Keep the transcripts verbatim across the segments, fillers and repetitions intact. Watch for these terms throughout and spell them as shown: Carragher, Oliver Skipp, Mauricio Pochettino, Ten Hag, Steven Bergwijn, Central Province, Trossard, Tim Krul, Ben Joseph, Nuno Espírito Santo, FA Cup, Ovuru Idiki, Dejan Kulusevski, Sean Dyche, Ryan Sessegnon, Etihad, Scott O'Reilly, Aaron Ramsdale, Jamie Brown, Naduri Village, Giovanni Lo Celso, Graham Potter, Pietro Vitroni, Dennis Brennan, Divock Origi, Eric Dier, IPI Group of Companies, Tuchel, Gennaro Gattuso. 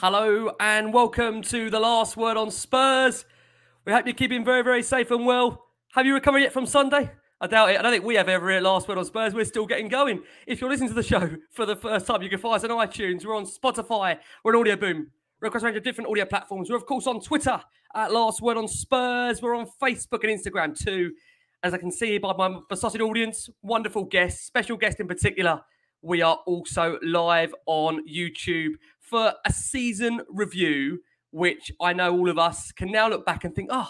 Hello and welcome to the Last Word on Spurs. We hope you're keeping very, very safe and well. Have you recovered yet from Sunday? I doubt it. I don't think we have ever here at Last Word on Spurs. We're still getting going. If you're listening to the show for the first time, you can find us on iTunes. We're on Spotify. We're on Audio Boom. We're across a range of different audio platforms. We're, of course, on Twitter at Last Word on Spurs. We're on Facebook and Instagram too. As I can see by my besotted audience, wonderful guests, special guest in particular, we are also live on YouTube for a season review, which I know all of us can now look back and think, oh,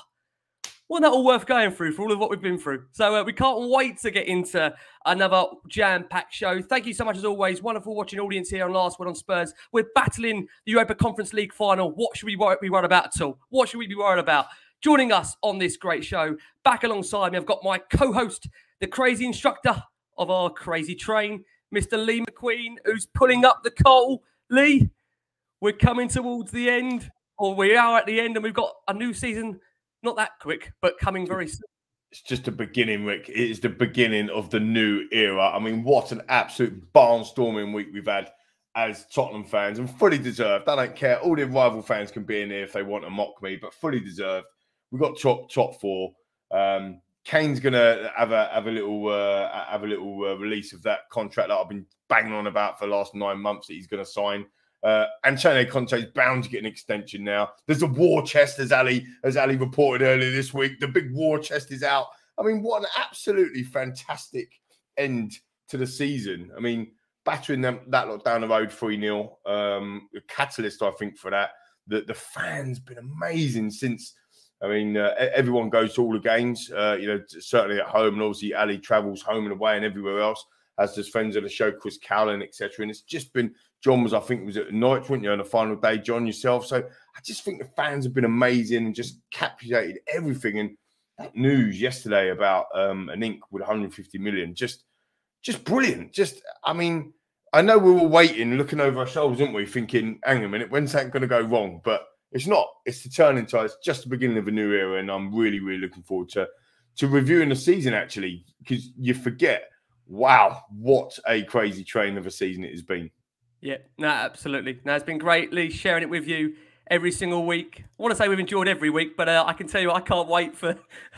wasn't that all worth going through for all of what we've been through? So uh, we can't wait to get into another jam-packed show. Thank you so much, as always. Wonderful watching audience here on Last Word on Spurs. We're battling the Europa Conference League final. What should we be worried about at all? What should we be worried about? Joining us on this great show, back alongside me, I've got my co-host, the crazy instructor of our crazy train, Mister Lee McQueen, who's pulling up the coal. Lee, we're coming towards the end, or we are at the end, and we've got a new season, not that quick, but coming very soon. It's just the beginning, Rick. It is the beginning of the new era. I mean, what an absolute barnstorming week we've had as Tottenham fans, and fully deserved. I don't care. All the rival fans can be in here if they want to mock me, but fully deserved. We've got top top four. Um, Kane's gonna have a have a little uh, have a little uh, release of that contract that I've been banging on about for the last nine months that he's gonna sign. Uh, Antonio Conte is bound to get an extension now. There's a war chest, as Ali as Ali reported earlier this week. The big war chest is out. I mean, what an absolutely fantastic end to the season. I mean, battering them that lot down the road three nil. Um, the catalyst, I think, for that. The the fans been amazing since. I mean, uh, everyone goes to all the games, uh, you know, certainly at home. And obviously, Ali travels home and away and everywhere else, as does friends of the show, Chris Cowlin, et cetera. And it's just been, John was, I think, was at Norwich, weren't you, on the final day, John, yourself. So I just think the fans have been amazing and just captivated everything. And that news yesterday about um, an E N I C with one hundred fifty million, just, just brilliant. Just, I mean, I know we were waiting, looking over our shoulders, weren't we, thinking, hang a minute, when's that going to go wrong? But it's not. It's the turning tide. It's just the beginning of a new era, and I'm really, really looking forward to to reviewing the season, actually, because you forget, wow, what a crazy train of a season it has been. Yeah, no, absolutely. No, it's been great, Lee, sharing it with you every single week. I want to say we've enjoyed every week, but uh, I can tell you I can't wait for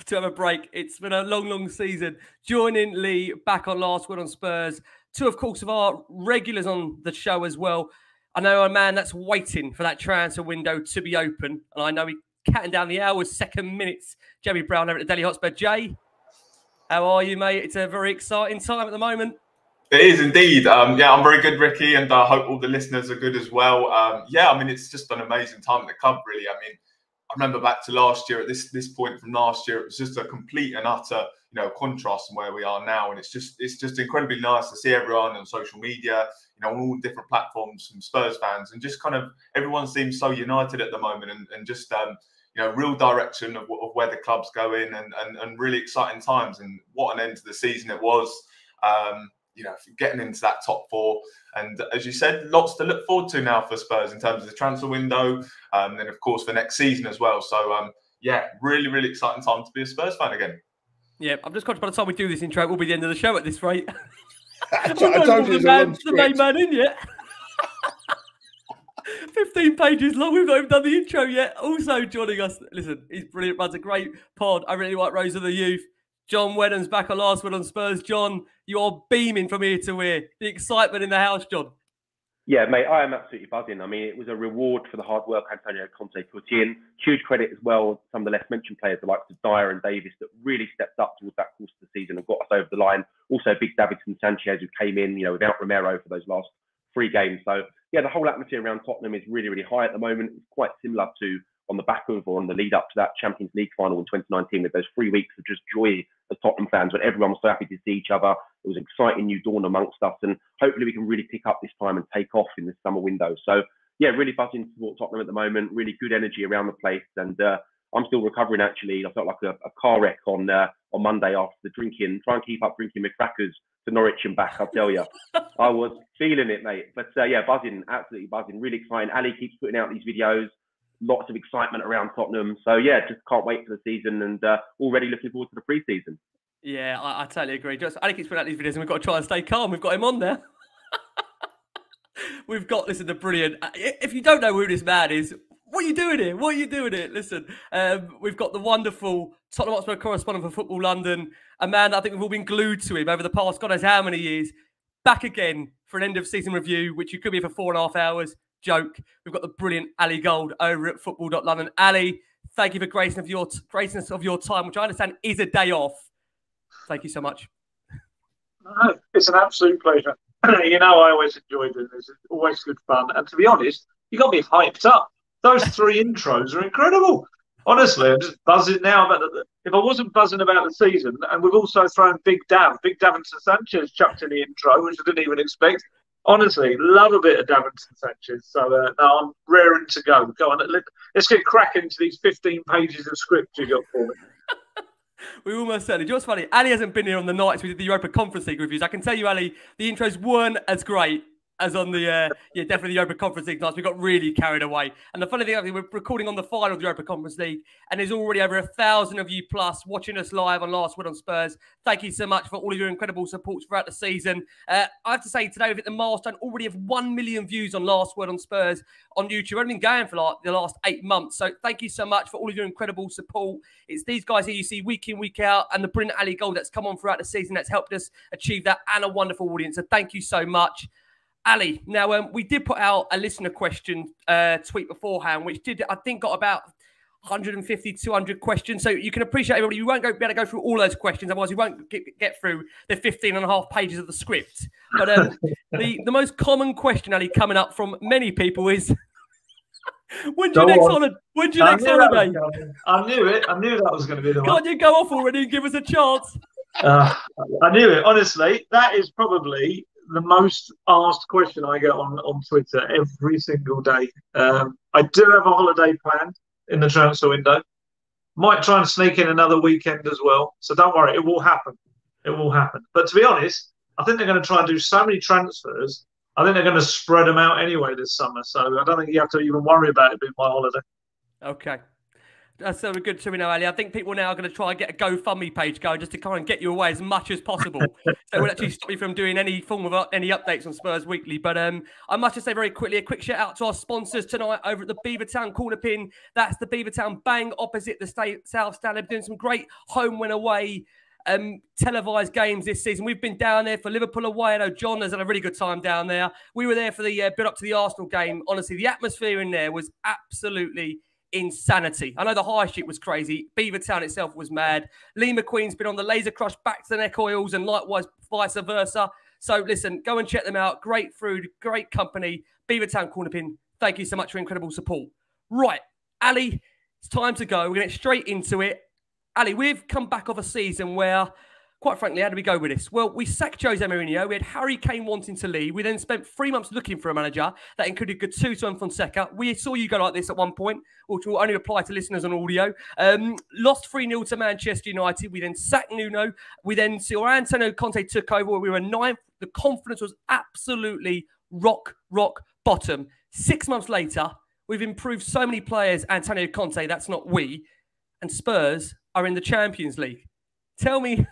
to have a break. It's been a long, long season. Joining Lee back on Last Word on Spurs. Two, of course, of our regulars on the show as well. I know a man that's waiting for that transfer window to be open. And I know he's counting down the hours, second minutes. Jamie Brown over at the Daily Hotspur. Jay, how are you, mate? It's a very exciting time at the moment. It is indeed. Um, yeah, I'm very good, Ricky, and I hope all the listeners are good as well. Um, yeah, I mean, it's just an amazing time at the club, really. I mean, I remember back to last year, at this this point from last year, it was just a complete and utter, you know, contrast from where we are now. And it's just it's just incredibly nice to see everyone on social media, you know, on all different platforms from Spurs fans, and just kind of everyone seems so united at the moment, and, and just, um, you know, real direction of, of where the club's going, and, and, and really exciting times. And what an end to the season it was, um, you know, getting into that top four. And as you said, lots to look forward to now for Spurs in terms of the transfer window, um, and of course, for next season as well. So, um, yeah, really, really exciting time to be a Spurs fan again. Yeah, I'm just conscious by the time we do this intro, it will be the end of the show at this rate. I told you the, man, the main man in yet. fifteen pages long, we've not even done the intro yet. Also joining us, listen, he's brilliant, runs a great pod. I really like Rose of the Youth. John Wenham's back on Last Word on Spurs. John, you are beaming from ear to ear. The excitement in the house, John. Yeah, mate, I am absolutely buzzing. I mean, it was a reward for the hard work Antonio Conte put in. Huge credit as well to some of the less mentioned players, the likes of Dier and Davies, that really stepped up towards that course of the season and got us over the line. Also, big Davinson Sanchez, who came in, you know, without Romero for those last three games. So, yeah, the whole atmosphere around Tottenham is really, really high at the moment. It's quite similar to on the back of or on the lead up to that Champions League final in twenty nineteen, with those three weeks of just joy as Tottenham fans, when everyone was so happy to see each other. It was an exciting new dawn amongst us, and hopefully we can really pick up this time and take off in this summer window. So, yeah, really buzzing towards Tottenham at the moment, really good energy around the place, and uh, I'm still recovering, actually. I felt like a, a car wreck on uh, on Monday after the drinking. Try and keep up drinking with crackers to Norwich and back, I'll tell you. I was feeling it, mate. But, uh, yeah, buzzing, absolutely buzzing, really exciting. Ali keeps putting out these videos. Lots of excitement around Tottenham. So, yeah, just can't wait for the season, and uh, already looking forward to the pre-season. Yeah, I, I totally agree. Just, I think he's putting out these videos, and we've got to try and stay calm. We've got him on there. We've got, listen, the brilliant... If you don't know who this man is, what are you doing here? What are you doing here? Listen, um, we've got the wonderful Tottenham Hotspur correspondent for Football London, a man that I think we've all been glued to him over the past God knows how many years, back again for an end-of-season review, which you could be for four and a half hours. Joke. We've got the brilliant Ali Gold over at football dot london. Ali, thank you for gracing of your, gracing us of your time, which I understand is a day off. Thank you so much. Oh, it's an absolute pleasure. You know, I always enjoy doing this. It's always good fun. And to be honest, you got me hyped up. Those three intros are incredible. Honestly, I'm just buzzing now. About the, if I wasn't buzzing about the season, and we've also thrown Big Dav, Big Davinson Sanchez chucked in the intro, which I didn't even expect. Honestly, love a bit of Davinson Sanchez. So, uh, no, I'm raring to go. Go on, let, let's get cracking to these fifteen pages of script you got for me. We almost certainly. Do you know what's funny? Ali hasn't been here on the nights we did the Europa Conference League reviews. I can tell you, Ali, the intros weren't as great as on the, uh, yeah, definitely the Europa Conference League nights. We got really carried away. And the funny thing, I think we're recording on the final of the Europa Conference League, and there's already over a thousand of you plus watching us live on Last Word on Spurs. Thank you so much for all of your incredible support throughout the season. Uh, I have to say, today we've hit the milestone already of one million views on Last Word on Spurs on YouTube. We've only been going for like the last eight months. So thank you so much for all of your incredible support. It's these guys here you see week in, week out, and the brilliant Ali Gold that's come on throughout the season that's helped us achieve that, and a wonderful audience. So thank you so much. Ali, now, um, we did put out a listener question uh, tweet beforehand, which did, I think, got about a hundred and fifty, two hundred questions. So you can appreciate, everybody, you won't go, be able to go through all those questions. Otherwise, you won't get, get through the fifteen and a half pages of the script. But um, the, the most common question, Ali, coming up from many people is, when's your next holiday? When's your next holiday? I knew it. I knew that was going to be the one. Can't you go off already and give us a chance? Uh, I knew it. Honestly, that is probably... the most asked question I get on, on Twitter every single day. Um, I do have a holiday planned in the transfer window. Might try and sneak in another weekend as well. So don't worry, it will happen. It will happen. But to be honest, I think they're going to try and do so many transfers. I think they're going to spread them out anyway this summer. So I don't think you have to even worry about it being my holiday. Okay. That's so good to me now, Ali. I think people now are going to try and get a GoFundMe page going just to kind of get you away as much as possible. So it will actually stop you from doing any form of any updates on Spurs Weekly. But um, I must just say very quickly, a quick shout out to our sponsors tonight over at the Beavertown Corner Pin. That's the Beavertown Bang opposite the South Stand. They're doing some great home win away Um, televised games this season. We've been down there for Liverpool away. I know John has had a really good time down there. We were there for the uh, build up to the Arsenal game. Honestly, the atmosphere in there was absolutely insanity. I know the high street was crazy. Beavertown itself was mad. Lee McQueen's been on the laser crush back to the neck oils, and likewise vice versa. So listen, go and check them out. Great food, great company. Beavertown Corner Pin, thank you so much for incredible support. Right, Ali, it's time to go. We're going to get straight into it. Ali, we've come back off a season where, quite frankly, how do we go with this? Well, we sacked Jose Mourinho. We had Harry Kane wanting to leave. We then spent three months looking for a manager. That included Gattuso and Fonseca. We saw you go like this at one point, which will only apply to listeners on audio. Um, lost three nil to Manchester United. We then sacked Nuno. We then saw Antonio Conte took over. We were ninth. The confidence was absolutely rock, rock bottom. Six months later, we've improved so many players. Antonio Conte, that's not we. And Spurs are in the Champions League. Tell me...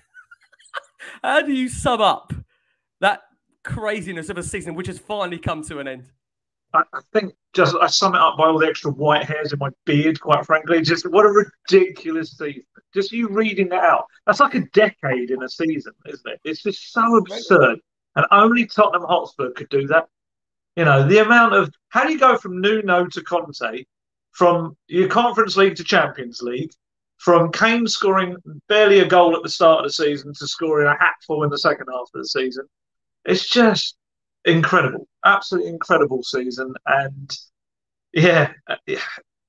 how do you sum up that craziness of a season which has finally come to an end? I think just I sum it up by all the extra white hairs in my beard, quite frankly. Just what a ridiculous season. Just you reading that out. That's like a decade in a season, isn't it? It's just so absurd. And only Tottenham Hotspur could do that. You know, the amount of... how do you go from Nuno to Conte, from your Conference League to Champions League, from Kane scoring barely a goal at the start of the season to scoring a hatful in the second half of the season? It's just incredible. Absolutely incredible season. And, yeah, it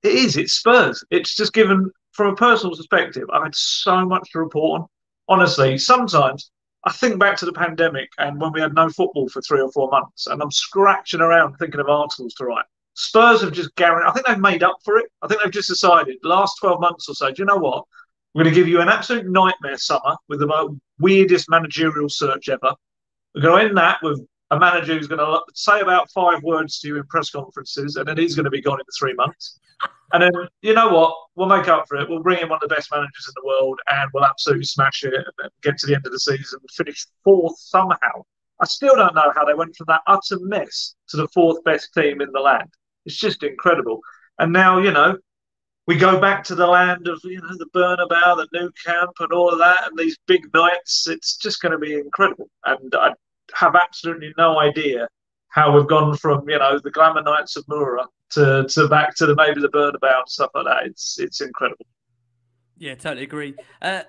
is. It's Spurs. It's just given, from a personal perspective, I've had so much to report on. Honestly, sometimes I think back to the pandemic and when we had no football for three or four months, and I'm scratching around thinking of articles to write. Spurs have just guaranteed, I think they've made up for it. I think they've just decided, last twelve months or so, do you know what? We're going to give you an absolute nightmare summer with the weirdest managerial search ever. We're going to end that with a manager who's going to say about five words to you in press conferences, and then he's going to be gone in three months. And then, you know what? We'll make up for it. We'll bring in one of the best managers in the world, and we'll absolutely smash it and get to the end of the season and finish fourth somehow. I still don't know how they went from that utter mess to the fourth best team in the land. It's just incredible. And now, you know, we go back to the land of, you know, the Bernabeu, the new camp and all of that, and these big nights. It's just going to be incredible. And I have absolutely no idea how we've gone from, you know, the glamour nights of Moura to, to back to the maybe the Bernabeu and stuff like that. It's it's incredible. Yeah, totally agree. Uh,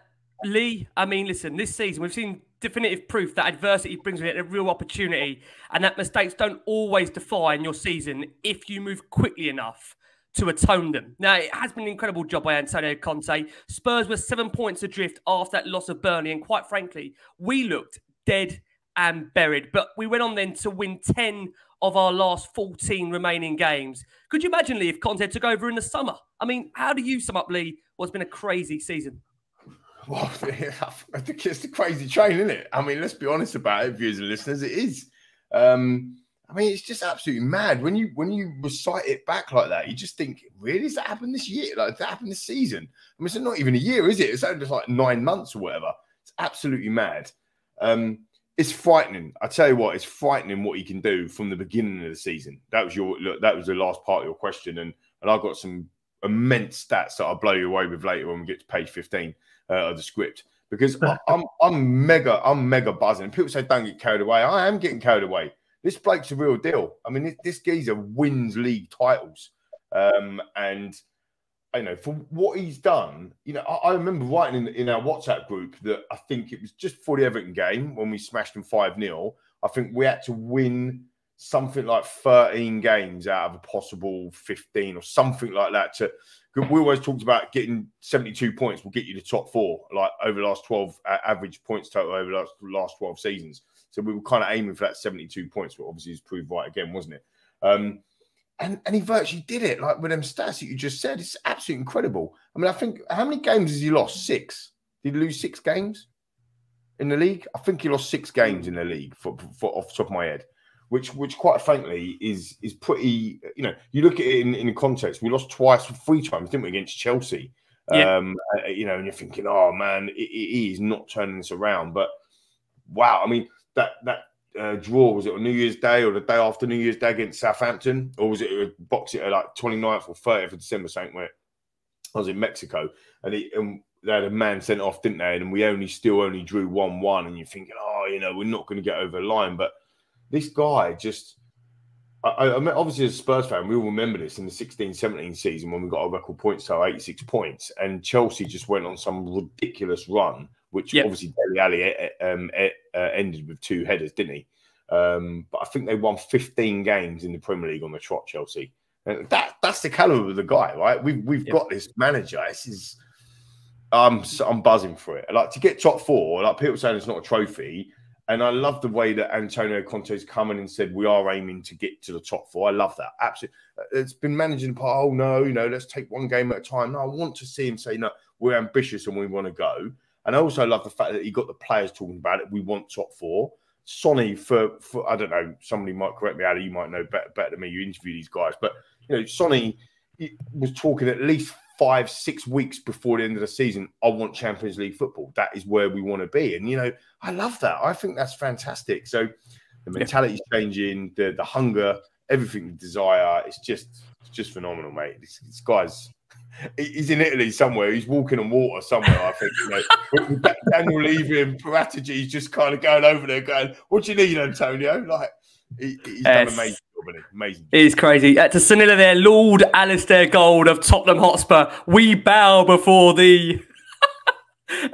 Lee, I mean, listen, this season we've seen definitive proof that adversity brings with it a real opportunity and that mistakes don't always define your season if you move quickly enough to atone them. Now, it has been an incredible job by Antonio Conte. Spurs were seven points adrift after that loss of Burnley, and quite frankly, we looked dead and buried. But we went on then to win ten of our last fourteen remaining games. Could you imagine, Lee, if Conte took over in the summer? I mean, how do you sum up, Lee, what's been a crazy season? Well, I think it's the crazy train, isn't it? I mean, let's be honest about it, viewers and listeners, it is. Um, I mean, it's just absolutely mad. When you when you recite it back like that, you just think, really, has that happened this year? Like, that happened this season? I mean, it's not even a year, is it? It's only just like nine months or whatever. It's absolutely mad. Um, it's frightening. I tell you what, it's frightening what you can do from the beginning of the season. That was your look, that was the last part of your question, and and I've got some immense stats that I'll blow you away with later when we get to page fifteen. Uh, of the script, because I, I'm I'm mega I'm mega buzzing. People say don't get carried away. I am getting carried away. This bloke's a real deal. I mean, this, this geezer wins league titles, um, and you know for what he's done. You know, I, I remember writing in, in our WhatsApp group that I think it was just before the Everton game when we smashed them five nil. I think we had to win something like thirteen games out of a possible fifteen or something like that. To we always talked about getting seventy-two points will get you to top four, like over the last twelve uh, average points total over the last, last twelve seasons. So we were kind of aiming for that seventy-two points, which obviously is proved right again, wasn't it? Um, and, and he virtually did it, like with them stats that you just said. It's absolutely incredible. I mean, I think how many games has he lost? Six. Did he lose six games in the league? I think he lost six games in the league for, for off the top of my head. Which, which, quite frankly, is is pretty. You know, you look at it in, in the context. We lost twice, three times, didn't we, against Chelsea? Yeah. Um, you know, and you're thinking, oh man, he is not turning this around. But wow, I mean, that that uh, draw, was it on New Year's Day or the day after New Year's Day against Southampton, or was it a box it at like twenty-ninth or thirtieth of December? Something where I was in Mexico, and, he, and they had a man sent off, didn't they? And we only still only drew one one, and you're thinking, oh, you know, we're not going to get over the line, but. This guy just, I, I mean, obviously as a Spurs fan, we all remember this in the sixteen seventeen season when we got our record points to eighty-six points, and Chelsea just went on some ridiculous run, which yep. obviously Dele Alli um, ended with two headers, didn't he? Um, but I think they won fifteen games in the Premier League on the trot, Chelsea. And that that's the caliber of the guy, right? We've we've yep. got this manager. This is, I'm I'm buzzing for it. Like to get top four, like people saying it's not a trophy. And I love the way that Antonio Conte's come in and said, we are aiming to get to the top four. I love that. Absolutely. It's been managing the part, oh, no, you know, let's take one game at a time. No, I want to see him say, no, we're ambitious and we want to go. And I also love the fact that he got the players talking about it. We want top four. Sonny, for, for I don't know, somebody might correct me, Ali, you might know better, better than me. You interview these guys. But, you know, Sonny was talking at least five, six weeks before the end of the season, I want Champions League football. That is where we want to be. And, you know, I love that. I think that's fantastic. So the mentality's changing, the the hunger, everything, the desire. It's just it's just phenomenal, mate. This, this guy's, he's in Italy somewhere. He's walking on water somewhere, I think. You know. Daniel Levy and Paratici just kind of going over there going, what do you need, Antonio? Like, he, he's done yes. amazing. Amazing. It is crazy. Uh, to Sunila there, Lord Alasdair Gold of Tottenham Hotspur. We bow before the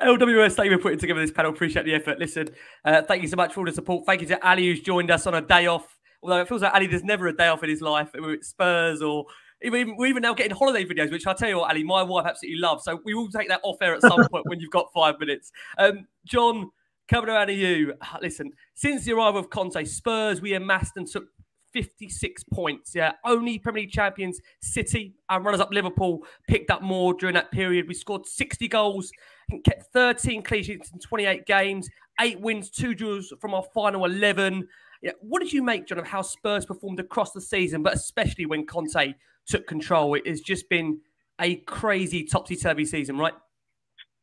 L W S that you were putting together this panel. Appreciate the effort. Listen, uh, thank you so much for all the support. Thank you to Ali who's joined us on a day off. Although it feels like Ali, there's never a day off in his life. We're at Spurs or even, we're even now getting holiday videos, which I tell you what, Ali, my wife absolutely loves. So we will take that off air at some point when you've got five minutes. Um, John, coming around to you. Listen, since the arrival of Conte, Spurs, we amassed and took fifty-six points, yeah. Only Premier League champions City and runners-up Liverpool picked up more during that period. We scored sixty goals and kept thirteen clean sheets in twenty-eight games, eight wins, two draws from our final eleven. Yeah. What did you make, John, of how Spurs performed across the season, but especially when Conte took control? It has just been a crazy topsy-turvy season, right?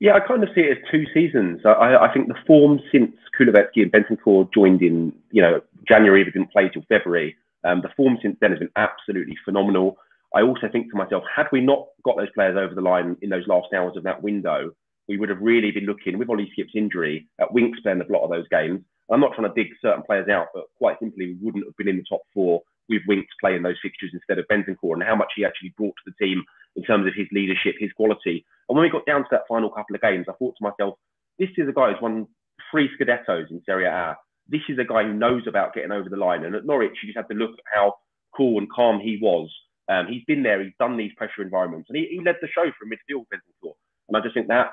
Yeah, I kind of see it as two seasons. I, I think the form since Kulusevski and Bentancur joined in, you know, January, but didn't play till February. Um, the form since then has been absolutely phenomenal. I also think to myself, had we not got those players over the line in those last hours of that window, we would have really been looking, with Ollie Skip's injury, at Winks playing a lot of those games. I'm not trying to dig certain players out, but quite simply, we wouldn't have been in the top four with Winks playing those fixtures instead of Bentancur, and how much he actually brought to the team in terms of his leadership, his quality. And when we got down to that final couple of games, I thought to myself, this is a guy who's won three Scudettos in Serie A. This is a guy who knows about getting over the line. And at Norwich, you just had to look at how cool and calm he was. Um, he's been there. He's done these pressure environments. And he, he led the show from midfield, Bentancur. And I just think that,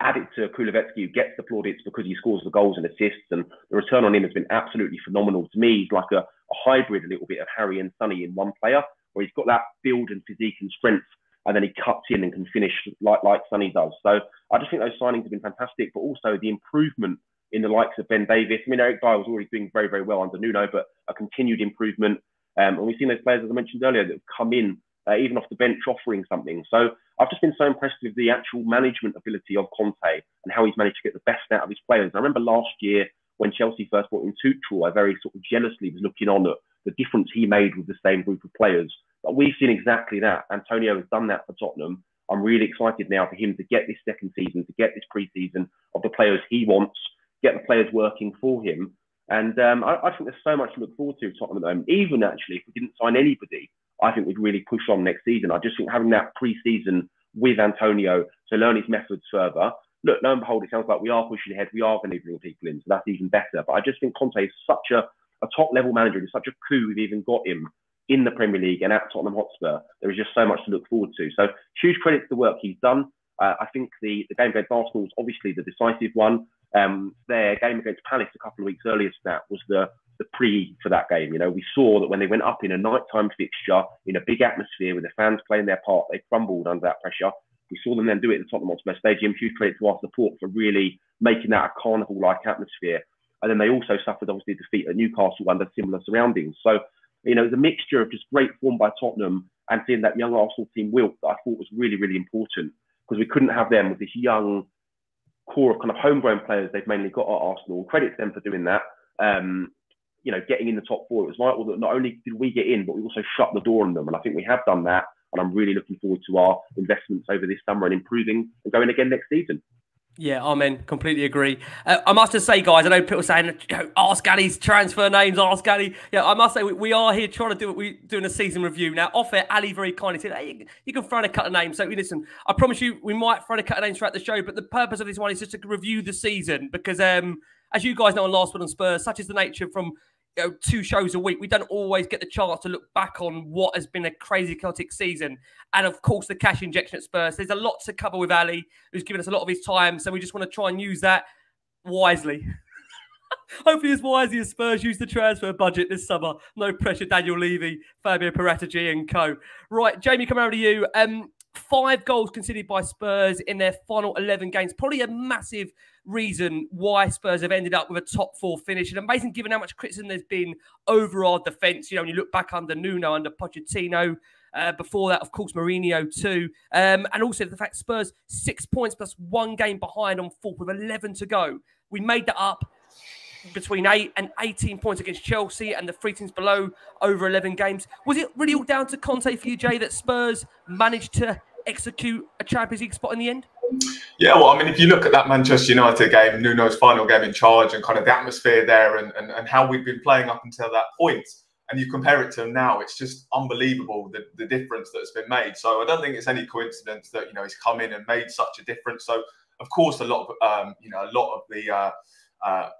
added to Kulusevski, who gets the plaudits because he scores the goals and assists, and the return on him has been absolutely phenomenal. To me, he's like a, a hybrid, a little bit of Harry and Sonny in one player, where he's got that build and physique and strength, and then he cuts in and can finish like, like Sonny does. So I just think those signings have been fantastic, but also the improvement in the likes of Ben Davies. I mean, Eric Dier was already doing very, very well under Nuno, but a continued improvement. Um, and we've seen those players, as I mentioned earlier, that have come in, Uh, even off the bench, offering something. So I've just been so impressed with the actual management ability of Conte and how he's managed to get the best out of his players. I remember last year when Chelsea first brought in Tuchel, I very sort of jealously was looking on at the difference he made with the same group of players. But we've seen exactly that. Antonio has done that for Tottenham. I'm really excited now for him to get this second season, to get this pre-season of the players he wants, get the players working for him. And um, I, I think there's so much to look forward to at Tottenham at the moment. Even actually, if we didn't sign anybody, I think we'd really push on next season. I just think having that pre-season with Antonio to learn his methods further. Look, lo and behold, it sounds like we are pushing ahead. We are going to bring people in, so that's even better. But I just think Conte is such a, a top-level manager. It's such a coup we've even got him in the Premier League and at Tottenham Hotspur. There is just so much to look forward to. So huge credit to the work he's done. Uh, I think the, the game against Arsenal was obviously the decisive one. Um, their game against Palace a couple of weeks earlier to that was the the pre for that game. You know, we saw that when they went up in a nighttime fixture, in a big atmosphere with the fans playing their part, they crumbled under that pressure. We saw them then do it at the Tottenham Hotspur Stadium. Huge credit to our support for really making that a carnival-like atmosphere. And then they also suffered, obviously, a defeat at Newcastle under similar surroundings. So, you know, it was a mixture of just great form by Tottenham and seeing that young Arsenal team wilt that I thought was really, really important, because we couldn't have them with this young core of kind of homegrown players they've mainly got at Arsenal. Credit to them for doing that. Um, you know, getting in the top four, it was vital that not only did we get in, but we also shut the door on them. And I think we have done that. And I'm really looking forward to our investments over this summer and improving and going again next season. Yeah, amen. Completely agree. Uh, I must just say, guys, I know people are saying, you know, ask Ali's transfer names, ask Ali. Yeah, I must say, we, we are here trying to do it. We're doing a season review. Now, off air, Ali very kindly said, hey, you, you can throw in a cut of names. So, listen, I promise you, we might throw in a cut of names throughout the show, but the purpose of this one is just to review the season because, um, as you guys know on Last Word on Spurs, such is the nature from you know, two shows a week, we don't always get the chance to look back on what has been a crazy, chaotic season. And, of course, the cash injection at Spurs. There's a lot to cover with Ali, who's given us a lot of his time. So we just want to try and use that wisely. Hopefully as wisely as Spurs use the transfer budget this summer. No pressure, Daniel Levy, Fabio Paratici and co. Right, Jamie, come over to you. Um, five goals conceded by Spurs in their final eleven games. Probably a massive reason why Spurs have ended up with a top four finish. And amazing given how much criticism there's been over our defence. You know, when you look back under Nuno, under Pochettino, uh, before that, of course, Mourinho too. Um, and also the fact Spurs six points plus one game behind on fourth with eleven to go. We made that up between eight and eighteen points against Chelsea and the three teams below over eleven games. Was it really all down to Conte for you, Jay, that Spurs managed to execute a Champions League spot in the end? Yeah, well, I mean, if you look at that Manchester United game, Nuno's final game in charge and kind of the atmosphere there and, and, and how we've been playing up until that point, and you compare it to now, it's just unbelievable, the, the difference that's been made. So I don't think it's any coincidence that, you know, he's come in and made such a difference. So, of course, a lot of, um, you know, a lot of the... Uh, uh,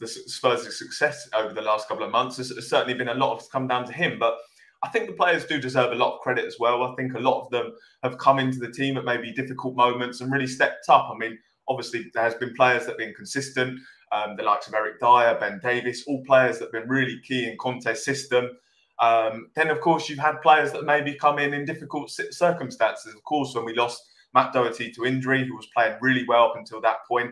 the Spurs' success over the last couple of months has certainly been a lot of come down to him, but I think the players do deserve a lot of credit as well. I think a lot of them have come into the team at maybe difficult moments and really stepped up. I mean, obviously there has been players that have been consistent, um, the likes of Eric Dier, Ben Davies, all players that have been really key in Conte's system. Um, then of course you've had players that maybe come in in difficult circumstances. Of course, when we lost Matt Doherty to injury, who was playing really well up until that point,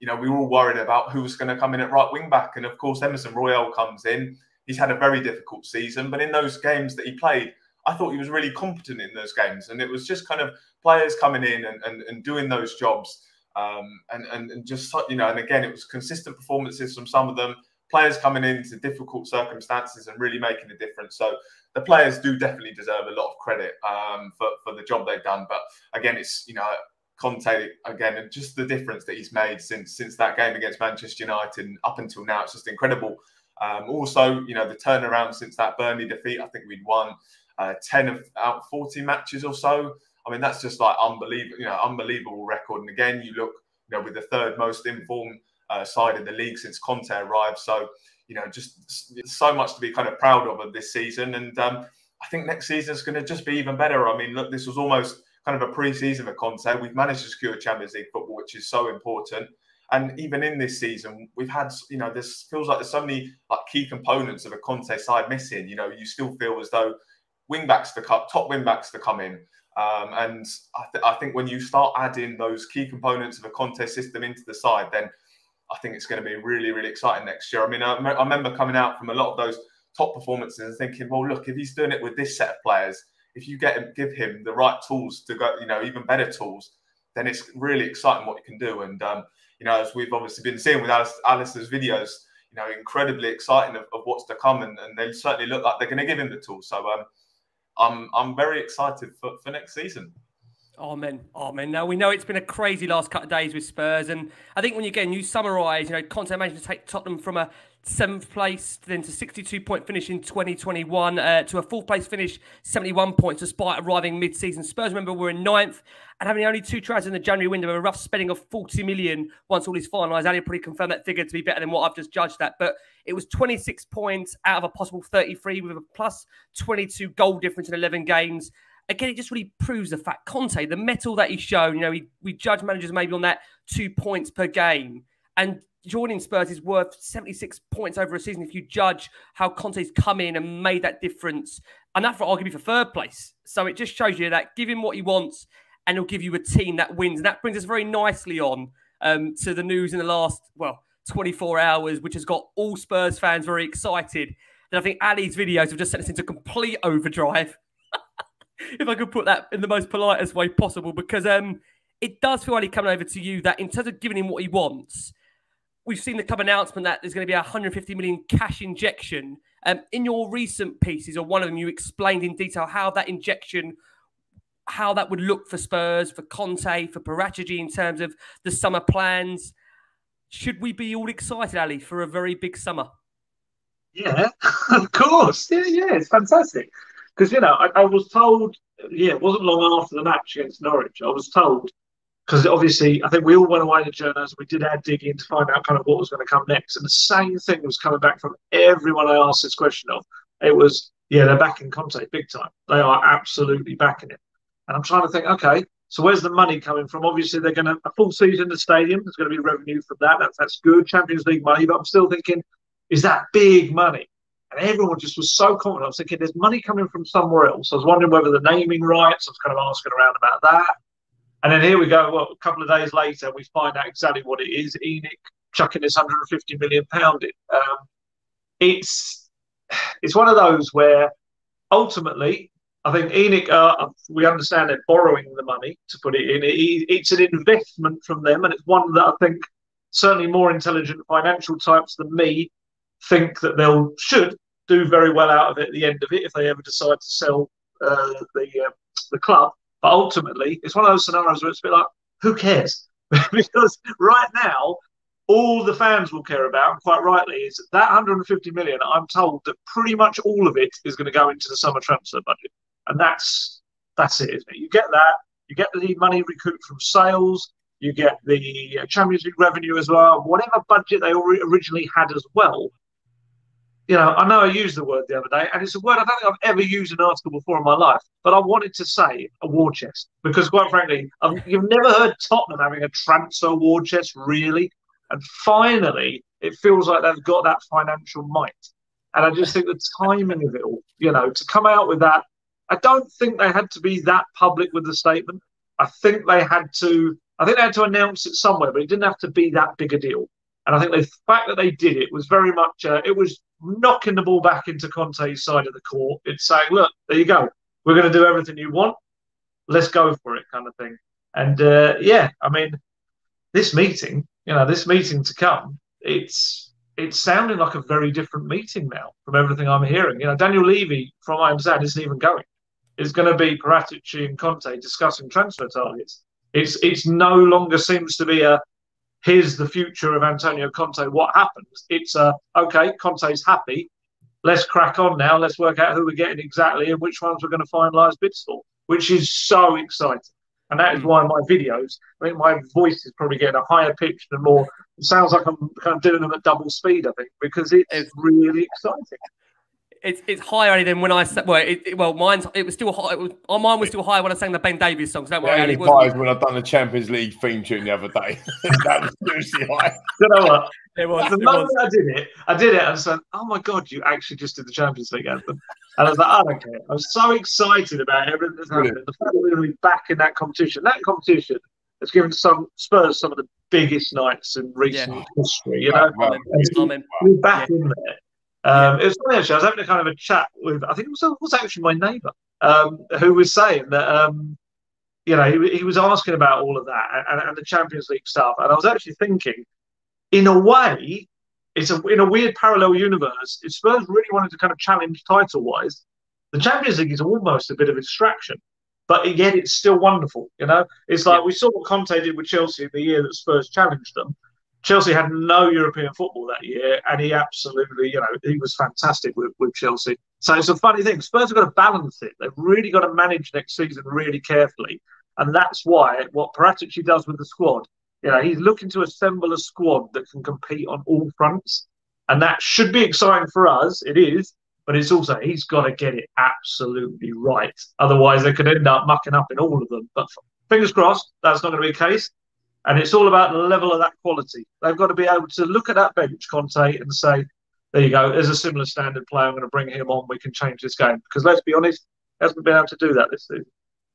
you know, we were all worried about who was going to come in at right wing back. And of course, Emerson Royal comes in. He's had a very difficult season, but in those games that he played, I thought he was really competent in those games. And it was just kind of players coming in and, and, and doing those jobs Um, and, and, and just, you know, and again, it was consistent performances from some of them, players coming into difficult circumstances and really making a difference. So the players do definitely deserve a lot of credit um, for, for the job they've done. But again, it's, you know, Conte, again, and just the difference that he's made since since that game against Manchester United and up until now, it's just incredible. Um, also, you know, the turnaround since that Burnley defeat, I think we'd won uh, ten of out forty matches or so. I mean, that's just like unbelievable, you know, unbelievable record. And again, you look, you know, with the third most informed uh, side of the league since Conte arrived. So, you know, just so much to be kind of proud of of this season. And um, I think next season is going to just be even better. I mean, look, this was almost kind of a pre-season for Conte. We've managed to secure Champions League football, which is so important. And even in this season, we've had, you know, this feels like there's so many like key components of a Conte side missing. You know, you still feel as though wing-backs to come, top wing-backs to come in. Um, and I, th I think when you start adding those key components of a Conte system into the side, then I think it's going to be really, really exciting next year. I mean, I, I remember coming out from a lot of those top performances and thinking, well, look, if he's doing it with this set of players, if you get him, give him the right tools to go, you know, even better tools, then it's really exciting what you can do. And, um, you know, as we've obviously been seeing with Alice, Alice's videos, you know, incredibly exciting of, of what's to come. And, and they certainly look like they're going to give him the tools. So, um, I'm, I'm very excited for, for next season. Amen. Amen. Now, we know it's been a crazy last couple of days with Spurs. And I think when, again, you summarise, you know, Conte managed to take Tottenham from a seventh place then to sixty-two point finish in twenty twenty-one uh, to a fourth place finish, seventy-one points, despite arriving mid-season. Spurs, remember, were in ninth and having only two transfers in the January window, a rough spending of forty million once all is finalised. Ali probably confirmed that figure to be better than what I've just judged that, but it was twenty-six points out of a possible thirty-three with a plus twenty-two goal difference in eleven games. Again, it just really proves the fact Conte, the mettle that he's shown. You know, we, we judge managers maybe on that two points per game, and joining Spurs is worth seventy-six points over a season if you judge how Conte's come in and made that difference, and that for arguably for third place. So it just shows you that give him what he wants and he'll give you a team that wins. And that brings us very nicely on um, to the news in the last, well, twenty-four hours, which has got all Spurs fans very excited. And I think Ali's videos have just sent us into complete overdrive. If I could put that in the most politest way possible, because um, it does feel like coming over to you that in terms of giving him what he wants, we've seen the club announcement that there's going to be a one hundred fifty million cash injection. Um, in your recent pieces, or one of them, you explained in detail how that injection, how that would look for Spurs, for Conte, for Paratici in terms of the summer plans. Should we be all excited, Ali, for a very big summer? Yeah, of course. Yeah, yeah, it's fantastic. Because, you know, I, I was told, yeah, it wasn't long after the match against Norwich, I was told, because obviously I think we all went away to journalists, we did our digging to find out kind of what was going to come next. And the same thing was coming back from everyone I asked this question of. It was, yeah, they're backing Conte big time. They are absolutely backing it. And I'm trying to think, okay, so where's the money coming from? Obviously, they're going to, a full season in the stadium, there's going to be revenue from that. That's, that's good, Champions League money. But I'm still thinking, is that big money? And everyone just was so confident. I was thinking, there's money coming from somewhere else. I was wondering whether the naming rights, I was kind of asking around about that. And then here we go, well, a couple of days later, we find out exactly what it is. ENIC chucking this one hundred fifty million pounds in. Um, it's, it's one of those where, ultimately, I think ENIC, uh, we understand they're borrowing the money, to put it in. It, it's an investment from them, and it's one that I think certainly more intelligent financial types than me think that they'll should do very well out of it at the end of it if they ever decide to sell uh, the uh, the club. But ultimately, it's one of those scenarios where it's a bit like, who cares? Because right now, all the fans will care about, and quite rightly, is that one hundred fifty million pounds, I'm told that pretty much all of it is going to go into the summer transfer budget. And that's, that's it, isn't it? You get that. You get the money recouped from sales. You get the Champions League revenue as well. Whatever budget they originally had as well. You know, I know I used the word the other day, and it's a word I don't think I've ever used an article before in my life, but I wanted to say a war chest, because quite frankly, I've, you've never heard Tottenham having a transfer war chest, really. And finally, it feels like they've got that financial might. And I just think the timing of it all, you know, to come out with that, I don't think they had to be that public with the statement. I think they had to, I think they had to announce it somewhere, but it didn't have to be that big a deal. And I think the fact that they did it was very much, uh, it was knocking the ball back into Conte's side of the court. It's saying, look, there you go. We're going to do everything you want. Let's go for it, kind of thing. And, uh, yeah, I mean, this meeting, you know, this meeting to come, it's it's sounding like a very different meeting now from everything I'm hearing. You know, Daniel Levy, from what I understand, isn't even going. It's going to be Paratici and Conte discussing transfer targets. It's it's no longer seems to be a, here's the future of Antonio Conte, what happens? It's a, okay, Conte's happy, let's crack on now, let's work out who we're getting exactly and which ones we're going to finalise bids for, which is so exciting. And that is why my videos, I think my voice is probably getting a higher pitch and more, it sounds like I'm kind of doing them at double speed, I think, because it's really exciting. It's it's higher only than when I said, well, it, it, well, mine's it was still high. It was, mine was still higher when I sang the Ben Davies songs. Don't worry, yeah, it was when I done the Champions League theme tune the other day. That was seriously high. You know what? It was. The moment I did it, I did it. I said, "Oh my God, you actually just did the Champions League anthem." And I was like, "I don't care." I was so excited about everything that's happened. The fact that we're going to be back in that competition, that competition has given some Spurs some of the biggest nights in recent yeah. history. You know, oh, we're well, back yeah. in there. Um, it was funny actually. I was having a kind of a chat with, I think it was, it was actually my neighbour, um, who was saying that, um, you know, he, he was asking about all of that and, and the Champions League stuff. And I was actually thinking, in a way, it's a, in a weird parallel universe, if Spurs really wanted to kind of challenge title-wise, the Champions League is almost a bit of a distraction. But yet it's still wonderful, you know? It's like yeah. we saw what Conte did with Chelsea the year that Spurs challenged them. Chelsea had no European football that year, and he absolutely, you know, he was fantastic with, with Chelsea. So it's a funny thing. Spurs have got to balance it. They've really got to manage next season really carefully. And that's why what Paratici does with the squad, you know, he's looking to assemble a squad that can compete on all fronts. And that should be exciting for us. It is. But it's also, he's got to get it absolutely right. Otherwise, they could end up mucking up in all of them. But fingers crossed, that's not going to be the case. And it's all about the level of that quality. They've got to be able to look at that bench, Conte, and say, there you go, there's a similar standard player. I'm going to bring him on. We can change this game. Because let's be honest, he hasn't been able to do that this season.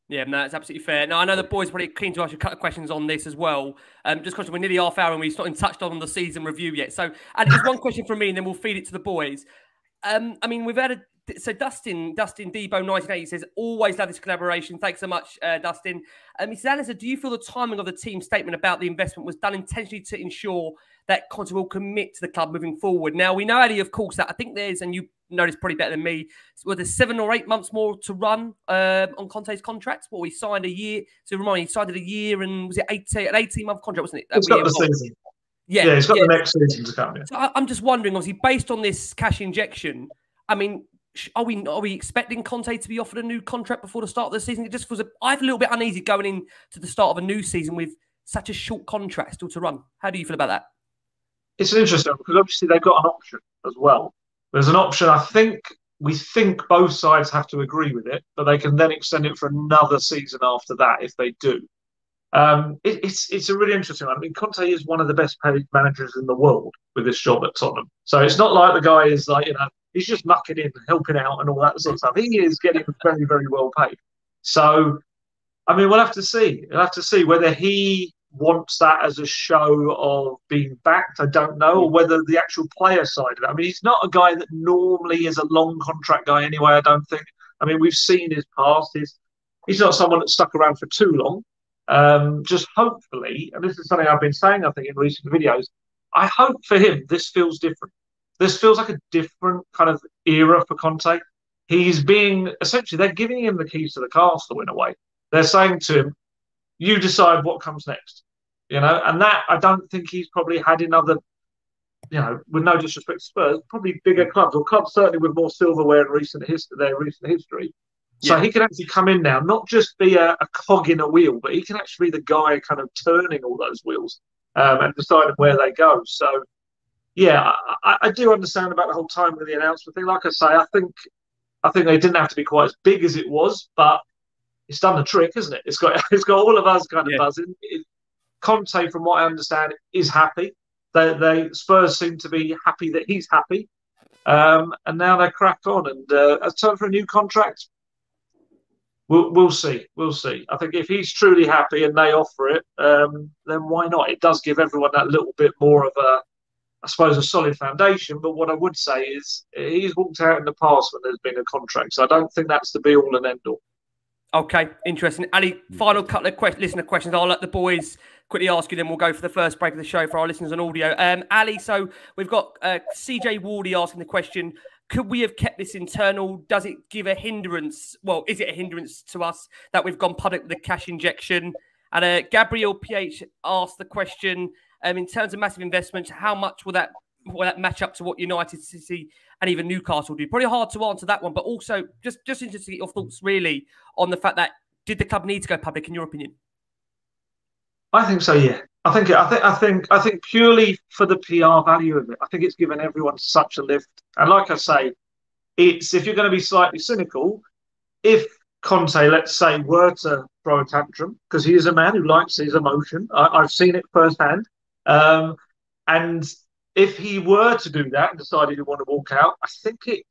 Yeah, no, it's absolutely fair. Now, I know the boys are pretty keen to ask you a couple of questions on this as well. Um, just because we're nearly half hour and we've not even touched on the season review yet. So, and just one question from me and then we'll feed it to the boys. Um, I mean, we've had a... So Dustin, Dustin Debo nineteen eighty says, always love this collaboration. Thanks so much, uh, Dustin. Um, he says, Alistair, do you feel the timing of the team statement about the investment was done intentionally to ensure that Conte will commit to the club moving forward? Now, we know, Ali, of course, that I think there's, and you know this probably better than me, well, there's seven or eight months more to run uh, on Conte's contract. Well, he signed a year. So remind me, he signed a year and was it eighteen, an eighteen-month contract, wasn't it? It's got the season. Yeah, yeah, it's got yeah. the next season to come. Yeah. So I, I'm just wondering, obviously, based on this cash injection, I mean, Are we are we expecting Conte to be offered a new contract before the start of the season? It just was a, I was a little bit uneasy going into the start of a new season with such a short contract still to run. How do you feel about that? It's interesting because obviously they've got an option as well. There's an option. I think we think both sides have to agree with it, but they can then extend it for another season after that if they do. Um, it, it's it's a really interesting one. I mean, Conte is one of the best paid managers in the world with this job at Tottenham. So it's not like the guy is like, you know, he's just mucking in and helping out and all that sort of stuff. He is getting very, very well paid. So, I mean, we'll have to see. We'll have to see whether he wants that as a show of being backed, I don't know, or whether the actual player side of it. I mean, he's not a guy that normally is a long contract guy anyway, I don't think. I mean, we've seen his past. He's, he's not someone that's stuck around for too long. Um, just hopefully, and this is something I've been saying, I think, in recent videos, I hope for him this feels different. This feels like a different kind of era for Conte. He's being, essentially, they're giving him the keys to the castle in a way. They're saying to him, you decide what comes next, you know? And that, I don't think he's probably had in other, you know, with no disrespect to Spurs, probably bigger clubs, or clubs certainly with more silverware in recent history, their recent history. So yeah. he can actually come in now, not just be a, a cog in a wheel, but he can actually be the guy kind of turning all those wheels um, and deciding where they go. So, yeah, I, I do understand about the whole time of the announcement thing. Like I say, I think I think they didn't have to be quite as big as it was, but it's done the trick, isn't it? It's got it's got all of us kind of yeah. buzzing. It, Conte, from what I understand, is happy. They, they Spurs seem to be happy that he's happy, um, and now they crack on. And uh, as time for a new contract, we'll we'll see, we'll see. I think if he's truly happy and they offer it, um, then why not? It does give everyone that little bit more of a, I suppose, a solid foundation. But what I would say is he's walked out in the past when there's been a contract. So I don't think that's the be-all and end-all. Okay, interesting. Ali, final couple of que listener questions. I'll let the boys quickly ask you, then we'll go for the first break of the show for our listeners on audio. Um, Ali, so we've got uh, C J Wardy asking the question, could we have kept this internal? Does it give a hindrance? Well, is it a hindrance to us that we've gone public with the cash injection? And uh, Gabriel P H asked the question, um, in terms of massive investments, how much will that will that match up to what United, City and even Newcastle do? Probably hard to answer that one, but also just, just interested to get your thoughts really on the fact that did the club need to go public in your opinion? I think so, yeah. I think I think I think I think purely for the P R value of it. I think it's given everyone such a lift. And like I say, it's if you're going to be slightly cynical, if Conte, let's say, were to throw a tantrum, because he is a man who likes his emotion. I, I've seen it firsthand. Um, and if he were to do that and decided he wanted to walk out, I think it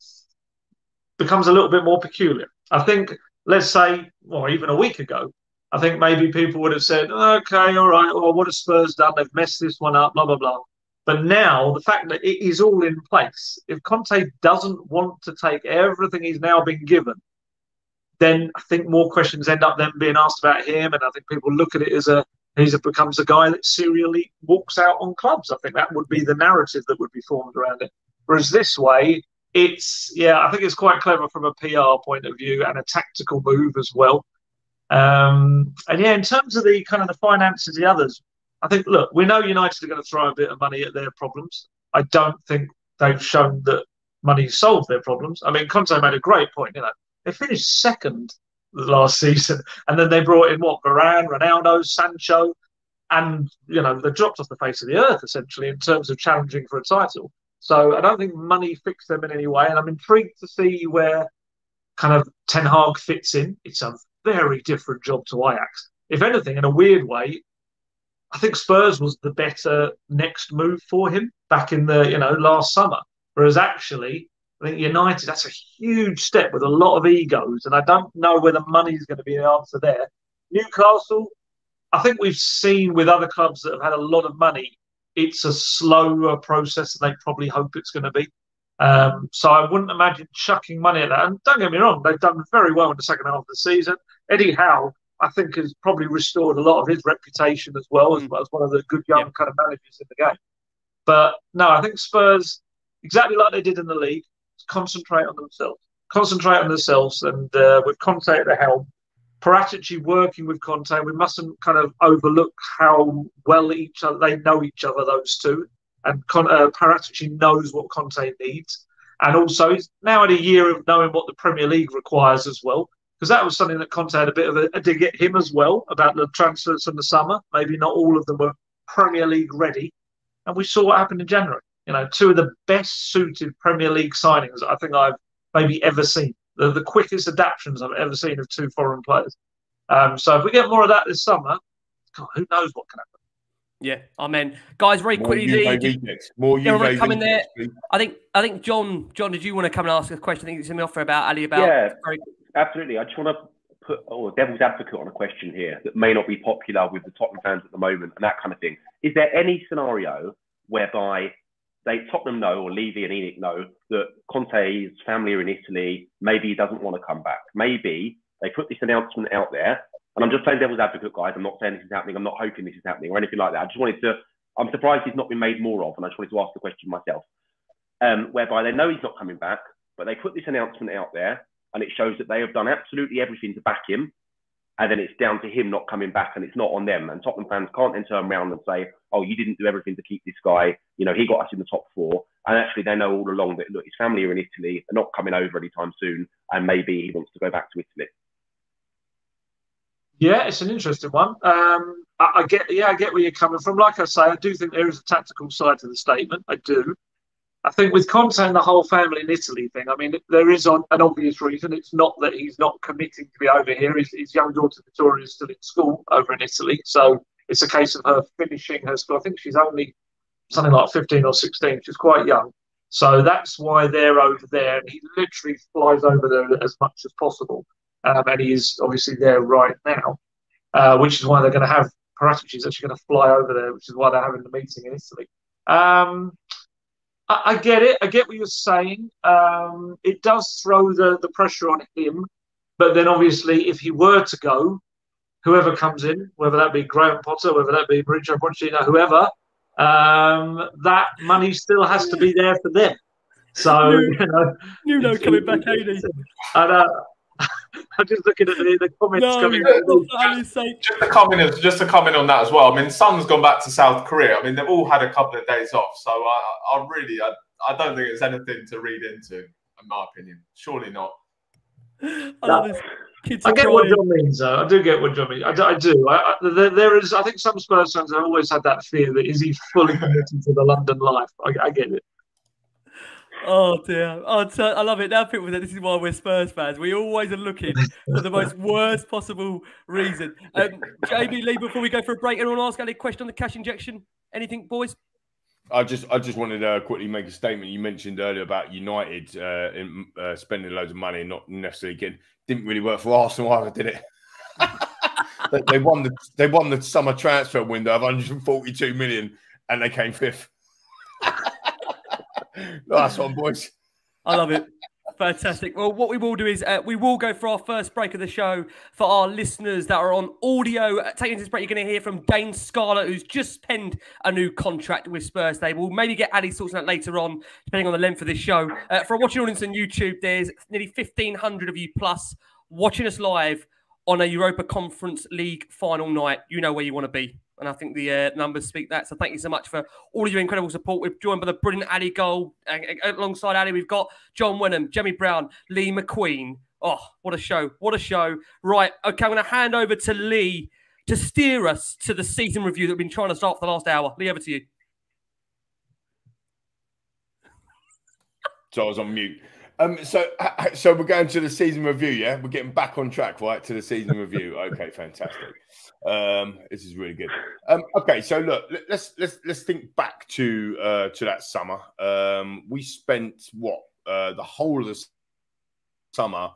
becomes a little bit more peculiar. I think, let's say, well, even a week ago, I think maybe people would have said, okay, all right, well, what have Spurs done? They've messed this one up, blah, blah, blah. But now, the fact that it is all in place, if Conte doesn't want to take everything he's now been given, then I think more questions end up then being asked about him. And I think people look at it as a, he becomes a guy that serially walks out on clubs. I think that would be the narrative that would be formed around it. Whereas this way, it's, yeah, I think it's quite clever from a P R point of view and a tactical move as well. Um, and yeah, in terms of the kind of the finances, the others, I think, look, we know United are going to throw a bit of money at their problems. I don't think they've shown that money solved their problems. I mean, Conte made a great point, you know. They finished second last season, and then they brought in what Varane, Ronaldo, Sancho, and you know they dropped off the face of the earth essentially in terms of challenging for a title. So I don't think money fixed them in any way, and I'm intrigued to see where kind of Ten Hag fits in. It's a very different job to Ajax. If anything, in a weird way, I think Spurs was the better next move for him back in the you know last summer, whereas actually, I think United, that's a huge step with a lot of egos, and I don't know whether money is going to be the answer there. Newcastle, I think we've seen with other clubs that have had a lot of money, it's a slower process than they probably hope it's going to be. Um, so I wouldn't imagine chucking money at that. And don't get me wrong, they've done very well in the second half of the season. Eddie Howe, I think, has probably restored a lot of his reputation as well, as, well as one of the good young yeah. kind of managers in the game. But no, I think Spurs, exactly like they did in the league, concentrate on themselves. Concentrate on themselves, and uh, with Conte at the helm, Paratici working with Conte, we mustn't kind of overlook how well each other they know each other. Those two, and Con uh, Paratici knows what Conte needs, and also he's now had a year of knowing what the Premier League requires as well, because that was something that Conte had a bit of a, a dig at him as well about the transfers from the summer. Maybe not all of them were Premier League ready, and we saw what happened in January. You know, two of the best suited Premier League signings I think I've maybe ever seen. They're the quickest adaptations I've ever seen of two foreign players. Um, so if we get more of that this summer, God, who knows what can happen. Yeah, amen. Guys, very quickly. More you want to come in there? I think, I think John, John, did you want to come and ask a question? I think it's in the offer about Ali about. Yeah, very absolutely. I just want to put oh, devil's advocate on a question here that may not be popular with the Tottenham fans at the moment and that kind of thing. Is there any scenario whereby They, Tottenham know, or Levy and ENIC know, that Conte's family are in Italy. Maybe he doesn't want to come back. Maybe they put this announcement out there. And I'm just playing devil's advocate, guys. I'm not saying this is happening. I'm not hoping this is happening or anything like that. I just wanted to, I'm surprised he's not been made more of. And I just wanted to ask the question myself, um, whereby they know he's not coming back, but they put this announcement out there and it shows that they have done absolutely everything to back him. And then it's down to him not coming back, and it's not on them. And Tottenham fans can't then turn around and say, oh, you didn't do everything to keep this guy. You know, he got us in the top four. And actually, they know all along that, look, his family are in Italy. They're not coming over anytime soon. And maybe he wants to go back to Italy. Yeah, it's an interesting one. Um, I, I get, yeah, I get where you're coming from. Like I say, I do think there is a tactical side to the statement. I do. I think with Conte and the whole family in Italy thing, I mean, there is an obvious reason. It's not that he's not committing to be over here. His, his young daughter Victoria is still in school over in Italy. So it's a case of her finishing her school. I think she's only something like fifteen or sixteen. She's quite young. So that's why they're over there. And he literally flies over there as much as possible. Um, and he is obviously there right now, uh, which is why they're going to have Paratici's actually going to fly over there, which is why they're having the meeting in Italy. Um, I get it. I get what you're saying. Um, it does throw the, the pressure on him. But then obviously if he were to go, whoever comes in, whether that be Graham Potter, whether that be Mauricio Pochettino, whoever, um, that money still has to be there for them. So, Nuno, you know, Nuno it's, coming it's, back, Aidy. And uh, I'm just looking at the, the comments no, coming no, just, just, a comment, just a comment on that as well. I mean, Son's gone back to South Korea. I mean, they've all had a couple of days off. So I, I really, I, I don't think it's anything to read into, in my opinion. Surely not. I love this. Kids I get crying. What John means, though. I do get what John means. I do. I, do. I, I there, there is. I think some Spurs fans have always had that fear that is he fully committed to the London life. I, I get it. Oh dear! Oh, t I love it. Now people say this is why we're Spurs fans. We always are looking for the most worst possible reason. Um, Jamie Lee, before we go for a break, anyone ask any question on the cash injection? Anything, boys? I just, I just wanted to quickly make a statement. You mentioned earlier about United uh, in, uh, spending loads of money, and not necessarily getting. Didn't really work for Arsenal either, did it? they, they won the, they won the summer transfer window of one hundred forty-two million, and they came fifth. Nice one, boys. I love it. Fantastic. Well, what we will do is uh, we will go for our first break of the show for our listeners that are on audio. Taking this break, you're going to hear from Dane Scarlett, who's just penned a new contract with Spurs. They will maybe get Ali sorts out later on, depending on the length of this show. Uh, for our watching audience on YouTube, there's nearly fifteen hundred of you plus watching us live on a Europa Conference League final night. You know where you want to be. And I think the uh, numbers speak that. So thank you so much for all of your incredible support. We're joined by the brilliant Ali Gold. And alongside Ali, we've got John Wenham, Jamie Brown, Lee McQueen. Oh, what a show. What a show. Right. Okay, I'm going to hand over to Lee to steer us to the season review that we've been trying to start for the last hour. Lee, over to you. So I was on mute. Um, so, so we're going to the season review, yeah? We're getting back on track, right, to the season review. Okay, fantastic. Um, this is really good. Um, okay, so look, let's let's let's think back to uh, to that summer. Um, we spent what uh, the whole of the summer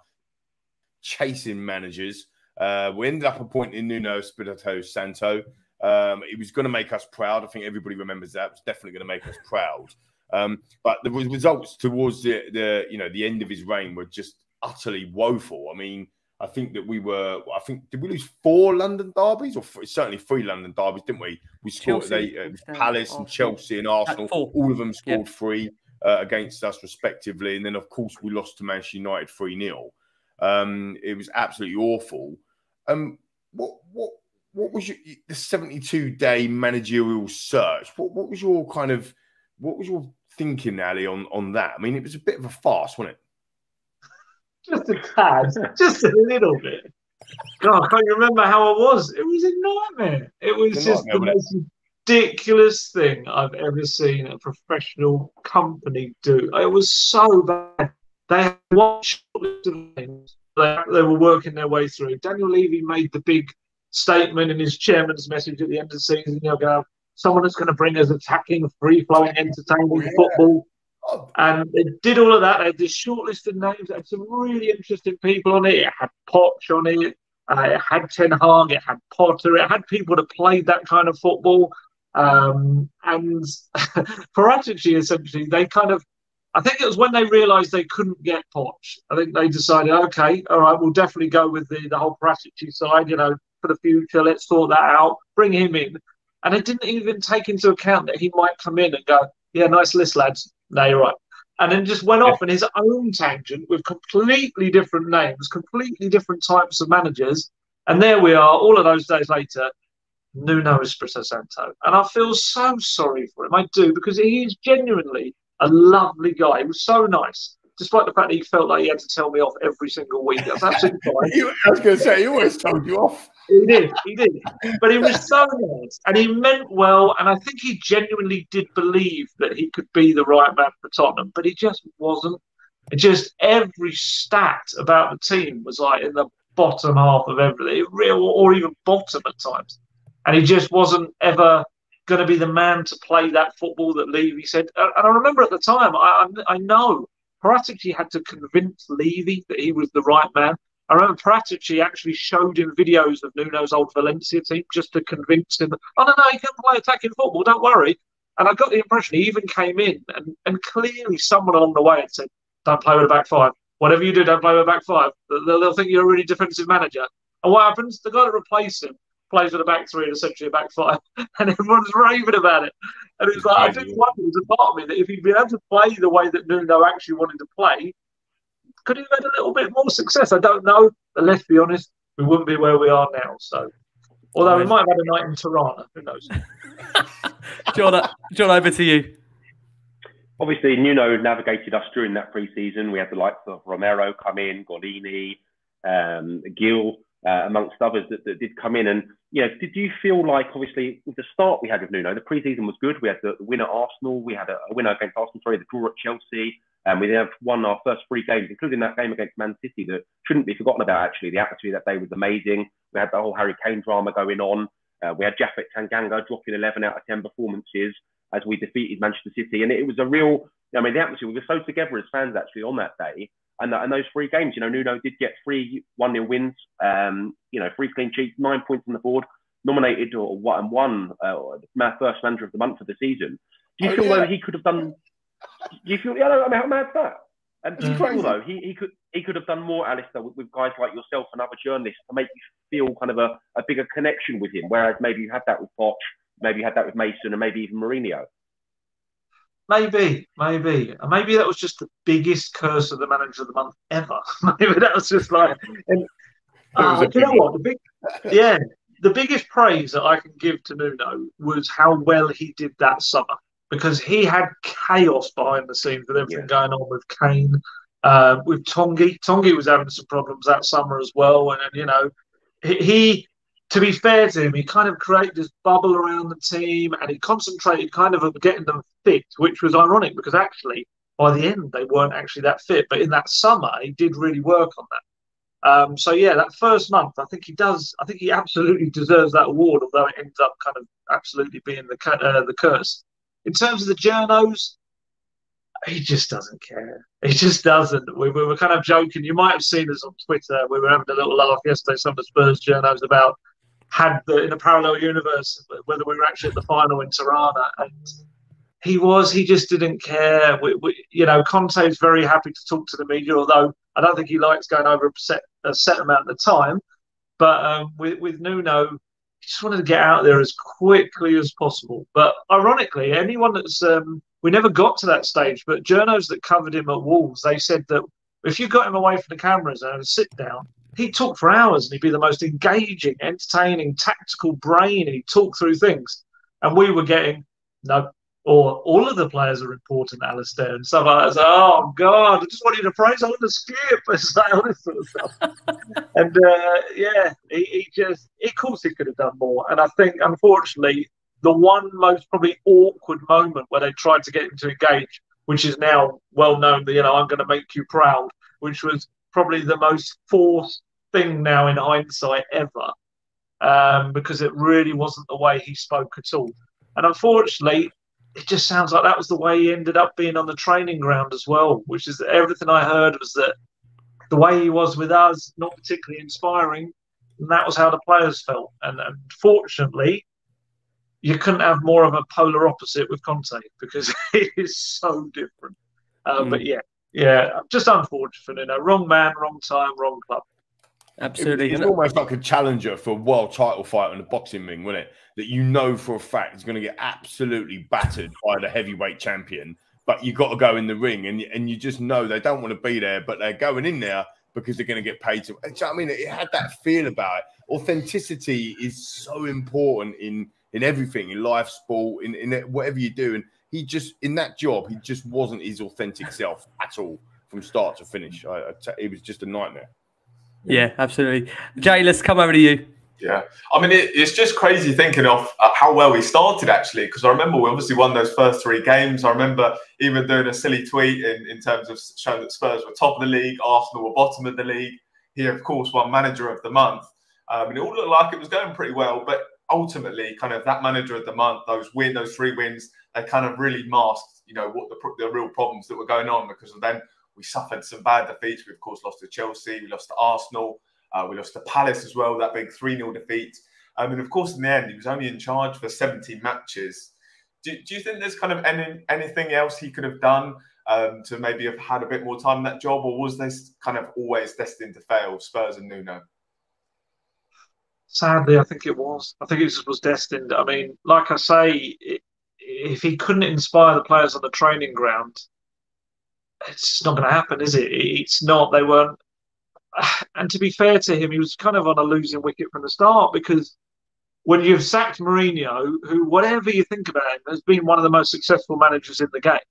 chasing managers. Uh, we ended up appointing Nuno Espírito Santo. Um, it was going to make us proud. I think everybody remembers that. It was definitely going to make us proud. Um, but the results towards the, the, you know, the end of his reign were just utterly woeful. I mean, I think that we were, I think, did we lose four London derbies or four, certainly three London derbies, didn't we? We scored they, uh, Palace Arsenal. and Chelsea and Arsenal. All of them scored yeah. three uh, against us respectively. And then, of course, we lost to Manchester United three nil. Um, it was absolutely awful. Um, what, what, what was your, the seventy-two day managerial search? What, what was your kind of... What was your thinking, Ali, on, on that? I mean, it was a bit of a farce, wasn't it? Just a tad. Just a little bit. God, I can't remember how it was. It was a nightmare. It was it's just the most ridiculous thing I've ever seen a professional company do. It was so bad. They had one shortlist of names. They, they were working their way through. Daniel Levy made the big statement in his chairman's message at the end of the season. He'll go, someone that's going to bring us attacking, free-flowing, entertaining yeah. football. And they did all of that. They had this shortlisted names. They had some really interesting people on it. It had Poch on it. Uh, it had Ten Hag. It had Potter. It had people that played that kind of football. Um, and Paratici, essentially, they kind of, I think it was when they realised they couldn't get Poch. I think they decided, okay, all right, we'll definitely go with the, the whole Paratici side, you know, for the future. Let's sort that out. Bring him in. And I didn't even take into account that he might come in and go, yeah, nice list, lads. No, you're right. And then just went off on his own tangent with completely different names, completely different types of managers. And there we are, all of those days later, Nuno Espírito Santo. And I feel so sorry for him. I do, because he is genuinely a lovely guy. He was so nice, despite the fact that he felt like he had to tell me off every single week. That's absolutely fine. You, I was going to say, he always told you off. He did, he did. But he was so nice, and he meant well, and I think he genuinely did believe that he could be the right man for Tottenham, but he just wasn't. It just every stat about the team was like in the bottom half of everything, real or even bottom at times. And he just wasn't ever going to be the man to play that football that Levy said. And I remember at the time, I, I know Paratici had to convince Levy that he was the right man. I remember Paratici actually showed him videos of Nuno's old Valencia team just to convince him, oh, no, no, he can play attacking football, don't worry. And I got the impression he even came in and, and clearly someone along the way had said, don't play with a back five. whatever you do, don't play with a back five. They'll, they'll think you're a really defensive manager. And what happens? The guy that replaces him plays with a back three and essentially a back five, and everyone's raving about it. And it's, it's like, crazy. I did wonder, there's a part of me that if he'd been able to play the way that Nuno actually wanted to play, could he have had a little bit more success? I don't know, but let's be honest, we wouldn't be where we are now. So, although we might have had a night in Tirana, who knows? John, John, over to you. Obviously, Nuno navigated us during that pre-season. We had the likes of Romero come in, Golini, um, Gil, uh, amongst others that, that did come in. And, you know, did you feel like, obviously, with the start we had with Nuno, the pre-season was good. We had the win at Arsenal. We had a, a win against Arsenal, sorry, the draw at Chelsea. And we have won our first three games, including that game against Man City that shouldn't be forgotten about, actually. The atmosphere that day was amazing. We had the whole Harry Kane drama going on. Uh, we had Japhet Tanganga dropping eleven out of ten performances as we defeated Manchester City. And it was a real, I mean, the atmosphere, we were so together as fans, actually, on that day. And, and those three games, you know, Nuno did get three one nil wins, um, you know, three clean sheets, nine points on the board, nominated or one and won uh, my first manager of the month of the season. Do you oh, feel yeah. though he could have done... Do you feel? Yeah, I mean, how mad's that? And mm. Crazy, though, he, he could he could have done more, Alasdair, with, with guys like yourself and other journalists to make you feel kind of a, a bigger connection with him. Whereas maybe you had that with Poch, maybe you had that with Mason, and maybe even Mourinho. Maybe, maybe, and maybe that was just the biggest curse of the manager of the month ever. Maybe that was just like, and, uh, you know what? The big, yeah, the biggest praise that I can give to Nuno was how well he did that summer. Because he had chaos behind the scenes with everything yeah. going on with Kane, uh, with Tanguy. Tanguy was having some problems that summer as well. And, and you know, he, he, to be fair to him, he kind of created this bubble around the team and he concentrated kind of on getting them fit, which was ironic because actually, by the end, they weren't actually that fit. But in that summer, he did really work on that. Um, so, yeah, that first month, I think he does, I think he absolutely deserves that award, although it ends up kind of absolutely being the, uh, the curse. In terms of the journos, he just doesn't care. He just doesn't. We, we were kind of joking. You might have seen us on Twitter. We were having a little laugh yesterday, some of the Spurs journos, about had the, in a parallel universe, whether we were actually at the final in Tirana. And he was. He just didn't care. We, we, you know, Conte's very happy to talk to the media, although I don't think he likes going over a set, a set amount of time. But um, with, with Nuno... he just wanted to get out there as quickly as possible. But ironically, anyone that's... Um, we never got to that stage, but journos that covered him at Wolves, they said that if you got him away from the cameras and had a sit-down, he'd talk for hours and he'd be the most engaging, entertaining, tactical brain and he'd talk through things. And we were getting, no, or all of the players are important, Alasdair, and stuff like that. It's like, oh, God, I just want you to praise, I want to skip. It's like all this sort of stuff. And, uh, yeah, he, he just, of course he could have done more. And I think, unfortunately, the one most probably awkward moment where they tried to get him to engage, which is now well known, that, you know, I'm going to make you proud, which was probably the most forced thing now in hindsight ever, um, because it really wasn't the way he spoke at all. And unfortunately, it just sounds like that was the way he ended up being on the training ground as well, which is everything I heard was that the way he was with us, not particularly inspiring, and that was how the players felt. And unfortunately, you couldn't have more of a polar opposite with Conte because it is so different. Uh, mm. But yeah, yeah, just unfortunate. You know, wrong man, wrong time, wrong club. Absolutely. It's, it's almost like a challenger for a world title fight in a boxing ring, wasn't it? That you know for a fact is going to get absolutely battered by the heavyweight champion, but you've got to go in the ring and, and you just know they don't want to be there, but they're going in there because they're going to get paid to. I mean, it had that feel about it. Authenticity is so important in, in everything, in life, sport, in, in whatever you do. And he just, in that job, he just wasn't his authentic self at all from start to finish. I, I t- it was just a nightmare. Yeah, absolutely. Jay, let's come over to you. Yeah, I mean, it, it's just crazy thinking of how well we started, actually, because I remember we obviously won those first three games. I remember even doing a silly tweet in, in terms of showing that Spurs were top of the league, Arsenal were bottom of the league. He, of course, won Manager of the Month. Um, and it all looked like it was going pretty well, but ultimately, kind of that Manager of the Month, those win, those three wins, they kind of really masked, you know, what the, the real problems that were going on, because of then we suffered some bad defeats. We, of course, lost to Chelsea. We lost to Arsenal. Uh, we lost to Palace as well, that big three nil defeat. Um, and, of course, in the end, he was only in charge for seventy matches. Do, do you think there's kind of any, anything else he could have done? um, to maybe have had a bit more time in that job, or was this kind of always destined to fail, Spurs and Nuno? Sadly, I think it was. I think it was destined. I mean, like I say, if he couldn't inspire the players on the training ground, it's just not going to happen, is it? It's not. They weren't. And to be fair to him, he was kind of on a losing wicket from the start, because when you've sacked Mourinho, who, whatever you think about him, has been one of the most successful managers in the game.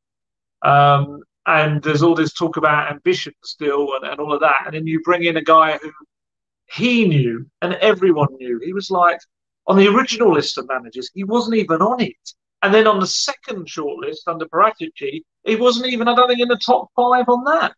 Um, and there's all this talk about ambition still and, and all of that. And then you bring in a guy who, he knew, and everyone knew, he was like, on the original list of managers, he wasn't even on it. And then on the second shortlist under Paratici, he wasn't even, I don't think, in the top five on that.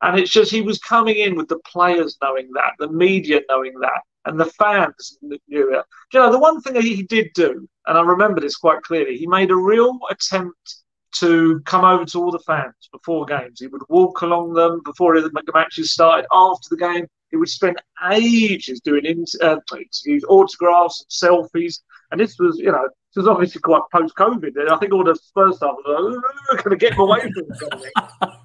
And it's just, he was coming in with the players knowing that, the media knowing that, and the fans knew it. You know, the one thing that he did do, and I remember this quite clearly, he made a real attempt to come over to all the fans before games. He would walk along them before the matches started, after the game. He would spend ages doing interviews, autographs, selfies. And this was, you know, this was obviously quite post-COVID. And I think all the Spurs staff was like, going to get him away from something.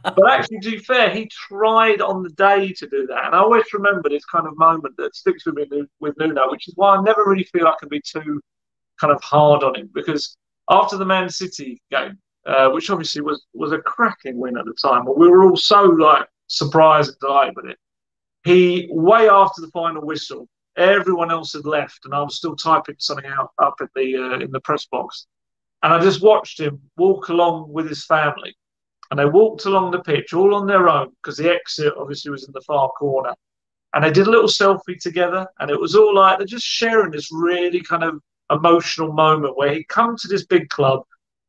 But actually, to be fair, he tried on the day to do that. And I always remember this kind of moment that sticks with me with Nuno, which is why I never really feel I can be too kind of hard on him. Because after the Man City game, uh, which obviously was, was a cracking win at the time, but we were all so, like, surprised and delighted with it. He, way after the final whistle, everyone else had left, and I was still typing something out up in the uh, in the press box. And I just watched him walk along with his family, and they walked along the pitch all on their own, because the exit obviously was in the far corner. And they did a little selfie together, and it was all like they're just sharing this really kind of emotional moment where he'd come to this big club,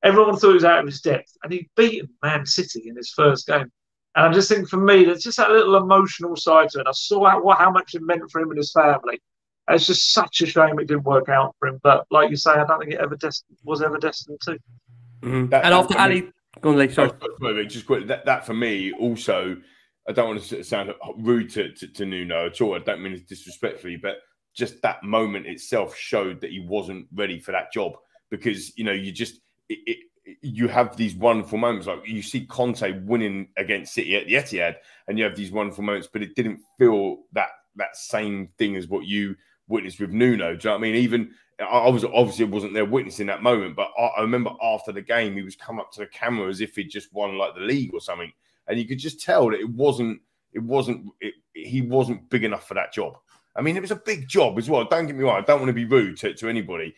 everyone thought he was out of his depth, and he'd beaten Man City in his first game. And I just think, for me, there's just that little emotional side to it. I saw how, how much it meant for him and his family. And it's just such a shame it didn't work out for him. But like you say, I don't think it ever destined, was ever destined to. Mm-hmm. That, and after Ali... Me, go on, Lee, sorry. Sorry, just quick, that, that, for me, also, I don't want to sound rude to, to, to Nuno at all. I don't mean it disrespectfully, but just that moment itself showed that he wasn't ready for that job. Because, you know, you just... It, it, you have these wonderful moments, like you see Conte winning against City at the Etihad, and you have these wonderful moments, but it didn't feel that that same thing as what you witnessed with Nuno. Do you know what I mean? Even I was obviously wasn't there witnessing that moment, but I, I remember after the game, he was come up to the camera as if he'd just won like the league or something, and you could just tell that it wasn't, it wasn't, it, he wasn't big enough for that job. I mean, it was a big job as well. Don't get me wrong, I don't want to be rude to, to anybody.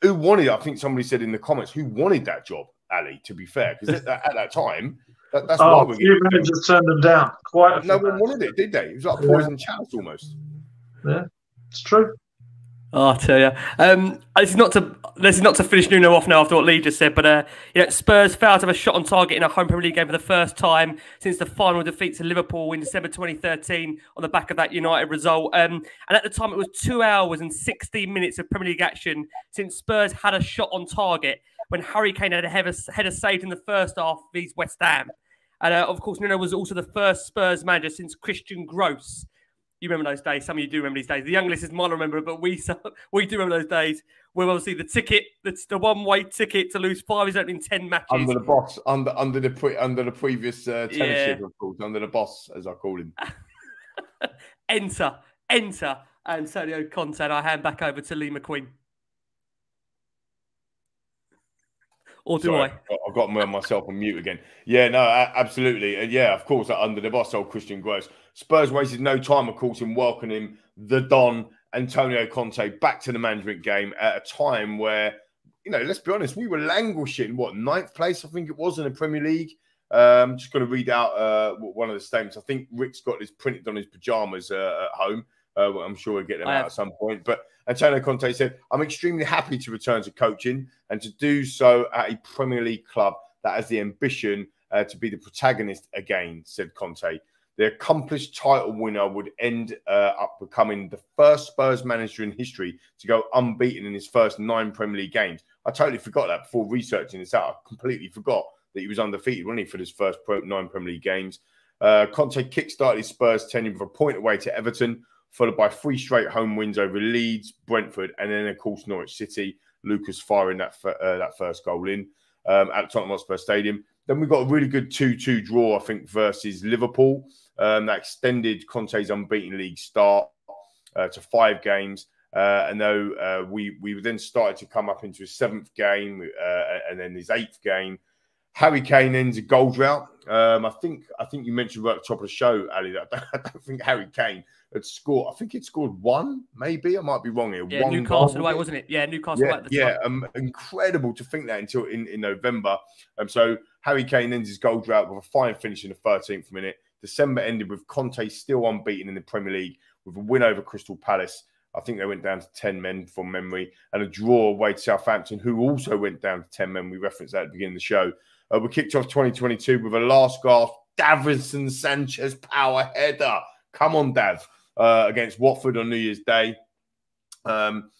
Who wanted, I think somebody said in the comments, who wanted that job, Ali, to be fair? Because at, at that time, that, that's oh, why we were getting... just turned them down. Quite no one wanted it, did they? It was like poison yeah. chalice almost. Yeah, it's true. Oh, I tell you. Um, this, is not to, this is not to finish Nuno off now after what Lee just said, but uh, you know, Spurs failed to have a shot on target in a home Premier League game for the first time since the final defeat to Liverpool in December twenty thirteen on the back of that United result. Um, and at the time, it was two hours and sixteen minutes of Premier League action since Spurs had a shot on target when Harry Kane had a header saved in the first half against West Ham. And uh, of course, Nuno was also the first Spurs manager since Christian Gross. You remember those days. Some of you do remember these days. The young listeners might remember, but we we do remember those days where obviously the ticket, the, the one-way ticket to lose five is only in ten matches. Under the boss, under under the pre, under the previous uh, tennis yeah. of course, under the boss, as I call him. Enter, enter, Antonio Conte. I hand back over to Lee McQueen. Or do Sorry, I? I've got myself on mute again. Yeah, no, absolutely. Yeah, of course, under the boss, old Christian Gross. Spurs wasted no time, of course, in welcoming the Don, Antonio Conte, back to the management game at a time where, you know, let's be honest, we were languishing, what, ninth place, I think it was, in the Premier League. Um, just going to read out uh, one of the statements. I think Rick's got this printed on his pyjamas uh, at home. Uh, well, I'm sure we'll get them out at some point. But Antonio Conte said, I'm extremely happy to return to coaching and to do so at a Premier League club that has the ambition uh, to be the protagonist again, said Conte. The accomplished title winner would end uh, up becoming the first Spurs manager in history to go unbeaten in his first nine Premier League games. I totally forgot that before researching this out. I completely forgot that he was undefeated, wasn't he, for his first nine Premier League games. Uh, Conte kick-started his Spurs tenure with a point away to Everton, followed by three straight home wins over Leeds, Brentford, and then, of course, Norwich City. Lucas firing that, uh, that first goal in um, at Tottenham Hotspur Stadium. Then we've got a really good two two draw, I think, versus Liverpool. Um, that extended Conte's unbeaten league start uh, to five games. Uh, and though uh, we, we then started to come up into his seventh game uh, and then his eighth game. Harry Kane ends a goal drought. Um, I think I think you mentioned right at the top of the show, Ali, that I don't, I don't think Harry Kane had scored. I think he'd scored one, maybe. I might be wrong here. Yeah, one Newcastle away, wasn't it? Yeah, Newcastle away. Yeah, yeah um, incredible to think that until in, in November. Um, so Harry Kane ends his goal drought with a fine finish in the thirteenth minute. December ended with Conte still unbeaten in the Premier League with a win over Crystal Palace. I think they went down to ten men from memory, and a draw away to Southampton, who also went down to ten men. We referenced that at the beginning of the show. Uh, we kicked off twenty twenty-two with a last gasp Davinson Sanchez power header. Come on, Dav, uh, against Watford on New Year's Day. Um,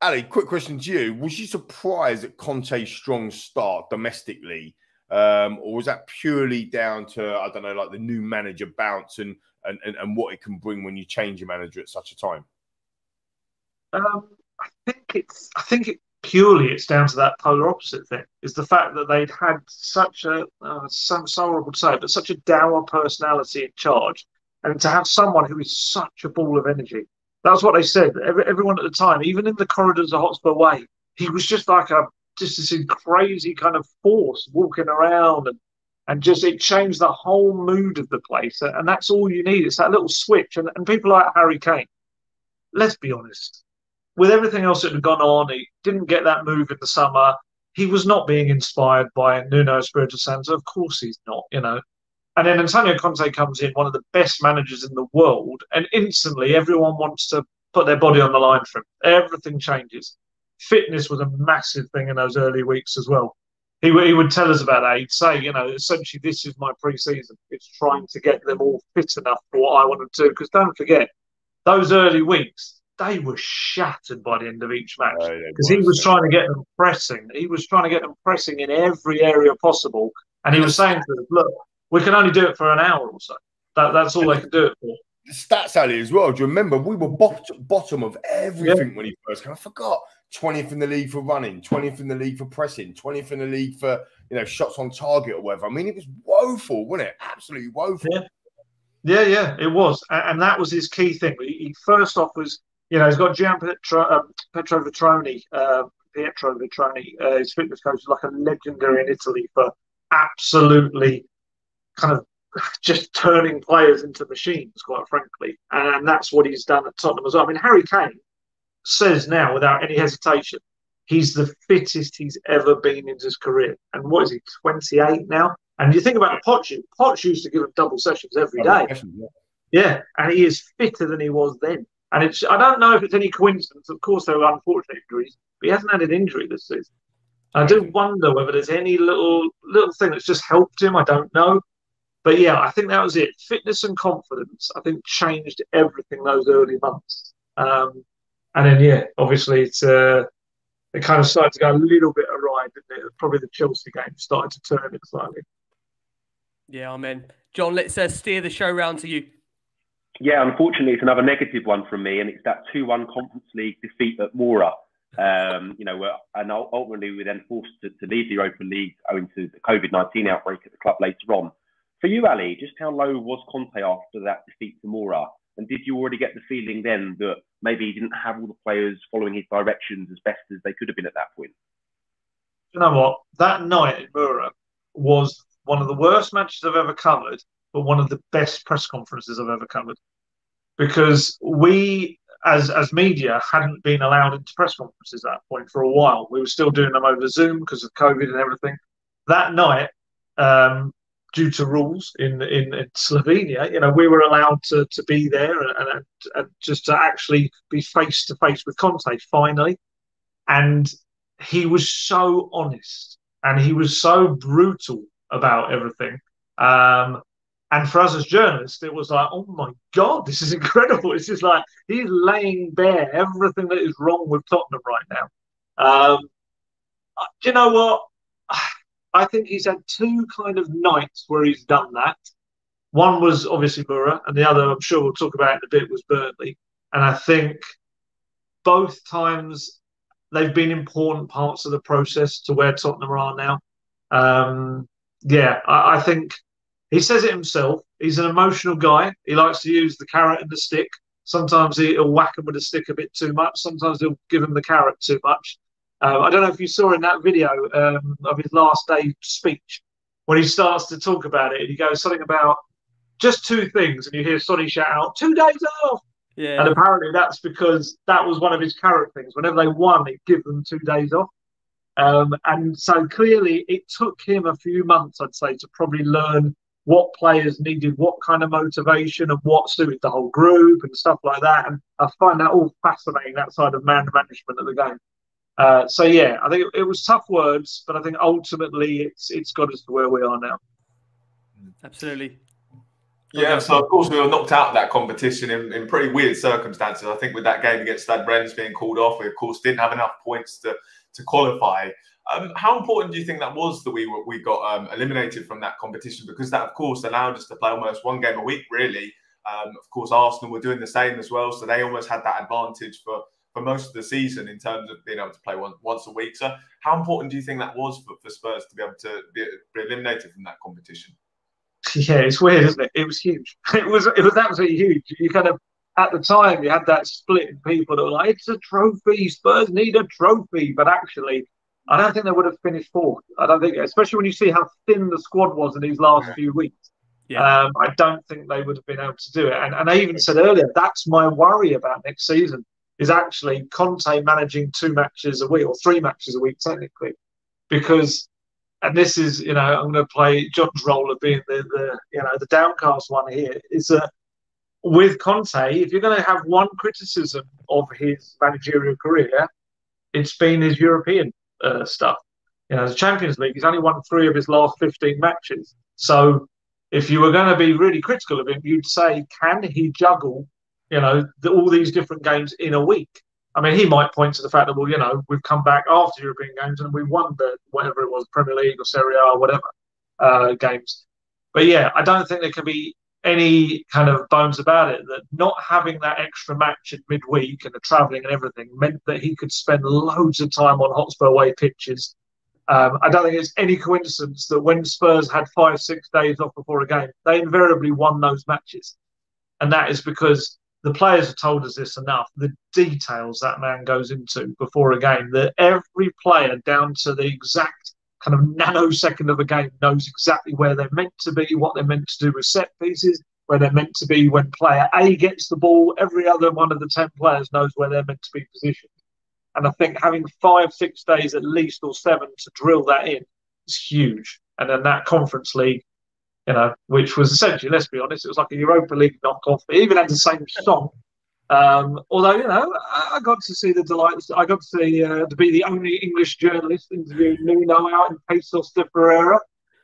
Ali, quick question to you. Was you surprised at Conte's strong start domestically? Um, or was that purely down to, I don't know, like the new manager bounce and, and, and, and what it can bring when you change a manager at such a time? Um, I think it's. I think it purely it's down to that polar opposite thing. Is the fact that they'd had such a, uh, some so horrible to say, but such a dour personality in charge, and to have someone who is such a ball of energy. That's what they said. Every, everyone at the time, even in the corridors of Hotspur Way, he was just like a just this crazy kind of force walking around, and and just it changed the whole mood of the place. And that's all you need. It's that little switch. And and people like Harry Kane. Let's be honest. With everything else that had gone on, he didn't get that move in the summer. He was not being inspired by Nuno Espírito Santo. Of course he's not, you know. And then Antonio Conte comes in, one of the best managers in the world, and instantly everyone wants to put their body on the line for him. Everything changes. Fitness was a massive thing in those early weeks as well. He, he would tell us about that. He'd say, you know, essentially this is my pre-season. It's trying to get them all fit enough for what I want to do. Because don't forget, those early weeks, they were shattered by the end of each match because oh, he was trying to get them pressing. He was trying to get them pressing in every area possible. And he was saying to them, look, we can only do it for an hour or so. That, that's all they can do it for. The stats, Ali, as well. Do you remember? We were bot bottom of everything yeah. when he first came. I forgot. twentieth in the league for running, twentieth in the league for pressing, twentieth in the league for, you know, shots on target or whatever. I mean, it was woeful, wasn't it? Absolutely woeful. Yeah, yeah, yeah it was. And that was his key thing. He first off was, you know, he's got Gian Pietro, um, Pietro Vitroni, uh, Pietro Vitroni, uh, his fitness coach, is like a legendary in Italy for absolutely kind of just turning players into machines, quite frankly. And, and that's what he's done at Tottenham as well. I mean, Harry Kane says now, without any hesitation, he's the fittest he's ever been in his career. And what is he, twenty-eight now? And you think about Poch, Poch used to give him double sessions every day. Sessions, yeah. yeah, and he is fitter than he was then. And it's, I don't know if it's any coincidence. Of course, there were unfortunate injuries, but he hasn't had an injury this season. I do wonder whether there's any little little thing that's just helped him. I don't know. But, yeah, I think that was it. Fitness and confidence, I think, changed everything those early months. Um, and then, yeah, obviously, it's, uh, it kind of started to go a little bit awry, didn't it? Probably the Chelsea game started to turn it slightly. Yeah, amen. John, let's uh, steer the show round to you. Yeah, unfortunately, it's another negative one from me, and it's that two one Conference League defeat at Moura. Um, you know, and ultimately we were then forced to, to leave the Europa League owing to the COVID nineteen outbreak at the club later on. For you, Ali, just how low was Conte after that defeat to Moura? And did you already get the feeling then that maybe he didn't have all the players following his directions as best as they could have been at that point? You know what? That night at Moura was one of the worst matches I've ever covered, but one of the best press conferences I've ever covered. Because we, as as media, hadn't been allowed into press conferences at that point for a while. We were still doing them over Zoom because of COVID and everything. That night, um, due to rules in, in, in Slovenia, you know, we were allowed to, to be there and, and, and just to actually be face-to-face with Conte, finally. And he was so honest and he was so brutal about everything. Um And for us as journalists, it was like, oh, my God, this is incredible. It's just like he's laying bare everything that is wrong with Tottenham right now. Um, do you know what? I think he's had two kind of nights where he's done that. One was obviously Moura, and the other, I'm sure we'll talk about in a bit, was Burnley. And I think both times they've been important parts of the process to where Tottenham are now. Um yeah, I, I think he says it himself. He's an emotional guy. He likes to use the carrot and the stick. Sometimes he'll whack him with a stick a bit too much. Sometimes he'll give him the carrot too much. Um, I don't know if you saw in that video um, of his last day speech when he starts to talk about it and he goes something about just two things and you hear Sonny shout out, two days off. Yeah. And apparently that's because that was one of his carrot things. Whenever they won, he'd give them two days off. Um, and so clearly it took him a few months, I'd say, to probably learn what players needed, what kind of motivation and what suited the whole group and stuff like that. And I find that all fascinating, that side of man management of the game. Uh, so, yeah, I think it, it was tough words, but I think ultimately it's it's got us to where we are now. Absolutely. Yeah, so of course we were knocked out of that competition in, in pretty weird circumstances. I think with that game against Stade Rennes being called off, we of course didn't have enough points to to qualify. Um, how important do you think that was that we were, we got um, eliminated from that competition? Because that of course allowed us to play almost one game a week, really. Um, of course, Arsenal were doing the same as well, so they almost had that advantage for for most of the season in terms of being able to play one, once a week. So, how important do you think that was for, for Spurs to be able to be, be eliminated from that competition? Yeah, it's weird, isn't it? It was huge. It was it was absolutely huge. You kind of, at the time, you had that split in people that were like, it's a trophy, Spurs need a trophy. But actually, I don't think they would have finished fourth. I don't think, especially when you see how thin the squad was in these last yeah. few weeks. Yeah. Um, I don't think they would have been able to do it. And, and I even said earlier, that's my worry about next season, is actually Conte managing two matches a week, or three matches a week, technically. Because... And this is, you know, I'm going to play John's role of being the, the, you know, the downcast one here. Is that with Conte, if you're going to have one criticism of his managerial career, it's been his European uh, stuff. You know, the Champions League, he's only won three of his last fifteen matches. So if you were going to be really critical of him, you'd say, can he juggle, you know, the, all these different games in a week? I mean, he might point to the fact that, well, you know, we've come back after European games and we won the, whatever it was, Premier League or Serie A or whatever uh, games. But, yeah, I don't think there can be any kind of bones about it that not having that extra match in midweek and the travelling and everything meant that he could spend loads of time on Hotspur away pitches. Um, I don't think it's any coincidence that when Spurs had five, six days off before a game, they invariably won those matches. And that is because... the players have told us this enough. The details that man goes into before a game, that every player down to the exact kind of nanosecond of a game knows exactly where they're meant to be, what they're meant to do with set pieces, where they're meant to be when player A gets the ball. Every other one of the ten players knows where they're meant to be positioned. And I think having five, six days at least or seven to drill that in is huge. And then that Conference League, you know, which was essentially, let's be honest, it was like a Europa League knockoff. It even had the same song. Um, although, you know, I got to see the delights. I got to see, uh, to be the only English journalist interviewing Nuno out in Pasos de Ferreira.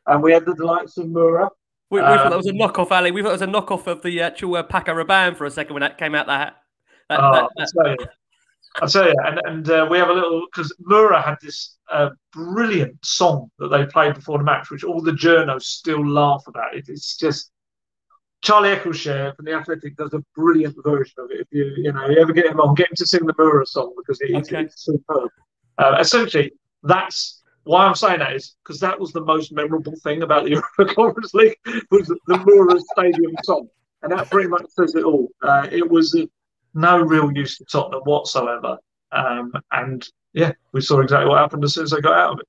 And we had the delights of Moura. We, we um, thought that was a knockoff, Ali. We thought it was a knockoff of the actual uh, Paco Rabanne for a second when that came out. That, that, oh, that, that. I'll tell you. I'll tell you. And, and uh, we have a little, because Moura had this uh, brilliant song that they played before the match, which all the journos still laugh about. It, it's just, Charlie Eccleshare from The Athletic does a brilliant version of it. If you you know you ever get him on, get him to sing the Moura song, because it, okay. it, it's superb. Uh, essentially, that's why I'm saying that, is because that was the most memorable thing about the Europa Conference League, was the Moura Stadium song. And that pretty much says it all. Uh, it was a, no real use to Tottenham whatsoever. Um, and, yeah, we saw exactly what happened as soon as they got out of it.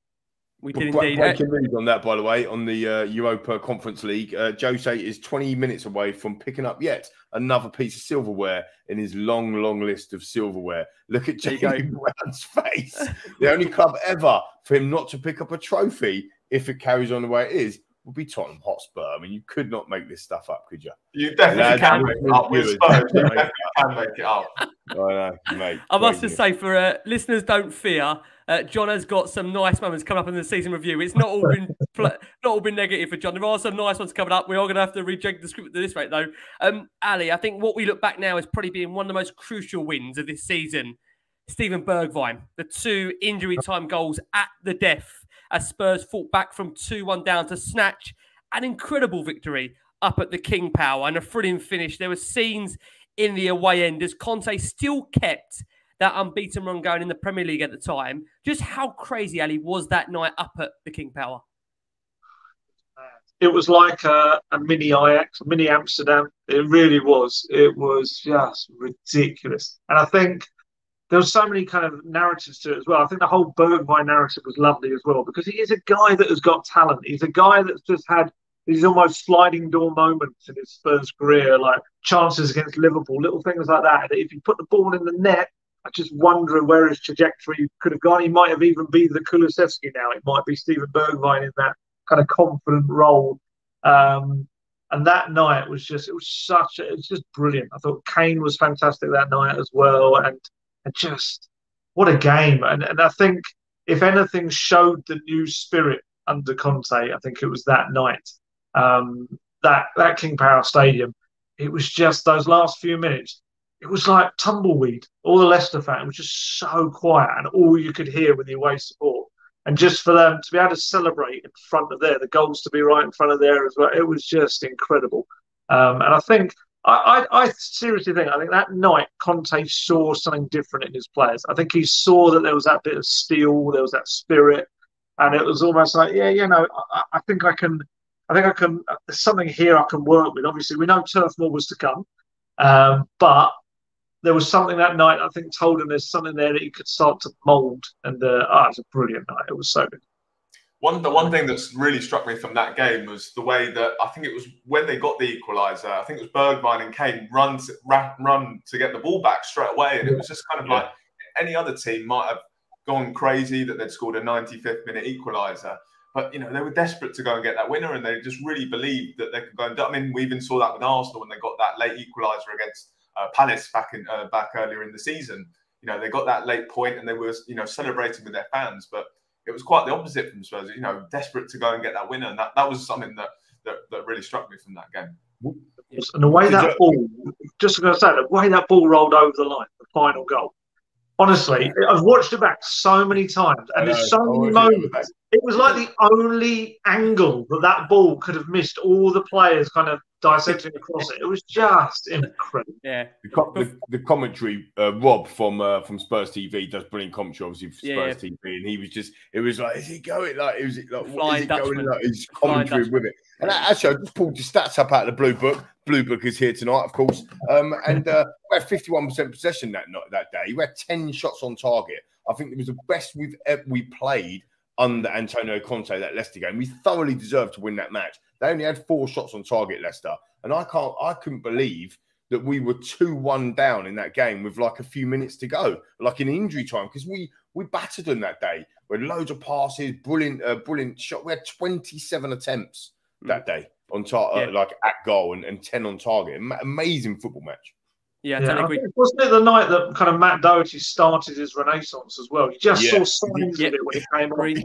We did indeed. Breaking news on that, by the way, on the uh, Europa Conference League. Uh, Jose is twenty minutes away from picking up yet another piece of silverware in his long, long list of silverware. Look at Jamie Brown's face. The only club ever for him not to pick up a trophy, if it carries on the way it is, would be Tottenham Hotspur. I mean, you could not make this stuff up, could you? You definitely can make it up with Spurs. You definitely can make it up. I know, mate. I must just say, for uh, listeners, don't fear. Uh, John has got some nice moments coming up in the season review. It's not all been not all been negative for John. There are some nice ones coming up. We are going to have to reject the script at this rate, though. Um, Ali, I think what we look back now is probably being one of the most crucial wins of this season. Steven Bergwijn, the two injury time goals at the death, as Spurs fought back from two one down to snatch an incredible victory up at the King Power and a thrilling finish. There were scenes in the away end as Conte still kept that unbeaten run going in the Premier League at the time. Just how crazy, Ali, was that night up at the King Power? it was like a, a mini Ajax, a mini Amsterdam. It really was. It was just ridiculous. And I think there were so many kind of narratives to it as well. I think the whole Bergwijn narrative was lovely as well, because he is a guy that has got talent. He's a guy that's just had these almost sliding door moments in his Spurs career, like chances against Liverpool, little things like that. If you put the ball in the net, I just wonder where his trajectory could have gone. He might have even been the Kulusevski now. It might be Steven Bergwijn in that kind of confident role. Um, and that night was just, it was such, a, it was just brilliant. I thought Kane was fantastic that night as well. And, and just, what a game. And, and I think if anything showed the new spirit under Conte, I think it was that night. Um, that, that King Power Stadium, it was just those last few minutes. It was like tumbleweed. All the Leicester fans were just so quiet, and all you could hear were the away support. And just for them to be able to celebrate in front of there, the goals to be right in front of there as well, it was just incredible. Um, and I think, I, I, I seriously think, I think that night Conte saw something different in his players. I think he saw that there was that bit of steel, there was that spirit, and it was almost like, yeah, you know, I, I think I can, I think I can, there's something here I can work with. Obviously, we know Turf Moor was to come, um, but there was something that night, I think, told him there's something there that he could start to mould. And uh, oh, it was a brilliant night. It was so good. One, the one thing that's really struck me from that game was the way that, I think it was when they got the equaliser, I think it was Bergwijn and Kane run to, run to get the ball back straight away. And yeah. It was just kind of yeah. like any other team might have gone crazy that they'd scored a ninety-fifth minute equaliser. But, you know, they were desperate to go and get that winner, and they just really believed that they could go and do it. I mean, we even saw that with Arsenal when they got that late equaliser against Uh, Palace back in uh, back earlier in the season. You know, they got that late point and they were, you know, celebrating with their fans, but it was quite the opposite from Spurs, you know, desperate to go and get that winner. And that, that was something that, that that really struck me from that game. And the way that ball, just going to say, the way that ball rolled over the line, the final goal. Honestly, I've watched it back so many times, and there's so many moments. It was like the only angle that that ball could have missed, all the players kind of dissecting across it. It was just incredible. Yeah. The, co the, the commentary, uh, Rob from uh, from Spurs T V does brilliant commentary, obviously, for Spurs yeah, yeah. T V, and he was just, it was like, is he going? Like, it was like, what Flying is he Dutchman. going? Like, his commentary with it. And actually, I just pulled the stats up out of the Blue Book. Blue Book is here tonight, of course. Um, and uh, we had fifty-one percent possession that night, that day. We had ten shots on target. I think it was the best we've ever, we played under Antonio Conte, that Leicester game. We thoroughly deserved to win that match. They only had four shots on target, Leicester. And I can't, I couldn't believe that we were two one down in that game with like a few minutes to go, like in injury time, because we we battered them that day. We had loads of passes, brilliant, uh, brilliant shot. We had twenty-seven attempts that day on target, yeah. uh, like at goal, and, and ten on target. Am amazing football match. Yeah, yeah. I think, wasn't it the night that kind of Matt Doherty started his renaissance as well? You just yeah. saw signs yeah. of it when he came on. Yeah,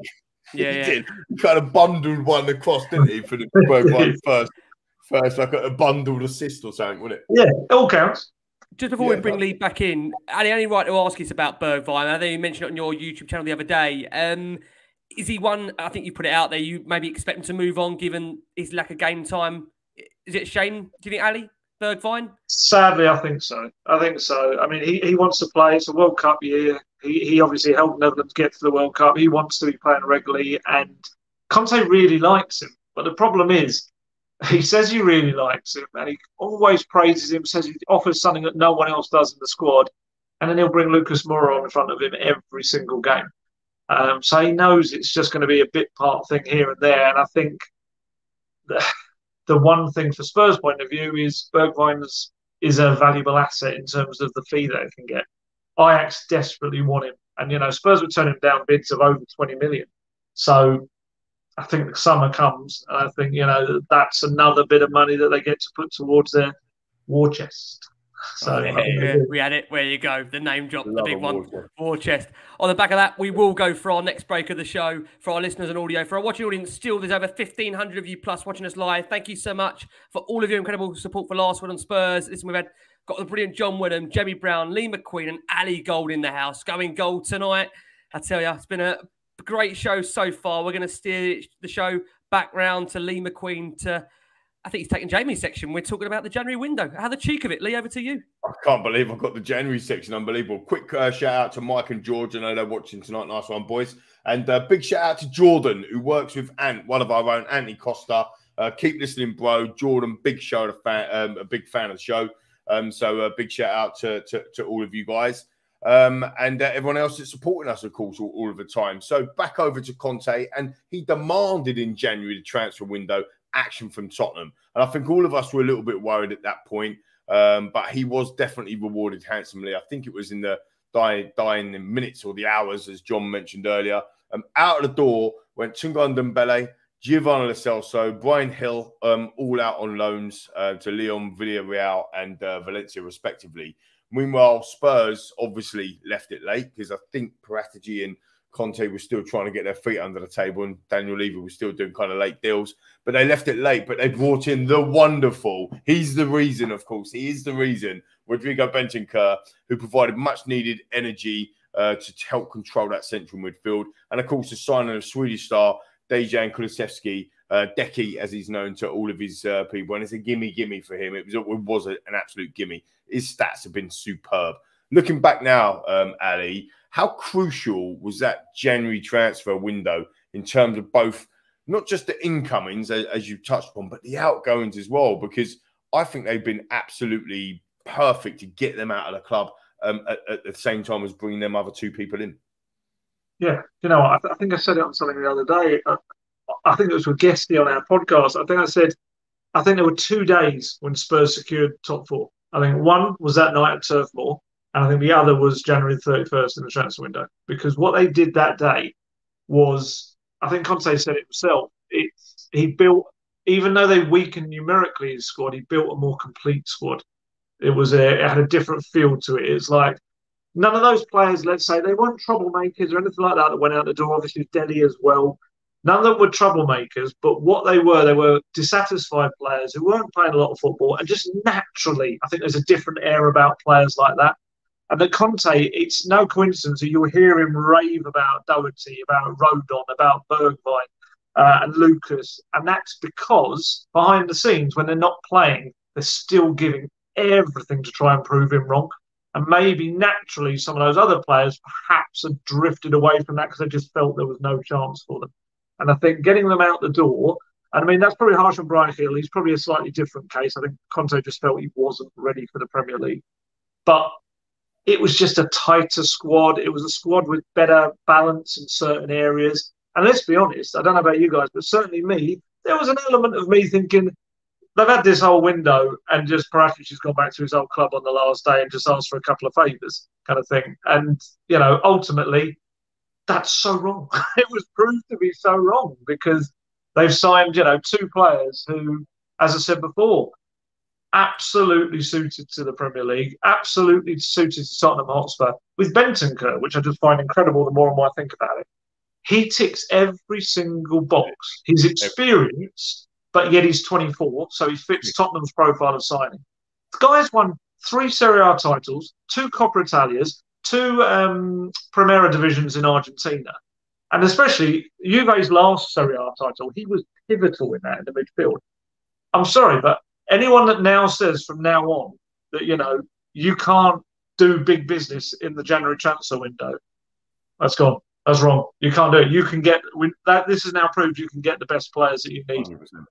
he yeah. did. He kind of bundled one across, didn't he, for the Bergwijn first, first like a bundled assist or something, wasn't it? Yeah, it all counts. Just before yeah, we bring Lee back in, Ali, only right to ask is about Bergwijn. I think you mentioned it on your YouTube channel the other day. Um, Is he one, I think you put it out there, you maybe expect him to move on given his lack of game time? Is it a shame, do you think, Ali, Bergwijn? Sadly, I think so. I think so. I mean, he, he wants to play. It's a World Cup year. He, he obviously helped Netherlands get to the World Cup. He wants to be playing regularly, and Conte really likes him. But the problem is, he says he really likes him, and he always praises him, says he offers something that no one else does in the squad, and then he'll bring Lucas Moura on in front of him every single game. Um, so he knows it's just going to be a bit part thing here and there. And I think the, the one thing for Spurs' point of view is Bergwijn is a valuable asset in terms of the fee that it can get. Ajax desperately want him. And, you know, Spurs would turn him down bids of over twenty million. So I think the summer comes, and I think, you know, that's another bit of money that they get to put towards their war chest. So oh, yeah, we had it. Where you go, the name drop, the big one, war chest. On the back of that, we will go for our next break of the show. For our listeners and audio, for our watching audience, still there's over fifteen hundred of you plus watching us live. Thank you so much for all of your incredible support for Last Word on Spurs. Listen, we've had got the brilliant John Wenham, Jamie Brown, Lee McQueen, and Ali Gold in the house. Going gold tonight, I tell you, it's been a great show so far. We're going to steer the show back round to Lee McQueen to. I think he's taking Jamie's section. We're talking about the January window. How the cheek of it. Lee, over to you. I can't believe I've got the January section. Unbelievable. Quick uh, shout-out to Mike and George. I know they're watching tonight. Nice one, boys. And uh, big shout-out to Jordan, who works with Ant, one of our own, Anthony Costa. Uh, keep listening, bro. Jordan, big show, a, fan, um, a big fan of the show. Um, so a big shout out to, to, to all of you guys. Um, and uh, everyone else that's supporting us, of course, all, all of the time. So back over to Conte, and he demanded in January the transfer window action from Tottenham. And I think all of us were a little bit worried at that point, um, but he was definitely rewarded handsomely. I think it was in the dying, dying in minutes or the hours, as John mentioned earlier. Um, out of the door went Tanguy Ndombele, Giovanni Lo Celso, Brian Hill, um, all out on loans uh, to Leon, Villarreal and uh, Valencia, respectively. Meanwhile, Spurs obviously left it late because I think Paratici and Conte were still trying to get their feet under the table and Daniel Levy was still doing kind of late deals. But they left it late, but they brought in the wonderful, he's the reason, of course, he is the reason, Rodrigo Bentancur, who provided much-needed energy uh, to help control that central midfield. And, of course, the signing of Swedish star Dejan Kulusevski, uh, Deki, as he's known to all of his uh, people. And it's a gimme-gimme for him. It was, it was a, an absolute gimme. His stats have been superb. Looking back now, um, Ali, how crucial was that January transfer window in terms of both, not just the incomings, as, as you touched upon, but the outgoings as well? Because I think they've been absolutely perfect to get them out of the club um, at, at the same time as bringing them other two people in. Yeah, you know, I, th I think I said it on something the other day. I, I think it was with Guesty on our podcast. I think I said, I think there were two days when Spurs secured top four. I think one was that night at Turf Moor, and I think the other was January thirty-first in the transfer window. Because what they did that day was, I think Conte said it himself, it, he built, even though they weakened numerically his squad, he built a more complete squad. It was a, it had a different feel to it. It's like, none of those players, let's say, they weren't troublemakers or anything like that that went out the door. Obviously, Deli as well. None of them were troublemakers, but what they were, they were dissatisfied players who weren't playing a lot of football. And just naturally, I think there's a different air about players like that. And that Conte, it's no coincidence that you'll hear him rave about Doherty, about Rodon, about Bergwijn uh, and Lucas. And that's because behind the scenes, when they're not playing, they're still giving everything to try and prove him wrong. And maybe naturally some of those other players perhaps had drifted away from that because they just felt there was no chance for them. And I think getting them out the door, and I mean, that's probably harsh on Brian Hill. He's probably a slightly different case. I think Conte just felt he wasn't ready for the Premier League. But it was just a tighter squad. It was a squad with better balance in certain areas. And let's be honest, I don't know about you guys, but certainly me, there was an element of me thinking, they've had this whole window and just Paratici's gone back to his old club on the last day and just asked for a couple of favours kind of thing. And, you know, ultimately, that's so wrong. It was proved to be so wrong because they've signed, you know, two players who, as I said before, absolutely suited to the Premier League, absolutely suited to Tottenham Hotspur. With Bentancur, which I just find incredible the more and more I think about it, he ticks every single box. He's experienced, but yet he's twenty-four, so he fits Tottenham's profile of signing. The guy's won three Serie A titles, two Coppa Italias, two um, Primera divisions in Argentina. And especially Juve's last Serie A title, he was pivotal in that in the midfield. I'm sorry, but anyone that now says from now on that, you know, you can't do big business in the January transfer window, that's gone. That's wrong. You can't do it. You can get – that. This is now proved you can get the best players that you need. one hundred percent.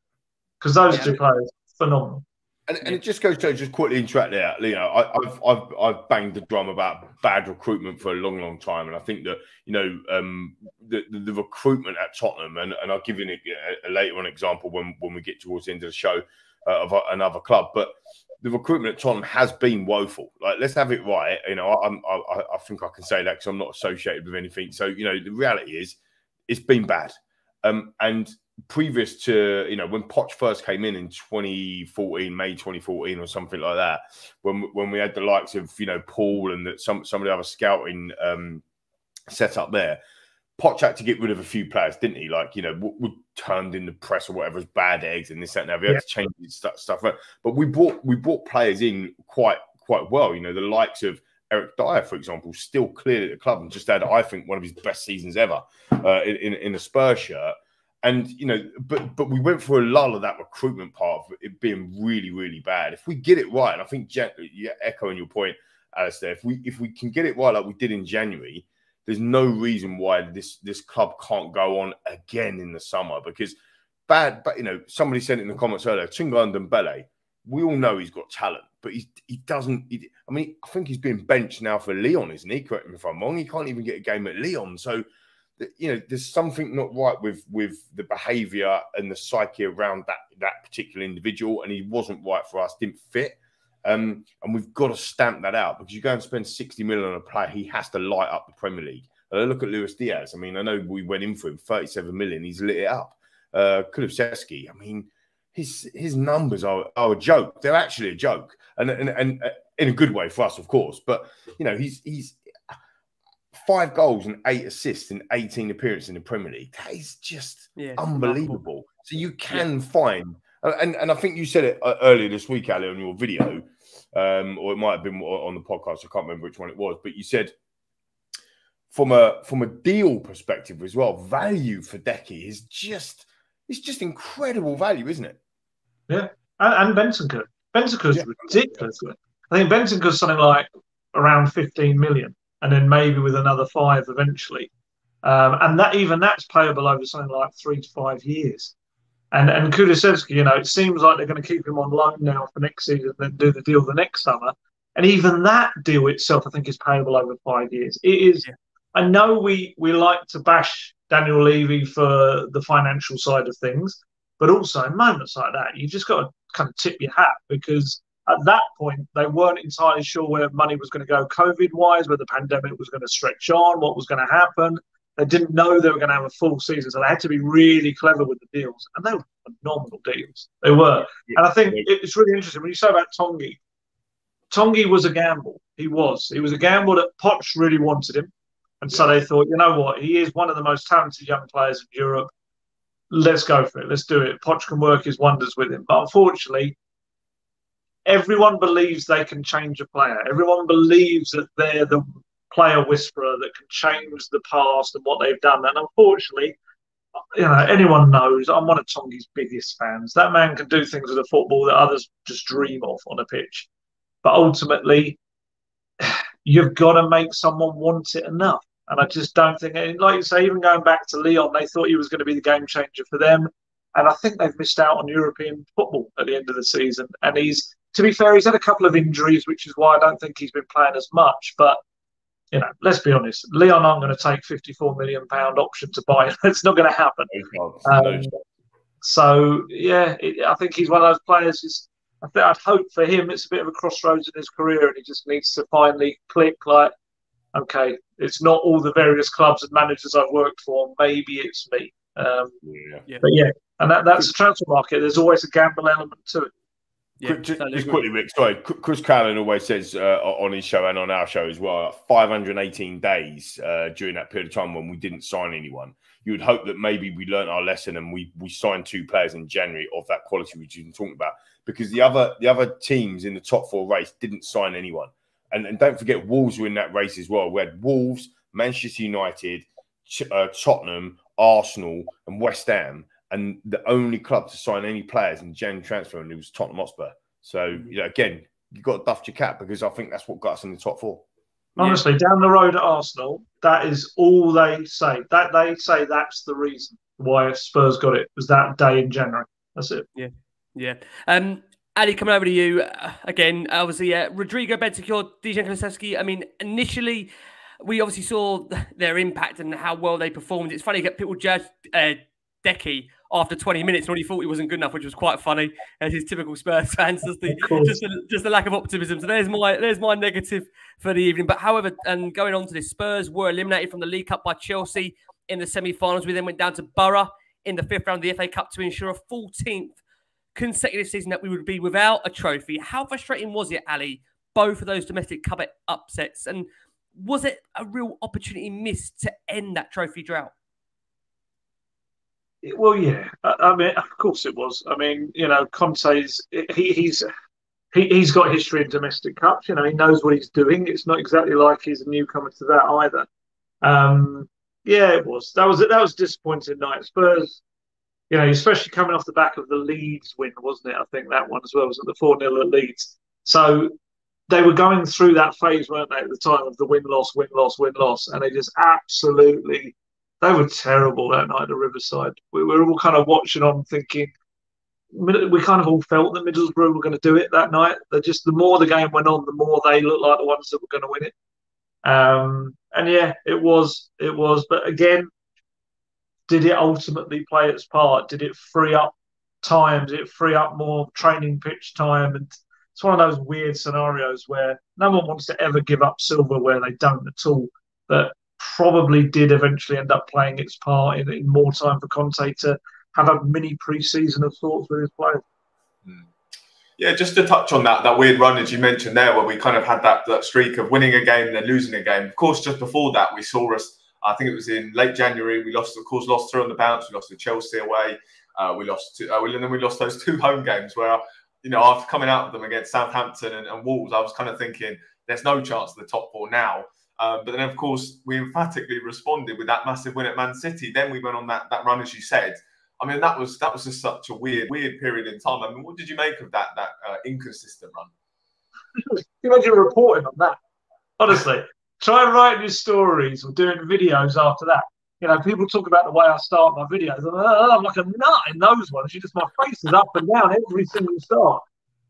Because those yeah, two players, phenomenal. And, and it just goes to just quickly interact there. You know, I, I've I've I've banged the drum about bad recruitment for a long, long time, and I think that you know um, the, the the recruitment at Tottenham, and, and I'll give you a, a later on example when when we get towards the end of the show uh, of another club, but. The recruitment at Tottenham has been woeful. Like, let's have it right. You know, I'm, I, I think I can say that because I'm not associated with anything. So, you know, the reality is it's been bad. Um, and previous to, you know, when Poch first came in in twenty fourteen, May twenty fourteen or something like that, when when we had the likes of, you know, Paul and that some, some of the other scouting um, set up there, Poch had to get rid of a few players, didn't he? Like, you know, we turned in the press or whatever as bad eggs and this, that, and that. We had yeah. to change his st stuff. But we brought we brought players in quite quite well. You know, the likes of Eric Dier, for example, still cleared at the club and just had, I think, one of his best seasons ever uh, in, in a Spurs shirt. And, you know, but but we went for a lull of that recruitment part of it being really, really bad. If we get it right, and I think, yeah, echoing your point, Alasdair, if we, if we can get it right like we did in January, there's no reason why this this club can't go on again in the summer because bad, but you know, somebody said it in the comments earlier, Tanguy Ndombele, we all know he's got talent, but he, he doesn't, he, I mean, I think he's been benched now for Lyon, isn't he? Correct me if I'm wrong. He can't even get a game at Lyon. So, you know, there's something not right with, with the behaviour and the psyche around that, that particular individual, and he wasn't right for us, didn't fit. Um, and we've got to stamp that out, because you go and spend sixty million on a player, he has to light up the Premier League. Uh, look at Luis Diaz. I mean, I know we went in for him, thirty-seven million. He's lit it up. Uh, Kulusevski, I mean, his his numbers are, are a joke. They're actually a joke, and and, and uh, in a good way for us, of course. But, you know, he's he's five goals and eight assists in eighteen appearances in the Premier League. That is just yeah, unbelievable. So you can yeah. find... And, and I think you said it earlier this week, Ali, on your video, um, or it might have been on the podcast. I can't remember which one it was. But you said, from a from a deal perspective as well, value for Decky is just, it's just incredible value, isn't it? Yeah. And, and Bentancur. Bentancur's yeah. ridiculous. I think Bentancur's something like around fifteen million, and then maybe with another five eventually. Um, and that even that's payable over something like three to five years. And and Kulusevski, you know, it seems like they're going to keep him on loan now for next season, then do the deal the next summer. And even that deal itself, I think, is payable over five years. It is. Yeah. I know we we like to bash Daniel Levy for the financial side of things, but also in moments like that, you just got to kind of tip your hat, because at that point they weren't entirely sure where money was going to go, COVID-wise, where the pandemic was going to stretch on, what was going to happen. They didn't know they were going to have a full season, so they had to be really clever with the deals. And they were phenomenal deals. They were. Yeah, and I think yeah. it's really interesting. When you say about Tanguy, Tanguy was a gamble. He was. He was a gamble that Poch really wanted him. And yeah. so they thought, you know what, he is one of the most talented young players in Europe. Let's go for it. Let's do it. Poch can work his wonders with him. But unfortunately, everyone believes they can change a player. Everyone believes that they're the player whisperer that can change the past and what they've done. And unfortunately, you know, anyone knows, I'm one of Tanguy's biggest fans. That man can do things with the football that others just dream of on a pitch. But ultimately, you've got to make someone want it enough. And I just don't think, and like you say, even going back to Lyon, they thought he was going to be the game changer for them. And I think they've missed out on European football at the end of the season. And he's, to be fair, he's had a couple of injuries, which is why I don't think he's been playing as much. But you know, let's be honest. Lyon aren't going to take fifty-four million pounds option to buy. It's not going to happen. Um, so, yeah, it, I think he's one of those players. Who's, I think I'd hope for him it's a bit of a crossroads in his career, and he just needs to finally click, like, okay, it's not all the various clubs and managers I've worked for. Maybe it's me. Um, yeah. But, yeah, and that, that's the transfer market. There's always a gamble element to it. Yeah, just, just quickly, Rick, sorry, Chris Callan always says uh, on his show and on our show as well, five hundred eighteen days uh, during that period of time when we didn't sign anyone. You would hope that maybe we learned our lesson and we we signed two players in January of that quality which you've been talking about, because the other the other teams in the top four race didn't sign anyone. And, and don't forget, Wolves were in that race as well. We had Wolves, Manchester United, uh, Tottenham, Arsenal and West Ham. And the only club to sign any players in January transfer, and it was Tottenham Hotspur. So, you know, again, you've got to doff your cap, because I think that's what got us in the top four. Honestly, yeah. down the road at Arsenal, that is all they say. That they say that's the reason why Spurs got it, was that day in January. That's it. Yeah, yeah. Um, Ali, coming over to you uh, again. Obviously, uh, Rodrigo Bentancur, Dejan Kulusevski. I mean, initially, we obviously saw their impact and how well they performed. It's funny that people judge uh, Decky after twenty minutes, and already thought he wasn't good enough, which was quite funny, as his typical Spurs fans, just the, just the just the lack of optimism. So there's my there's my negative for the evening. But however, and going on to this, Spurs were eliminated from the League Cup by Chelsea in the semi-finals. We then went down to Borough in the fifth round of the F A Cup to ensure a fourteenth consecutive season that we would be without a trophy. How frustrating was it, Ali, both of those domestic cup upsets? And was it a real opportunity missed to end that trophy drought? Well, yeah. I mean, of course it was. I mean, you know, Conte's he, he's he, he's got history in domestic cups. You know, he knows what he's doing. It's not exactly like he's a newcomer to that either. Um, yeah, it was. That was that was a disappointing night. Spurs, you know, especially coming off the back of the Leeds win, wasn't it? I think that one as well was at the four nil at Leeds. So they were going through that phase, weren't they, at the time of the win loss, win loss, win loss, and they just absolutely They were terrible that night at Riverside. We were all kind of watching on thinking, we kind of all felt that Middlesbrough were going to do it that night. They just, the more the game went on, the more they looked like the ones that were going to win it. Um, and yeah, it was, it was. But again, did it ultimately play its part? Did it free up time? Did it free up more training pitch time? And it's one of those weird scenarios where no one wants to ever give up silverware. They don't at all. But probably did eventually end up playing its part in, in more time for Conte to have a mini pre-season of sorts with his players. Yeah, just to touch on that, that weird run as you mentioned there, where we kind of had that, that streak of winning a game and then losing a game. Of course, just before that, we saw us, I think it was in late January, we lost, of course, lost three on the bounce, we lost to Chelsea away, uh, we lost to, uh, and then we lost those two home games where, you know, after coming out of them against Southampton and, and Wolves, I was kind of thinking, there's no chance of the top four now. Um, but then, of course, we emphatically responded with that massive win at Man City. Then we went on that, that run, as you said. I mean, that was that was just such a weird, weird period in time. I mean, what did you make of that that uh, inconsistent run? Can you imagine reporting on that? Honestly, try writing your stories or doing videos after that. You know, people talk about the way I start my videos. I'm, oh, I'm like a nut in those ones. You just, my face is up and down every single start.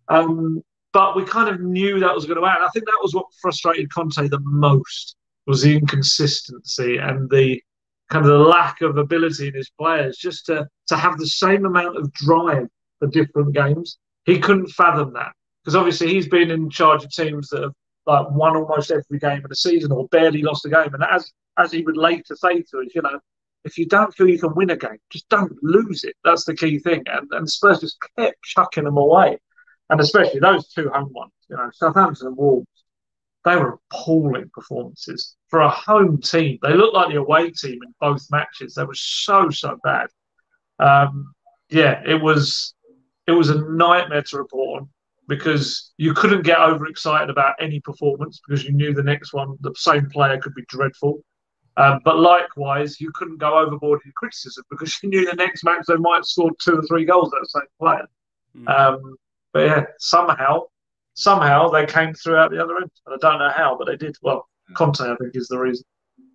Um, but we kind of knew that was going to happen. I think that was what frustrated Conte the most, was the inconsistency and the kind of the lack of ability in his players just to, to have the same amount of drive for different games. He couldn't fathom that because obviously he's been in charge of teams that have like won almost every game of the season or barely lost a game. And as as he would later say to us, you know, if you don't feel you can win a game, just don't lose it. That's the key thing. And, and Spurs just kept chucking them away. And especially those two home ones, you know, Southampton and Wolves, they were appalling performances for a home team. They looked like the away team in both matches. They were so, so bad. Um, yeah, it was it was a nightmare to report on because you couldn't get overexcited about any performance because you knew the next one, the same player could be dreadful. Um, but likewise, you couldn't go overboard in criticism because you knew the next match they might score two or three goals at the same player. Mm. Um, but yeah, somehow, somehow they came through out the other end. And I don't know how, but they did. Well, Conte, I think, is the reason.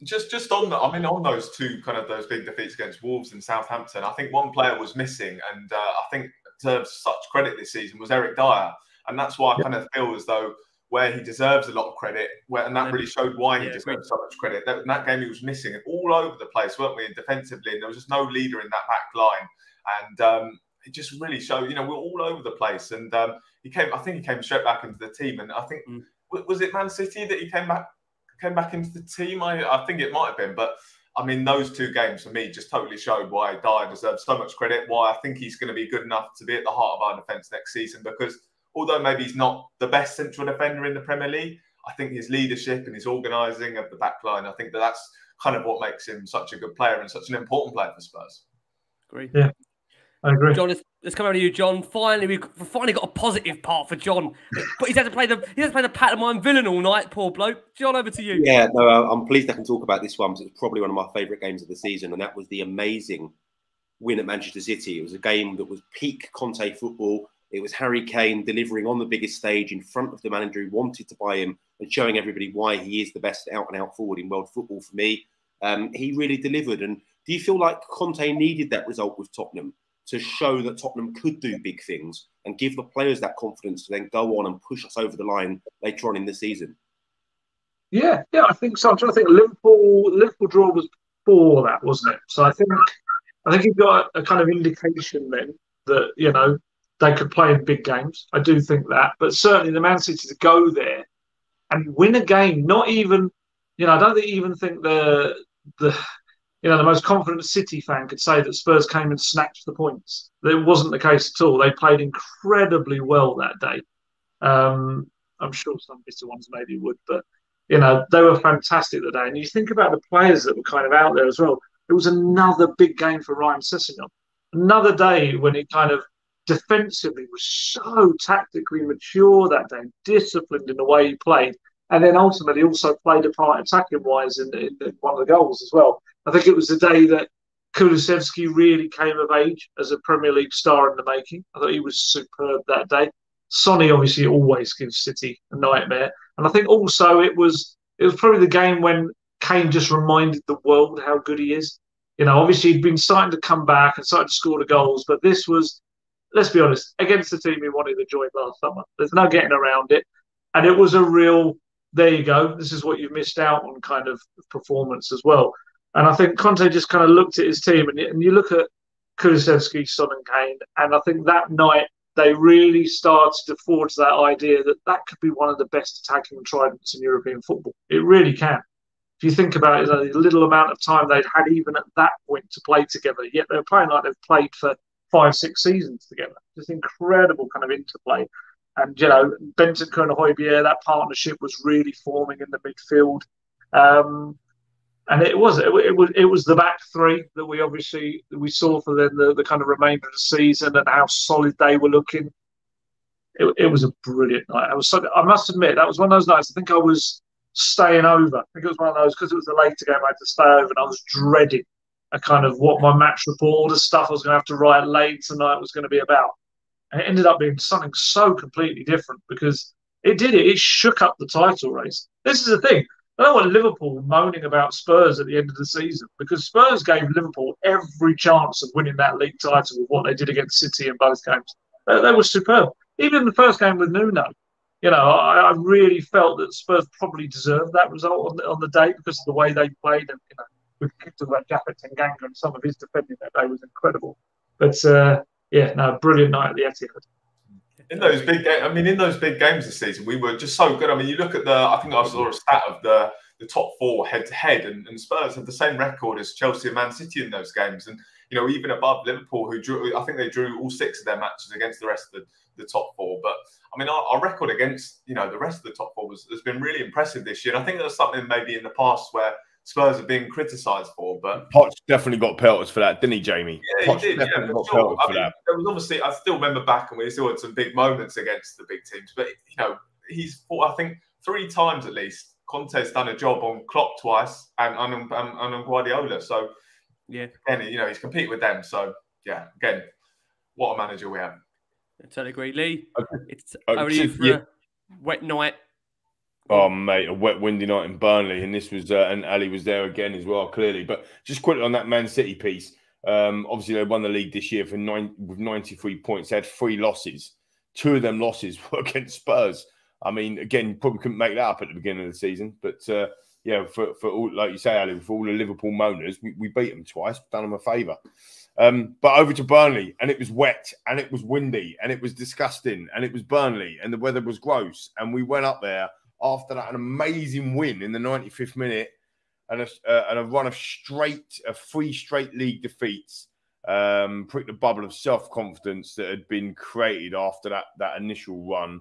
Just, just on the, I mean, on those two kind of those big defeats against Wolves and Southampton, I think one player was missing, and uh, I think deserves such credit this season was Eric Dier, and that's why I yeah. kind of feel as though where he deserves a lot of credit, where and that really showed why he yeah, deserves so much credit. That, in that game, he was missing all over the place, weren't we? And defensively, and there was just no leader in that back line, and. Um, It just really showed, you know, we're all over the place. And um, he came, I think he came straight back into the team. And I think, mm. was it Man City that he came back came back into the team? I, I think it might have been. But, I mean, those two games for me just totally showed why Dier deserves so much credit, why I think he's going to be good enough to be at the heart of our defence next season. Because although maybe he's not the best central defender in the Premier League, I think his leadership and his organising of the back line, I think that that's kind of what makes him such a good player and such an important player for Spurs. Agree. Yeah. I agree. John, let's, let's come over to you, John. Finally, we've finally got a positive part for John. But he's had to play the he's had to play the pantomime villain all night, poor bloke. John, over to you. Yeah, no, I'm pleased I can talk about this one because it's probably one of my favourite games of the season, and that was the amazing win at Manchester City. It was a game that was peak Conte football. It was Harry Kane delivering on the biggest stage in front of the manager who wanted to buy him and showing everybody why he is the best out-and-out forward in world football for me. Um, he really delivered. And do you feel like Conte needed that result with Tottenham to show that Tottenham could do big things and give the players that confidence to then go on and push us over the line later on in the season? Yeah, yeah, I think so. I'm trying to think. Liverpool, Liverpool draw was before that, wasn't it? So I think, I think you've got a kind of indication then that you know they could play in big games. I do think that, but certainly the Man City to go there and win a game. Not even, you know, I don't even think the the. You know, the most confident City fan could say that Spurs came and snatched the points. It wasn't the case at all. They played incredibly well that day. Um, I'm sure some bitter ones maybe would, but, you know, they were fantastic that day. And you think about the players that were kind of out there as well. It was another big game for Ryan Sessegnon. Another day when he kind of defensively was so tactically mature that day, disciplined in the way he played. And then ultimately also played a part attacking-wise in, in, in one of the goals as well. I think it was the day that Kulusevski really came of age as a Premier League star in the making. I thought he was superb that day. Sonny obviously always gives City a nightmare. And I think also it was it was probably the game when Kane just reminded the world how good he is. You know, obviously he'd been starting to come back and starting to score the goals, but this was, let's be honest, against the team we wanted to join last summer. There's no getting around it. And it was a real, there you go, this is what you've missed out on kind of performance as well. And I think Conte just kind of looked at his team, and, and you look at Kulusevski, Son and Kane, and I think that night they really started to forge that idea that that could be one of the best attacking tridents in European football. It really can. If you think about it, the little amount of time they'd had even at that point to play together, yet they're playing like they've played for five, six seasons together. Just incredible kind of interplay. And, you know, Bentancur and Højbjerg, that partnership was really forming in the midfield. Um, and it was, it, it was it was the back three that we obviously we saw for then the, the kind of remainder of the season and how solid they were looking. It, it was a brilliant night. I was so, I must admit, that was one of those nights. I think I was staying over. I think it was one of those, because it was a later game, I had to stay over, and I was dreading a kind of what my match report, all the stuff I was going to have to write late tonight was going to be about. And it ended up being something so completely different, because it did it. It shook up the title race. This is the thing. I don't want Liverpool moaning about Spurs at the end of the season, because Spurs gave Liverpool every chance of winning that league title with what they did against City in both games. They, they were superb. Even in the first game with Nuno, you know, I, I really felt that Spurs probably deserved that result on the, on the day because of the way they played. And, you know, we could talk about Japhet Tanganga and some of his defending that day was incredible. But, uh, yeah, no, brilliant night at the Etihad. In those big, I mean, in those big games this season, we were just so good. I mean, you look at the, I think I saw a stat of the the top four head to head, and, and Spurs have the same record as Chelsea and Man City in those games, and you know, even above Liverpool, who drew, I think they drew all six of their matches against the rest of the, the top four. But I mean, our, our record against, you know, the rest of the top four was, has been really impressive this year, and I think that's something maybe in the past where Spurs have been criticised for, but Poch definitely got pelters for that, didn't he, Jamie? Yeah, he did. Yeah, sure. for I mean, that. There was obviously, I still remember back, and we still had some big moments against the big teams. But you know, he's fought, I think, three times at least. Conte's done a job on Klopp twice, and on and, and, and Guardiola. So yeah, again, you know, he's competed with them. So yeah, again, what a manager we have. I totally agree, Lee. Okay. It's okay. How are you for yeah. a wet night? Oh, mate, a wet, windy night in Burnley. And this was, uh, and Ali was there again as well, clearly. But just quickly on that Man City piece, um, obviously they won the league this year for nine, with ninety-three points. They had three losses. Two of them losses were against Spurs. I mean, again, probably couldn't make that up at the beginning of the season. But, uh, yeah, for, for all, like you say, Ali, for all the Liverpool moaners, we, we beat them twice, done them a favour. Um, but over to Burnley, and it was wet, and it was windy, and it was disgusting, and it was Burnley, and the weather was gross. And we went up there after that, an amazing win in the ninety-fifth minute, and a, uh, and a run of straight, a three straight league defeats, um, pricked the bubble of self-confidence that had been created after that that initial run.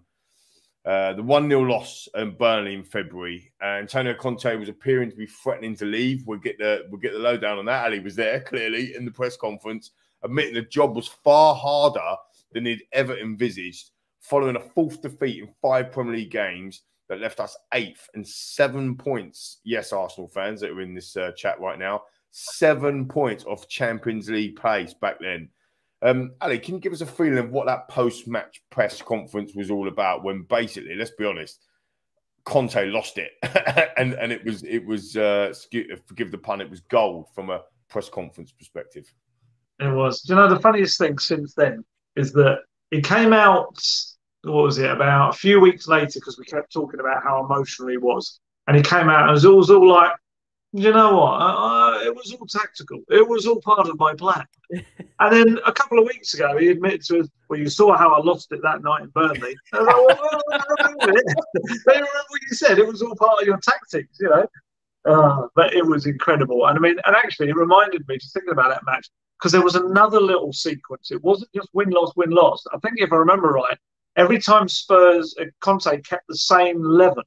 Uh, the one nil loss in Burnley in February. Uh, Antonio Conte was appearing to be threatening to leave. We'll get the we'll get the lowdown on that. Ali was there clearly in the press conference, admitting the job was far harder than he'd ever envisaged, following a fourth defeat in five Premier League games. That left us eighth and seven points. Yes, Arsenal fans that are in this uh, chat right now, seven points off Champions League place back then. Um, Ali, can you give us a feeling of what that post-match press conference was all about? When basically, let's be honest, Conte lost it, and and it was it was uh, forgive the pun, it was gold from a press conference perspective. It was. Do you know, the funniest thing since then is that it came out. What was it, about a few weeks later, because we kept talking about how emotional he was. And he came out and it was all, was all like, you know what, uh, it was all tactical. It was all part of my plan. And then a couple of weeks ago, he admitted to us, well, you saw how I lost it that night in Burnley. I was like, well, I don't remember it. I remember what you said. It was all part of your tactics, you know. Uh, but it was incredible. And I mean, and actually, it reminded me, just thinking about that match, because there was another little sequence. It wasn't just win-loss, win-loss. I think if I remember right, every time Spurs, Conte kept the same eleven,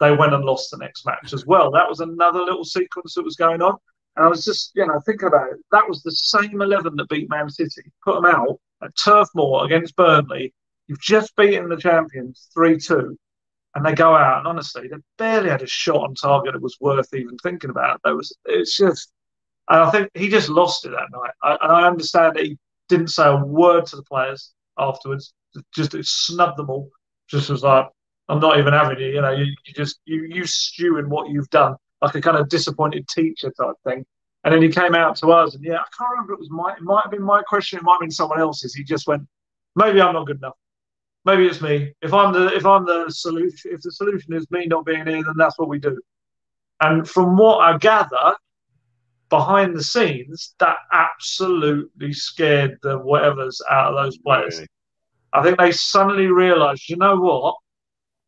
they went and lost the next match as well. That was another little sequence that was going on. And I was just, you know, thinking about it. That was the same eleven that beat Man City. Put them out at Turf Moor against Burnley. You've just beaten the champions three two. And they go out. And honestly, they barely had a shot on target that was worth even thinking about. That was, it's just, and I think he just lost it that night. I, and I understand that he didn't say a word to the players afterwards. Just it snubbed them all. Just was like, I'm not even having you. You know, you, you just you you stew in what you've done, like a kind of disappointed teacher type thing. And then he came out to us, and yeah, I can't remember. It was my, it might have been my question. It might have been someone else's. He just went, maybe I'm not good enough. Maybe it's me. If I'm the if I'm the solution, if the solution is me not being here, then that's what we do. And from what I gather, behind the scenes, that absolutely scared the whatever's out of those players. Really? I think they suddenly realised, you know what?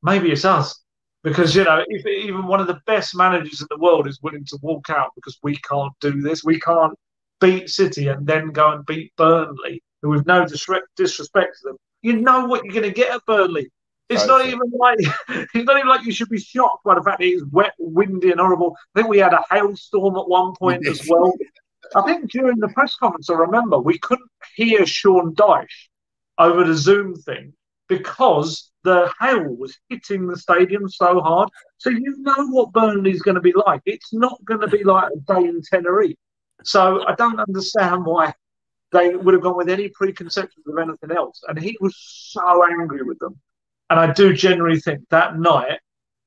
Maybe it's us. Because, you know, if even one of the best managers in the world is willing to walk out because we can't do this, we can't beat City and then go and beat Burnley, who with no disrespect to them, you know what you're going to get at Burnley. It's not even like it's not even like you should be shocked by the fact that it's wet, windy, and horrible. I think we had a hailstorm at one point as well. I think during the press conference, I remember we couldn't hear Sean Dyche over the Zoom thing because the hail was hitting the stadium so hard. So you know what Burnley's going to be like. It's not going to be like a day in Tenerife. So I don't understand why they would have gone with any preconceptions of anything else. And he was so angry with them. And I do generally think that night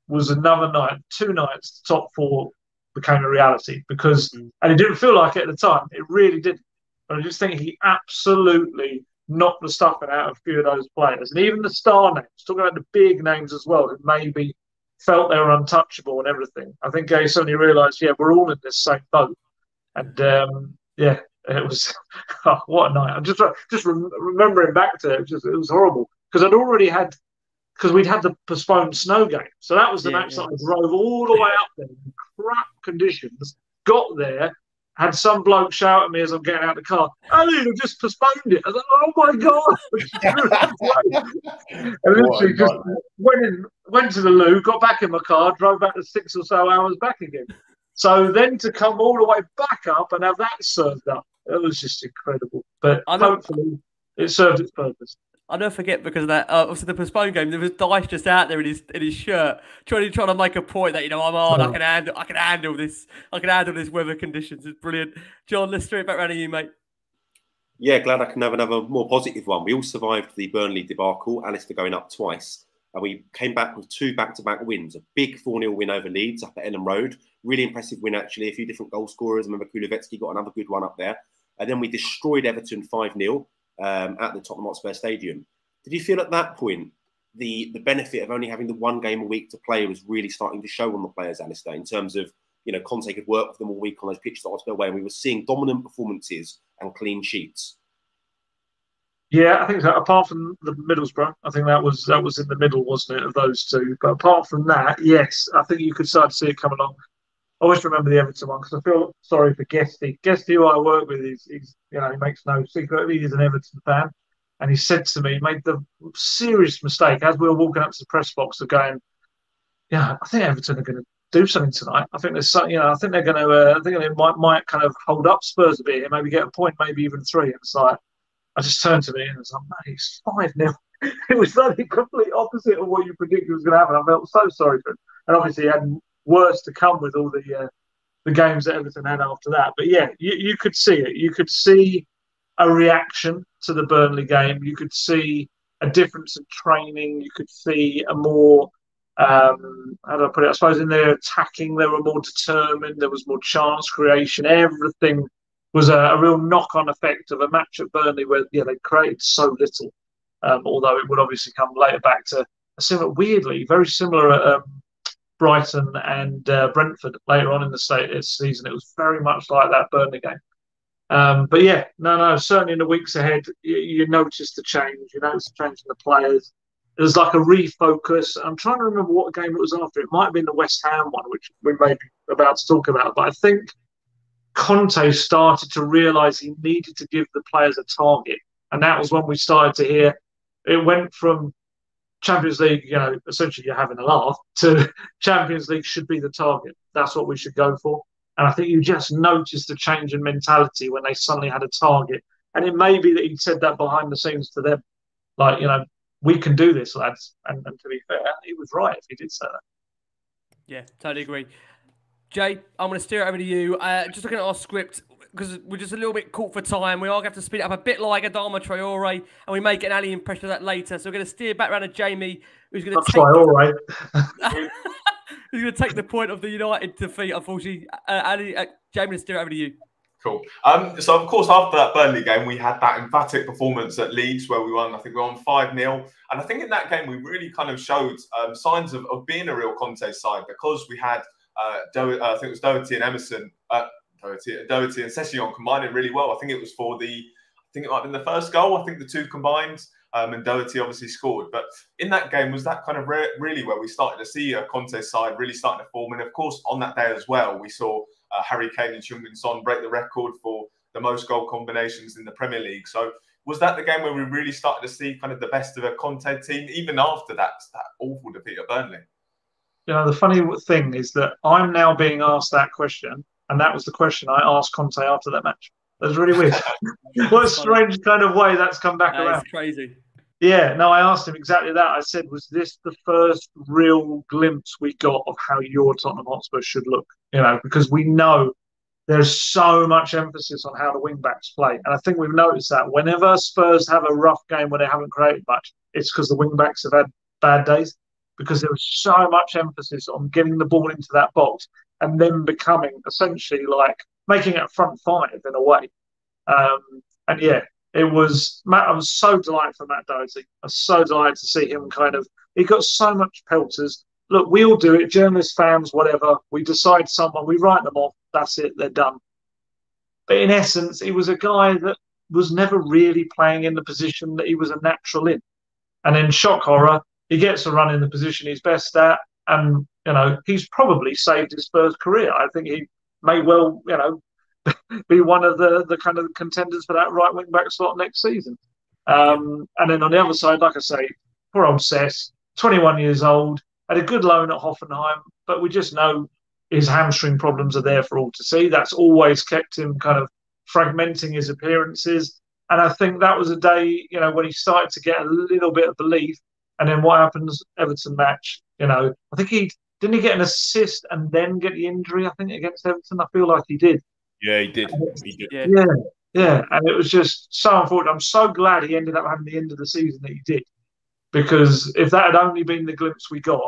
was another night, two nights, the top four became a reality because, mm. and it didn't feel like it at the time. It really didn't. But I just think he absolutely knocked the stuffing out of a few of those players. And even the star names, talking about the big names as well, who maybe felt they were untouchable and everything. I think they suddenly realised, yeah, we're all in this same boat. And, um, yeah, it was, oh, what a night. I'm just, just re- remembering back to it. It was, just, it was horrible because I'd already had, because we'd had the postponed snow game. So that was the yeah, match yeah. that I drove all the yeah. way up there in crap conditions, got there, had some bloke shout at me as I'm getting out of the car, oh, you just postponed it. I was like, oh, my God. And literally just went, in, went to the loo, got back in my car, drove back to six or so hours back again. So then to come all the way back up and have that served up, it was just incredible. But hopefully it served its purpose. I'll never forget because of that. Uh, obviously, the postponed game, there was Dyche just out there in his in his shirt, trying trying to make a point that you know I'm hard. Oh. I can handle. I can handle this. I can handle this weather conditions. It's brilliant. John, let's throw it back around to you, mate. Yeah, glad I can have another more positive one. We all survived the Burnley debacle. Alistair going up twice, and we came back with two back-to-back wins. A big four nil win over Leeds up at Elland Road. Really impressive win actually. A few different goal scorers. I remember Kulusevski got another good one up there, and then we destroyed Everton five nil. Um, at the Tottenham Hotspur Stadium. Did you feel at that point the, the benefit of only having the one game a week to play was really starting to show on the players, Alistair, in terms of, you know, Conte could work with them all week on those pitches that Hotspur away, and we were seeing dominant performances and clean sheets? Yeah, I think that apart from the Middlesbrough, I think that was that was in the middle, wasn't it, of those two? But apart from that, yes, I think you could start to see it come along. I always remember the Everton one because I feel sorry for Guesty. Guesty, who I work with, is, is you know, he makes no secret of it. He's an Everton fan, and he said to me, he made the serious mistake as we were walking up to the press box of going, yeah, I think Everton are going to do something tonight. I think there's something, you know, I think they're going to, uh, I think they might might kind of hold up Spurs a bit here, maybe get a point, maybe even three. And it's like, I just turned to me and I was like, mate, it's five nil. It was the complete opposite of what you predicted was going to happen. I felt so sorry for him, and obviously he hadn't. Worse to come with all the uh, the games that Everton had after that. But yeah, you, you could see it. You could see a reaction to the Burnley game. You could see a difference in training. You could see a more, um, how do I put it? I suppose in their attacking, they were more determined. There was more chance creation. Everything was a, a real knock-on effect of a match at Burnley where yeah they created so little. Um, although it would obviously come later back to a similar, weirdly, very similar. Um, Brighton and uh, Brentford later on in the season. It was very much like that Burnley game. Um, but yeah, no, no, certainly in the weeks ahead, you, you notice the change. You notice the change in the players. There's like a refocus. I'm trying to remember what game it was after. It might have been the West Ham one, which we may be about to talk about. But I think Conte started to realise he needed to give the players a target. And that was when we started to hear it went from Champions League, you know, essentially you're having a laugh, to Champions League should be the target. That's what we should go for. And I think you just noticed the change in mentality when they suddenly had a target. And it may be that he said that behind the scenes to them. Like, you know, we can do this, lads. And, and to be fair, he was right if he did say that. Yeah, totally agree. Jay, I'm going to steer it over to you. Uh, just looking at our script, because we're just a little bit caught for time. We are going to have to speed it up a bit like Adama Traore, and we may get an Ali impression of that later. So we're going to steer back around to Jamie, who's going to take... Traore. He's going to take the point of the United defeat, unfortunately. Uh, Ali, uh, Jamie, let's do it over to you. Cool. Um, so, of course, after that Burnley game, we had that emphatic performance at Leeds where we won, I think we won five nil. And I think in that game, we really kind of showed um, signs of, of being a real Conte side because we had, uh, Do uh, I think it was Doherty and Emerson, uh, Doherty, Doherty and Sessegnon combining really well. I think it was for the, I think it might have been the first goal. I think the two combined. Um, and Doherty obviously scored. But in that game, was that kind of re really where we started to see a Conte side really starting to form? And of course, on that day as well, we saw uh, Harry Kane and Heung-min Son break the record for the most goal combinations in the Premier League. So was that the game where we really started to see kind of the best of a Conte team, even after that, that awful defeat at Burnley? You know, the funny thing is that I'm now being asked that question, and that was the question I asked Conte after that match. That's really weird. What a strange kind of way that's come back that around. It's crazy. Yeah, no, I asked him exactly that. I said, was this the first real glimpse we got of how your Tottenham Hotspur should look? You know, because we know there's so much emphasis on how the wing-backs play. And I think we've noticed that whenever Spurs have a rough game where they haven't created much, it's because the wing-backs have had bad days because there was so much emphasis on getting the ball into that box and then becoming essentially like making it a front five in a way. Um, and yeah. It was Matt. I was so delighted for Matt Doherty. I was so delighted to see him kind of. He got so much pelters. Look, we all do it. Journalists, fans, whatever. We decide someone. We write them off. That's it. They're done. But in essence, he was a guy that was never really playing in the position that he was a natural in. And in shock horror, he gets a run in the position he's best at, and you know he's probably saved his Spurs career. I think he may well, you know. be one of the, the kind of contenders for that right wing back slot next season. Um, and then on the other side, like I say, poor old Sess, twenty-one years old, had a good loan at Hoffenheim, but we just know his hamstring problems are there for all to see. That's always kept him kind of fragmenting his appearances. And I think that was a day, you know, when he started to get a little bit of belief. And then what happens? Everton match, you know, I think he, didn't he get an assist and then get the injury, I think, against Everton? I feel like he did. Yeah, he did. He did. Yeah. yeah, yeah. And it was just so unfortunate. I'm so glad he ended up having the end of the season that he did. Because if that had only been the glimpse we got.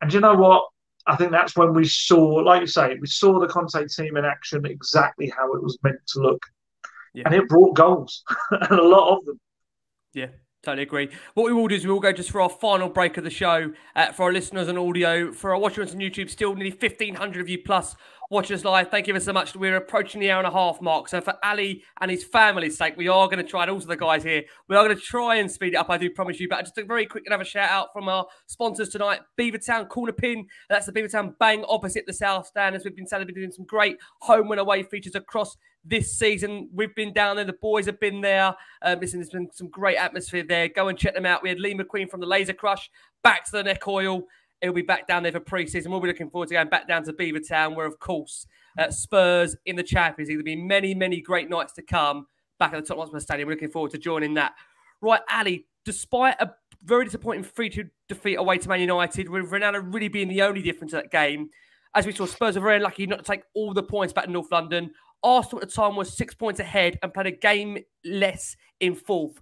And you know what? I think that's when we saw, like you say, we saw the Conte team in action exactly how it was meant to look. Yeah. And it brought goals. And a lot of them. Yeah. Totally agree. What we will do is we will go just for our final break of the show uh, for our listeners on audio, for our watchers on YouTube, still nearly fifteen hundred of you plus watch us live. Thank you ever so much. We're approaching the hour and a half mark. So for Ali and his family's sake, we are going to try, and also the guys here, we are going to try and speed it up, I do promise you. But just a very quick and have a shout out from our sponsors tonight, Beavertown Corner Pin. That's the Beavertown bang opposite the South Stand, as we've been celebrating some great home and away features across this season. We've been down there. The boys have been there. Um, listen, there's been some great atmosphere there. Go and check them out. We had Lee McQueen from the Laser Crush back to the Neck Oil. He'll be back down there for pre-season. We'll be looking forward to going back down to Beavertown, where, of course, uh, Spurs in the Champions League. There'll be many, many great nights to come back at the Tottenham Hotspur Stadium. We're looking forward to joining that. Right, Ali, despite a very disappointing three two defeat away to Man United, with Ronaldo really being the only difference in that game, as we saw, Spurs are very lucky not to take all the points back to North London. Arsenal at the time was six points ahead and played a game less in fourth.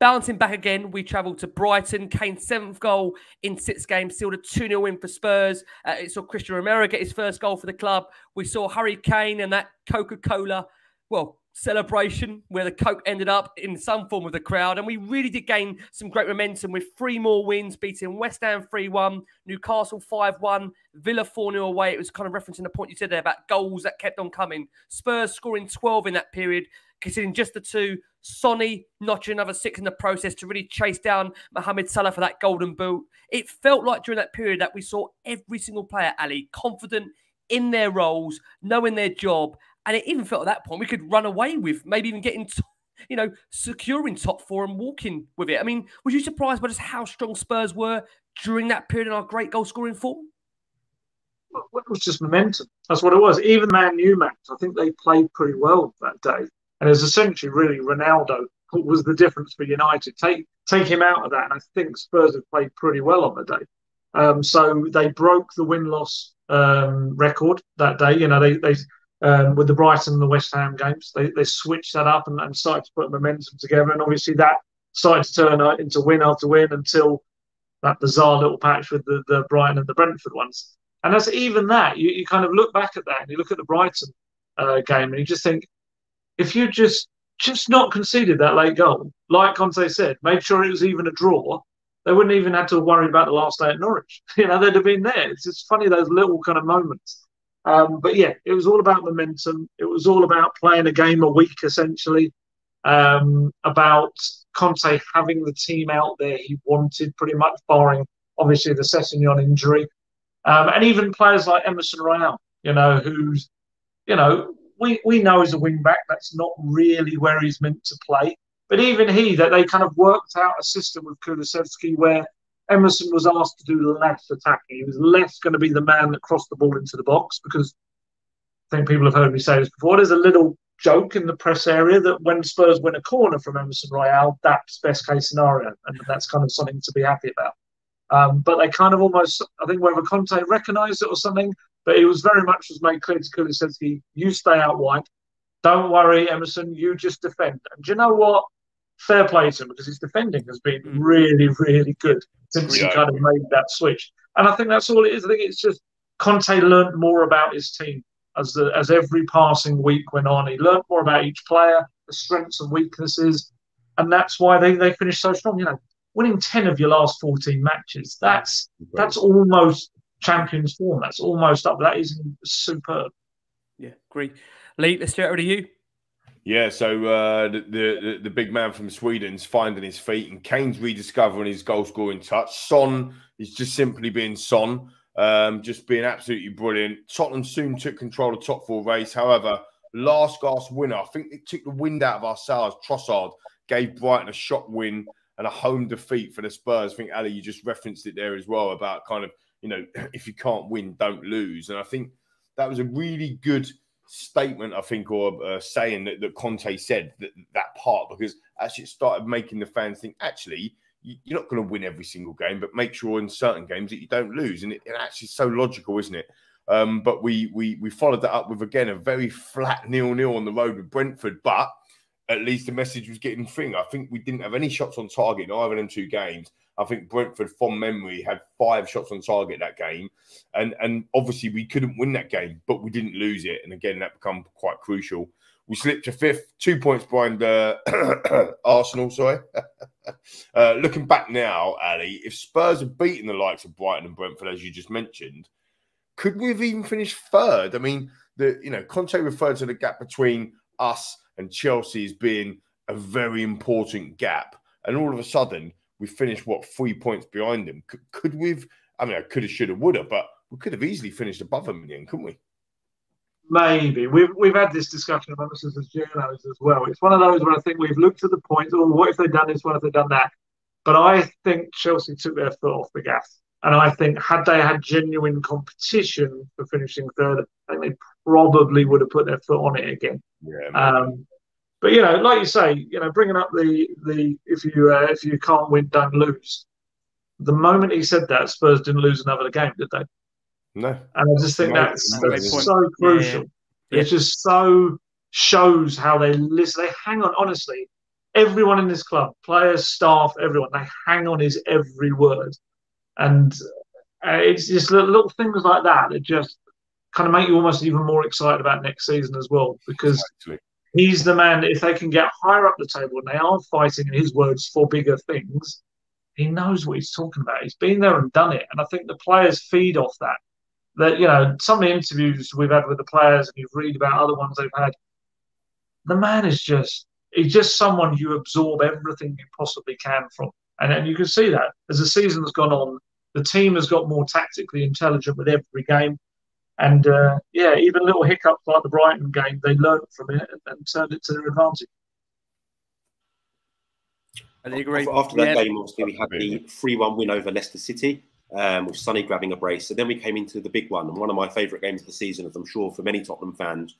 Bouncing back again, we travelled to Brighton. Kane's seventh goal in six games sealed a two nil win for Spurs. Uh, it saw Cristian Romero get his first goal for the club. We saw Harry Kane and that Coca-Cola, well, celebration where the Coke ended up in some form of the crowd. And we really did gain some great momentum with three more wins, beating West Ham three one, Newcastle five one, Villa four nil away. It was kind of referencing the point you said there about goals that kept on coming. Spurs scoring twelve in that period, considering just the two. Sonny notching another six in the process to really chase down Mohamed Salah for that golden boot. It felt like during that period that we saw every single player, Ali, confident in their roles, knowing their job. And it even felt at that point we could run away with, maybe even getting, you know, securing top four and walking with it. I mean, was you surprised by just how strong Spurs were during that period in our great goal scoring form? Well, it was just momentum. That's what it was. Even Man U match, I think they played pretty well that day. And it was essentially really Ronaldo was the difference for United. Take take him out of that, and I think Spurs have played pretty well on the day. Um, so they broke the win-loss um, record that day. You know, they they um, with the Brighton and the West Ham games, they they switched that up and, and started to put momentum together. And obviously that started to turn into win after win until that bizarre little patch with the the Brighton and the Brentford ones. And as even that, you, you kind of look back at that and you look at the Brighton uh, game and you just think, if you just just not conceded that late goal, like Conte said, made sure it was even a draw, they wouldn't even have to worry about the last day at Norwich. You know, they'd have been there. It's just funny, those little kind of moments. Um, but yeah, it was all about momentum. It was all about playing a game a week, essentially, um, about Conte having the team out there he wanted, pretty much, barring, obviously, the Sessegnon injury. Um, and even players like Emerson Royal, you know, who's, you know, we, we know he's a wing-back. That's not really where he's meant to play. But even he, that they kind of worked out a system with Kulusevski where Emerson was asked to do less attacking. He was less going to be the man that crossed the ball into the box, because I think people have heard me say this before. There's a little joke in the press area that when Spurs win a corner from Emerson Royal, that's best-case scenario, and that's kind of something to be happy about. Um, but they kind of almost, I think whether Conte recognised it or something, but it was very much was made clear to Kulusevski, you stay out wide. Don't worry, Emerson, you just defend. And do you know what? Fair play to him, because his defending has been really, really good since yeah. he kind of made that switch. And I think that's all it is. I think it's just Conte learnt more about his team as the, as every passing week went on. He learnt more about each player, the strengths and weaknesses, and that's why they, they finished so strong. You know, winning ten of your last fourteen matches, that's that's almost Champions form. That's almost up. That is superb. Yeah, great. Lee, let's get over to you. Yeah, so uh, the, the the big man from Sweden's finding his feet, and Kane's rediscovering his goal-scoring touch. Son is just simply being Son, um, just being absolutely brilliant. Tottenham soon took control of the top four race. However, last gasp winner, I think it took the wind out of ourselves. Trossard gave Brighton a shock win and a home defeat for the Spurs. I think, Ali, you just referenced it there as well about kind of, you know, if you can't win, don't lose. And I think that was a really good statement, I think, or uh, saying that, that Conte said that, that part, because actually it started making the fans think, actually, you, you're not going to win every single game, but make sure in certain games that you don't lose. And it, it actually is so logical, isn't it? Um, but we, we we followed that up with, again, a very flat nil-nil on the road with Brentford, but at least the message was getting through. I think we didn't have any shots on target in either of them two games. I think Brentford, from memory, had five shots on target that game. And, and obviously, we couldn't win that game, but we didn't lose it. And again, that became quite crucial. We slipped to fifth, two points behind uh, Arsenal, sorry. uh, looking back now, Ali, if Spurs had beaten the likes of Brighton and Brentford, as you just mentioned, could we have even finished third? I mean, the you know, Conte referred to the gap between us and Chelsea as being a very important gap. And all of a sudden, we finished, what, three points behind them. Could, could we have, I mean, I could have, should have, would have, but we could have easily finished above them in the end, couldn't we? Maybe. We've, we've had this discussion about this as journalists as well. It's one of those where I think we've looked at the points, oh, what if they've done this, what if they've done that? But I think Chelsea took their foot off the gas. And I think had they had genuine competition for finishing third, I think they probably would have put their foot on it again. Yeah, um, but, you know, like you say, you know, bringing up the, the if you uh, if you can't win, don't lose. The moment he said that, Spurs didn't lose another game, did they? No. And I just think no, that's, no, that's so point. crucial. Yeah. It just so shows how they listen. They hang on, honestly. Everyone in this club, players, staff, everyone, they hang on his every word. And uh, it's just little, little things like that that just kind of make you almost even more excited about next season as well, because exactly. he's the man. If they can get higher up the table and they are fighting, in his words, for bigger things, he knows what he's talking about. He's been there and done it. And I think the players feed off that. That, you know, some of the interviews we've had with the players and you've read about other ones they've had, the man is just, he's just someone you absorb everything you possibly can from. And, and you can see that as the season has gone on, the team has got more tactically intelligent with every game. And, uh, yeah, even little hiccups like the Brighton game, they learned from it and, and turned it to their advantage. I agree. After, after that yeah. game, obviously, we had the three one win over Leicester City, um, with Sonny grabbing a brace. And then we came into the big one. And one of my favourite games of the season, as I'm sure for many Tottenham fans,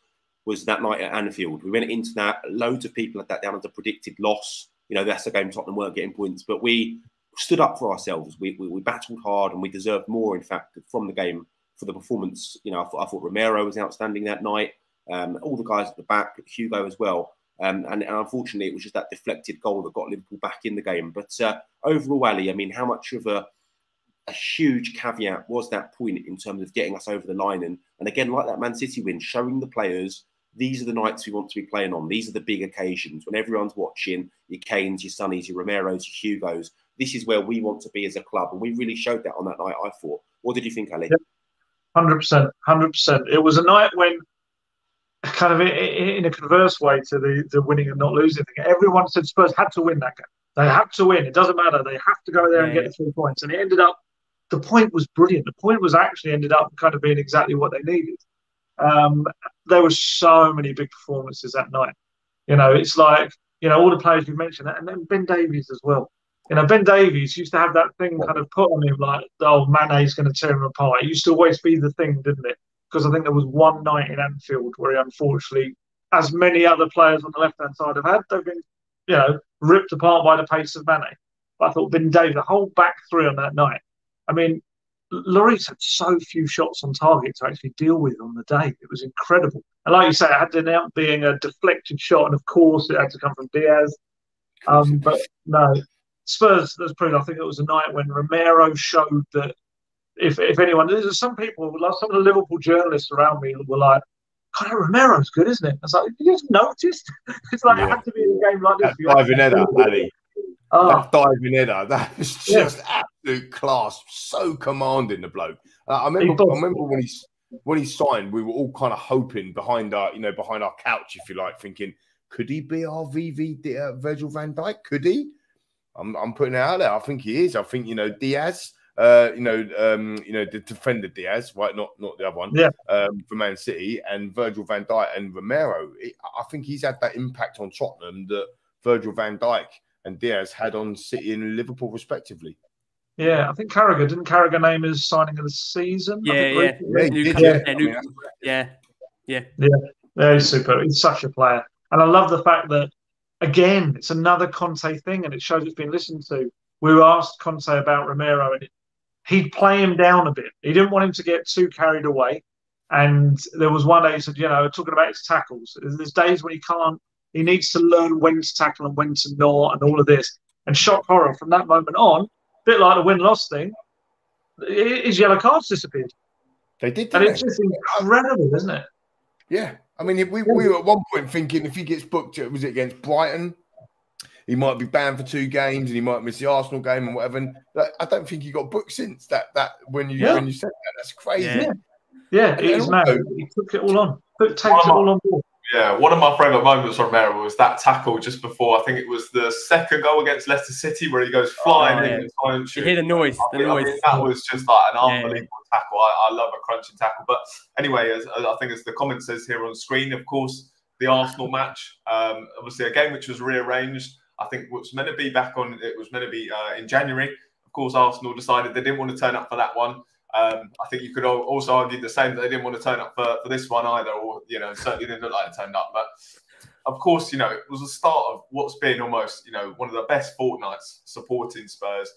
was that night at Anfield. We went into that. Loads of people had that down as a predicted loss. You know, that's the game Tottenham weren't getting points. But we stood up for ourselves. We, we, we battled hard and we deserved more, in fact, from the game. For the performance, you know, I thought, I thought Romero was outstanding that night. Um, all the guys at the back, Hugo as well. Um, and, and unfortunately, it was just that deflected goal that got Liverpool back in the game. But uh, overall, Ali, I mean, how much of a a huge caveat was that point in terms of getting us over the line. And, and again, like that Man City win, showing the players, these are the nights we want to be playing on. These are the big occasions when everyone's watching, your Kanes, your Sonnies, your Romeros, your Hugos. This is where we want to be as a club. And we really showed that on that night, I thought. What did you think, Ali? one hundred percent. one hundred percent. It was a night when, kind of in a converse way to the, the winning and not losing thing, everyone said Spurs had to win that game. They had to win. It doesn't matter. They have to go there and get the three points. And it ended up, the point was brilliant. The point was actually ended up kind of being exactly what they needed. Um, there were so many big performances that night. You know, it's like, you know, all the players you've mentioned, and then Ben Davies as well. You know, Ben Davies used to have that thing kind of put on him like, oh, Mane's going to tear him apart. It used to always be the thing, didn't it? Because I think there was one night in Anfield where he unfortunately, as many other players on the left-hand side have had, they've been, you know, ripped apart by the pace of Mane. But I thought Ben Davies, the whole back three on that night, I mean, Lloris had so few shots on target to actually deal with on the day. It was incredible. And like you say, it had to end up being a deflected shot, and of course it had to come from Diaz. Um, but no, Spurs, that's pretty, I think it was a night when Romero showed that if if anyone, there's some people, like some of the Liverpool journalists around me were like, God, Romero's good, isn't it? I was like, you just noticed? It's like, yeah. It had to be in a game like this. That diving header, Ali. Oh. That diving header. That was just yeah. absolute class. So commanding, the bloke. Uh, I remember, I remember when, he, when he signed, we were all kind of hoping behind our, you know, behind our couch, if you like, thinking, could he be our V V, uh, Virgil van Dijk? Could he? I'm, I'm putting it out there. I think he is. I think, you know, Diaz. Uh, you know, um, you know, the defender Diaz, right? Not, not the other one. Yeah. Um, for Man City and Virgil van Dijk and Romero. It, I think he's had that impact on Tottenham that Virgil van Dijk and Diaz had on City and Liverpool, respectively. Yeah, I think Carragher didn't Carragher name his signing of the season. Yeah, yeah. Yeah, new, did, yeah. Yeah, new, I mean, yeah, yeah, yeah, yeah. He's super. He's such a player, and I love the fact that again, it's another Conte thing, and it shows it's been listened to. We were asked Conte about Romero, and it, he'd play him down a bit. He didn't want him to get too carried away. And there was one day he said, you know, talking about his tackles, there's days when he can't, he needs to learn when to tackle and when to gnaw and all of this. And shock horror, from that moment on, a bit like the win-loss thing, his yellow cards disappeared. They did. And it's just incredible, isn't it? Yeah. I mean, if we, we were at one point thinking if he gets booked, was it against Brighton? He might be banned for two games, and he might miss the Arsenal game and whatever. And like, I don't think he got booked since that. That when you yeah. when you said that, that's crazy. Yeah, yeah, it is mad. He took it all on. Took takes it all on board. Yeah, one of my favourite moments from Romero was that tackle just before. I think it was the second goal against Leicester City where he goes flying oh, yeah. in the time shoot. You hear the noise. The I mean, noise. I mean, that was just like an unbelievable yeah. tackle. I, I love a crunching tackle. But anyway, as, as I think as the comment says here on screen, of course, the Arsenal match, um, obviously a game which was rearranged. I think what's meant to be back on, it was meant to be uh, in January. Of course, Arsenal decided they didn't want to turn up for that one. Um, I think you could also argue the same that they didn't want to turn up for, for this one either, or, you know, certainly didn't look like they turned up. But, of course, you know, it was the start of what's been almost, you know, one of the best fortnights supporting Spurs.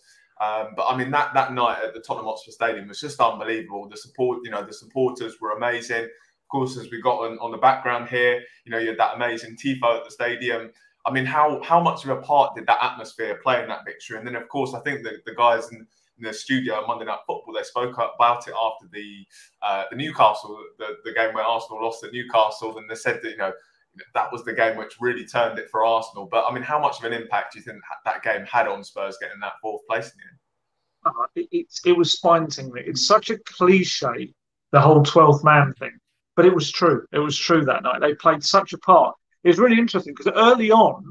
Um, but, I mean, that, that night at the Tottenham Hotspur Stadium was just unbelievable. The support, you know, the supporters were amazing. Of course, as we got on, on the background here, you know, you had that amazing tifo at the stadium. I mean, how how much of a part did that atmosphere play in that picture? And then, of course, I think the, the guys in, in the studio on Monday Night Football, they spoke about it after the uh, the Newcastle, the, the game where Arsenal lost at Newcastle. And they said that, you know, that was the game which really turned it for Arsenal. But, I mean, how much of an impact do you think that game had on Spurs getting that fourth place in the end? Uh, it, it, it was spine-tingling. It's such a cliche, the whole twelfth man thing. But it was true. It was true that night. They played such a part. It was really interesting because early on,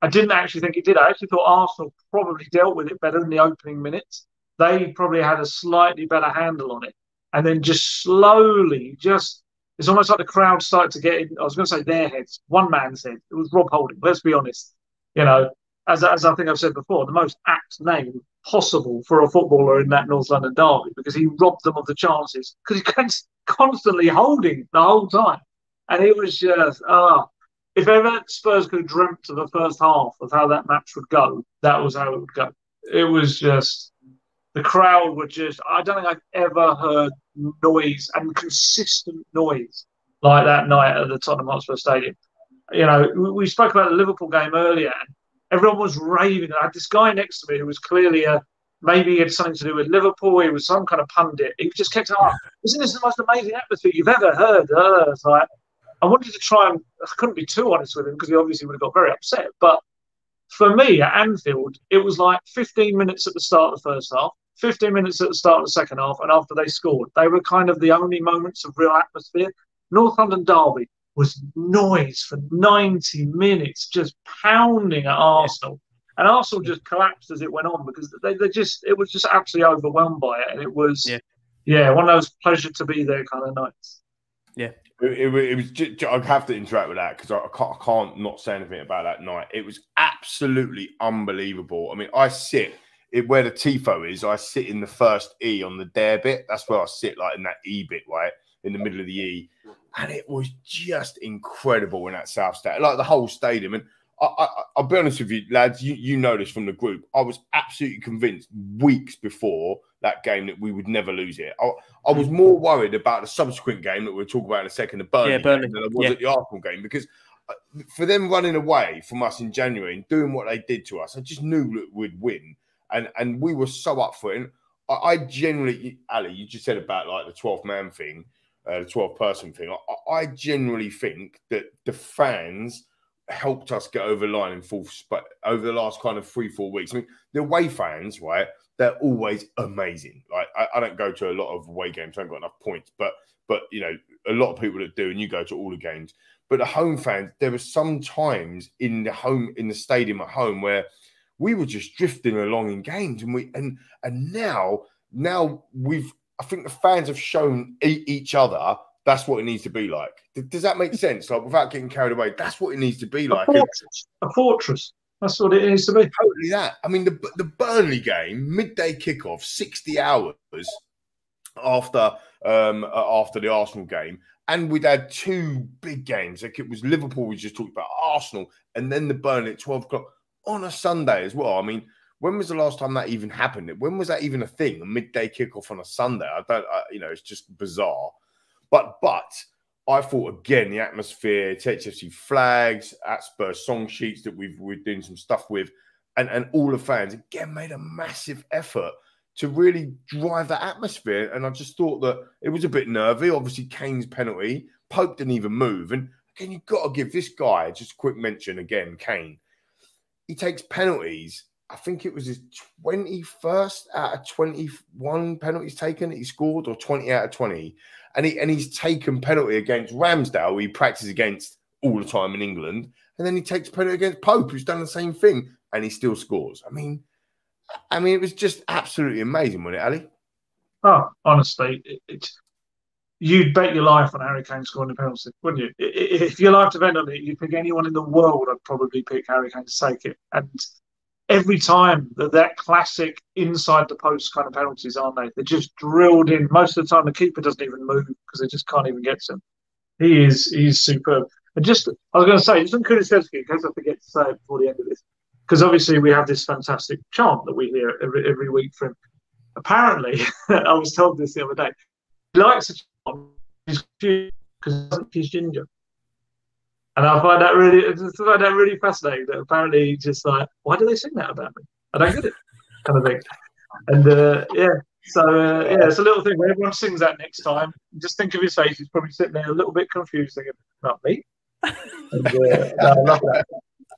I didn't actually think it did. I actually thought Arsenal probably dealt with it better in the opening minutes. They probably had a slightly better handle on it. And then just slowly, just it's almost like the crowd started to get in. I was going to say their heads. One man's head. It was Rob Holding. Let's be honest. You know, as, as I think I've said before, the most apt name possible for a footballer in that North London derby because he robbed them of the chances because he's constantly holding the whole time. And it was just, ah. Uh, If ever Spurs could have dreamt of the first half of how that match would go, that was how it would go. It was just, the crowd were just, I don't think I've ever heard noise and consistent noise like that night at the Tottenham Hotspur Stadium. You know, we spoke about the Liverpool game earlier and everyone was raving. I had this guy next to me who was clearly a, Maybe it's something to do with Liverpool. He was some kind of pundit. He just kept on, isn't this the most amazing atmosphere you've ever heard? Uh, like, I wanted to try and I couldn't be too honest with him because he obviously would have got very upset. But for me at Anfield, it was like fifteen minutes at the start of the first half, fifteen minutes at the start of the second half, and after they scored, they were kind of the only moments of real atmosphere. North London derby was noise for ninety minutes, just pounding at Arsenal. And Arsenal just collapsed as it went on because they, they just it was just absolutely overwhelmed by it. And it was, yeah, yeah one of those pleasure to be there kind of nights. Yeah. It, it, it was. Just, I have to interact with that because I, I, can't, I can't not say anything about that night. It was absolutely unbelievable. I mean, I sit it, where the Tifo is. I sit in the first E on the dare bit. That's where I sit, like in that E bit, right in the middle of the E. And it was just incredible in that South Stand, like the whole stadium. And I, I, I'll be honest with you, lads. You you know this from the group. I was absolutely convinced weeks before that game that we would never lose it. I, I was more worried about the subsequent game that we'll talk about in a second, the Burnley, yeah, Burnley. Game, than I was yeah. at the Arsenal game, because for them running away from us in January and doing what they did to us, I just knew that we'd win, and and we were so up for it. And I, I generally, Ali, you just said about like the twelfth man thing, uh, the twelfth person thing. I, I generally think that the fans helped us get over the line in full spot over the last kind of three, four weeks. I mean, the away fans, right? They're always amazing. Like I, I don't go to a lot of away games. I don't got enough points, but but you know, a lot of people that do, and you go to all the games. But the home fans, there were some times in the home in the stadium at home where we were just drifting along in games, and we and and now now we've. I think the fans have shown e each other. That's what it needs to be like. Does that make sense? Like, without getting carried away, that's what it needs to be a like. Fortress. A fortress. That's what it needs to be. Totally that. I mean, the the Burnley game, midday kickoff, sixty hours after um, after the Arsenal game, and we'd had two big games. Like it was Liverpool, we just talked about, Arsenal, and then the Burnley at twelve o'clock on a Sunday as well. I mean, when was the last time that even happened? When was that even a thing? A midday kickoff on a Sunday? I don't. I, you know, it's just bizarre. But but I thought, again, the atmosphere, T H F C flags, at Spurs song sheets that we've, we're doing some stuff with, and, and all the fans, again, made a massive effort to really drive that atmosphere. And I just thought that it was a bit nervy. Obviously, Kane's penalty, Pope didn't even move. And, again, you've got to give this guy, just a quick mention again, Kane, he takes penalties. I think it was his twenty-first out of twenty-one penalties taken that he scored, or twenty out of twenty. And he and he's taken penalty against Ramsdale, who he practices against all the time in England. And then he takes penalty against Pope, who's done the same thing, and he still scores. I mean, I mean, it was just absolutely amazing, wasn't it, Ali? Oh, honestly, it, it, you'd bet your life on Harry Kane scoring a penalty, wouldn't you? If your life depended on it, you'd pick anyone in the world. I'd probably pick Harry Kane to take it. And every time that that classic inside the post kind of penalties, aren't they? They're just drilled in. Most of the time, the keeper doesn't even move because they just can't even get to him. He is he's superb. And just, I was going to say, just on Kulusevski, in case I forget to say it before the end of this, because obviously we have this fantastic chant that we hear every, every week from him. Apparently, I was told this the other day, he likes a chant because he's ginger. And I find that really, I find that really fascinating. That apparently, just like, why do they sing that about me? I don't get it, kind of thing. And uh, yeah, so uh, yeah, it's a little thing where everyone sings that next time. Just think of his face; he's probably sitting there a little bit confused, thinking, "Not me." And, uh, no, I love that.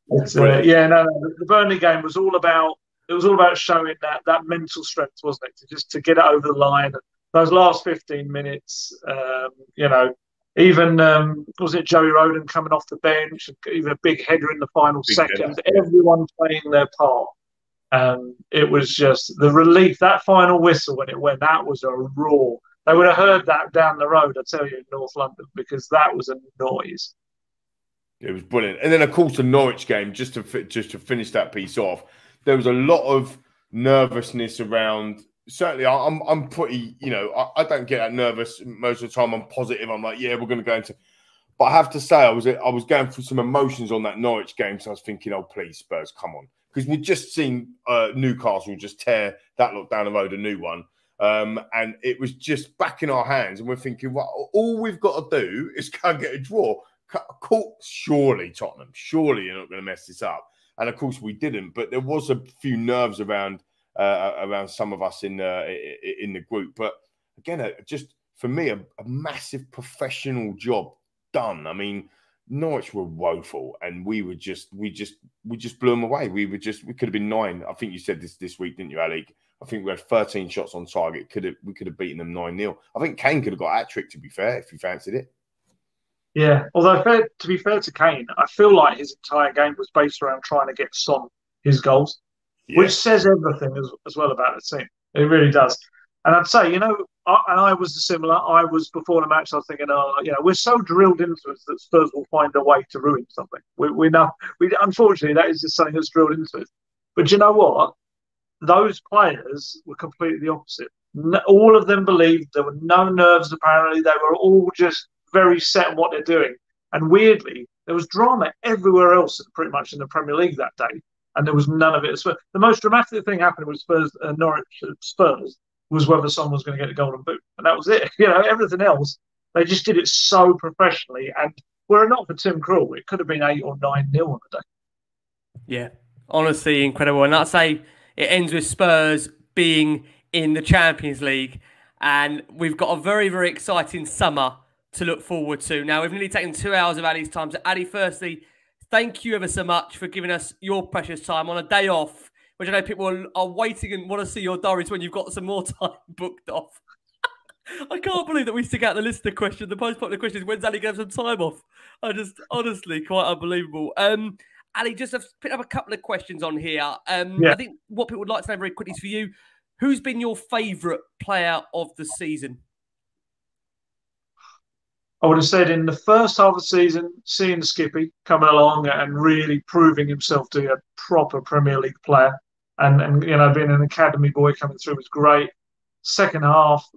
It's, uh, yeah, no, the Burnley game was all about. It was all about showing that that mental strength, wasn't it? To just to get it over the line. Those last fifteen minutes, um, you know. Even, um, was it Joey Roden coming off the bench, even a big header in the final big second, header. Everyone playing their part. Um, it was just the relief, that final whistle when it went, that was a roar. They would have heard that down the road, I tell you, in North London, because that was a noise. It was brilliant. And then, of course, the Norwich game, just to, fi just to finish that piece off, there was a lot of nervousness around. Certainly, I'm. I'm pretty. You know, I, I don't get that nervous most of the time. I'm positive. I'm like, yeah, we're going to go into. But I have to say, I was. I was going through some emotions on that Norwich game, so I was thinking, oh, please, Spurs, come on, because we'd just seen uh, Newcastle just tear that lot down the road, a new one, um, and it was just back in our hands, and we're thinking, well, all we've got to do is go and get a draw. Surely, Tottenham, surely you're not going to mess this up. And of course, we didn't. But there was a few nerves around. uh, around some of us in uh, in the group. But again, uh, just for me, a, a massive professional job done. I mean, Norwich were woeful, and we were just we just we just blew them away. We were just we could have been nine. I think you said this this week, didn't you, Alec? I think we had thirteen shots on target. Could have we could have beaten them nine nil. I think Kane could have got a hat trick, to be fair, if he fancied it. Yeah, although fair, to be fair to Kane, I feel like his entire game was based around trying to get Son his goals, yeah. which says everything as, as well about the team. It really does. And I'd say, you know, I, and I was similar. I was before the match. I was thinking, oh, you know, we're so drilled into us that Spurs will find a way to ruin something. We, we know, we unfortunately that is just something that's drilled into us. But you know what? Those players were completely the opposite. No, all of them believed there were no nerves. Apparently, they were all just very set on what they're doing. And weirdly, there was drama everywhere else, pretty much in the Premier League that day, and there was none of it. The most dramatic thing happening with Spurs, uh, Norwich Spurs, was whether someone was going to get a golden boot, and that was it. You know, everything else, they just did it so professionally. And were it not for Tim Krul, it could have been eight or nine nil on the day. Yeah, honestly, incredible. And I'd say it ends with Spurs being in the Champions League, and we've got a very, very exciting summer to look forward to. Now, we've nearly taken two hours of Ali's time. So, Ali, firstly, thank you ever so much for giving us your precious time on a day off, which I know people are, are waiting and want to see your diaries when you've got some more time booked off. I can't believe that we stick out the listener question. The most popular question is, when's Ali going to have some time off? I just, honestly, quite unbelievable. Um, Ali, just I've picked up a couple of questions on here. Um, yeah. I think what people would like to know very quickly is for you, who's been your favourite player of the season? I would have said in the first half of the season, seeing Skippy coming along and really proving himself to be a proper Premier League player. And, and you know, being an academy boy coming through was great. Second half,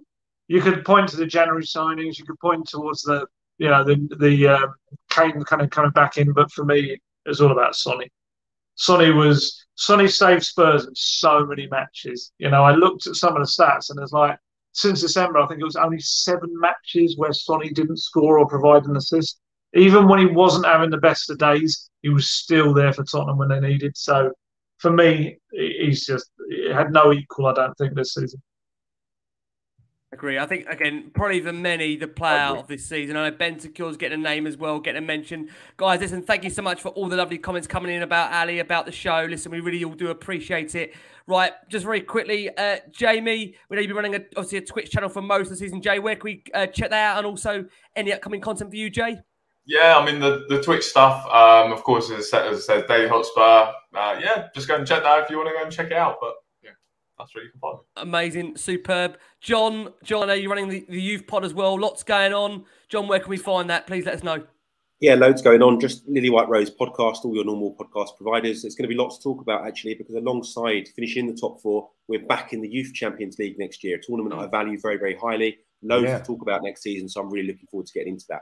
you could point to the January signings. You could point towards the, you know, the the um, Kane kind of coming back in. But for me, it was all about Sonny. Sonny was Sonny saved Spurs in so many matches. You know, I looked at some of the stats and it's like, since December, I think it was only seven matches where Sonny didn't score or provide an assist. Even when he wasn't having the best of days, he was still there for Tottenham when they needed. So, for me, he's just he had no equal, I don't think, this season. Agree. I think, again, probably for many, the player of this season. I know Bentancur's getting a name as well, getting a mention. Guys, listen, thank you so much for all the lovely comments coming in about Ali, about the show. Listen, we really all do appreciate it. Right, just very quickly, uh, Jamie, we know you've been running, a, obviously, a Twitch channel for most of the season. Jay, where can we uh, check that out? And also, any upcoming content for you, Jay? Yeah, I mean, the, the Twitch stuff, um, of course, as I said, Daily Hotspur. Uh, yeah, just go and check that out if you want to go and check it out, but... That's really fun. Amazing, superb. John, John, are you running the, the youth pod as well? Lots going on. John, where can we find that? Please let us know. Yeah, loads going on. Just Lily White Rose podcast, all your normal podcast providers. There's going to be lots to talk about, actually, because alongside finishing the top four, we're back in the Youth Champions League next year, a tournament mm. I value very, very highly. Loads yeah. to talk about next season, so I'm really looking forward to getting into that.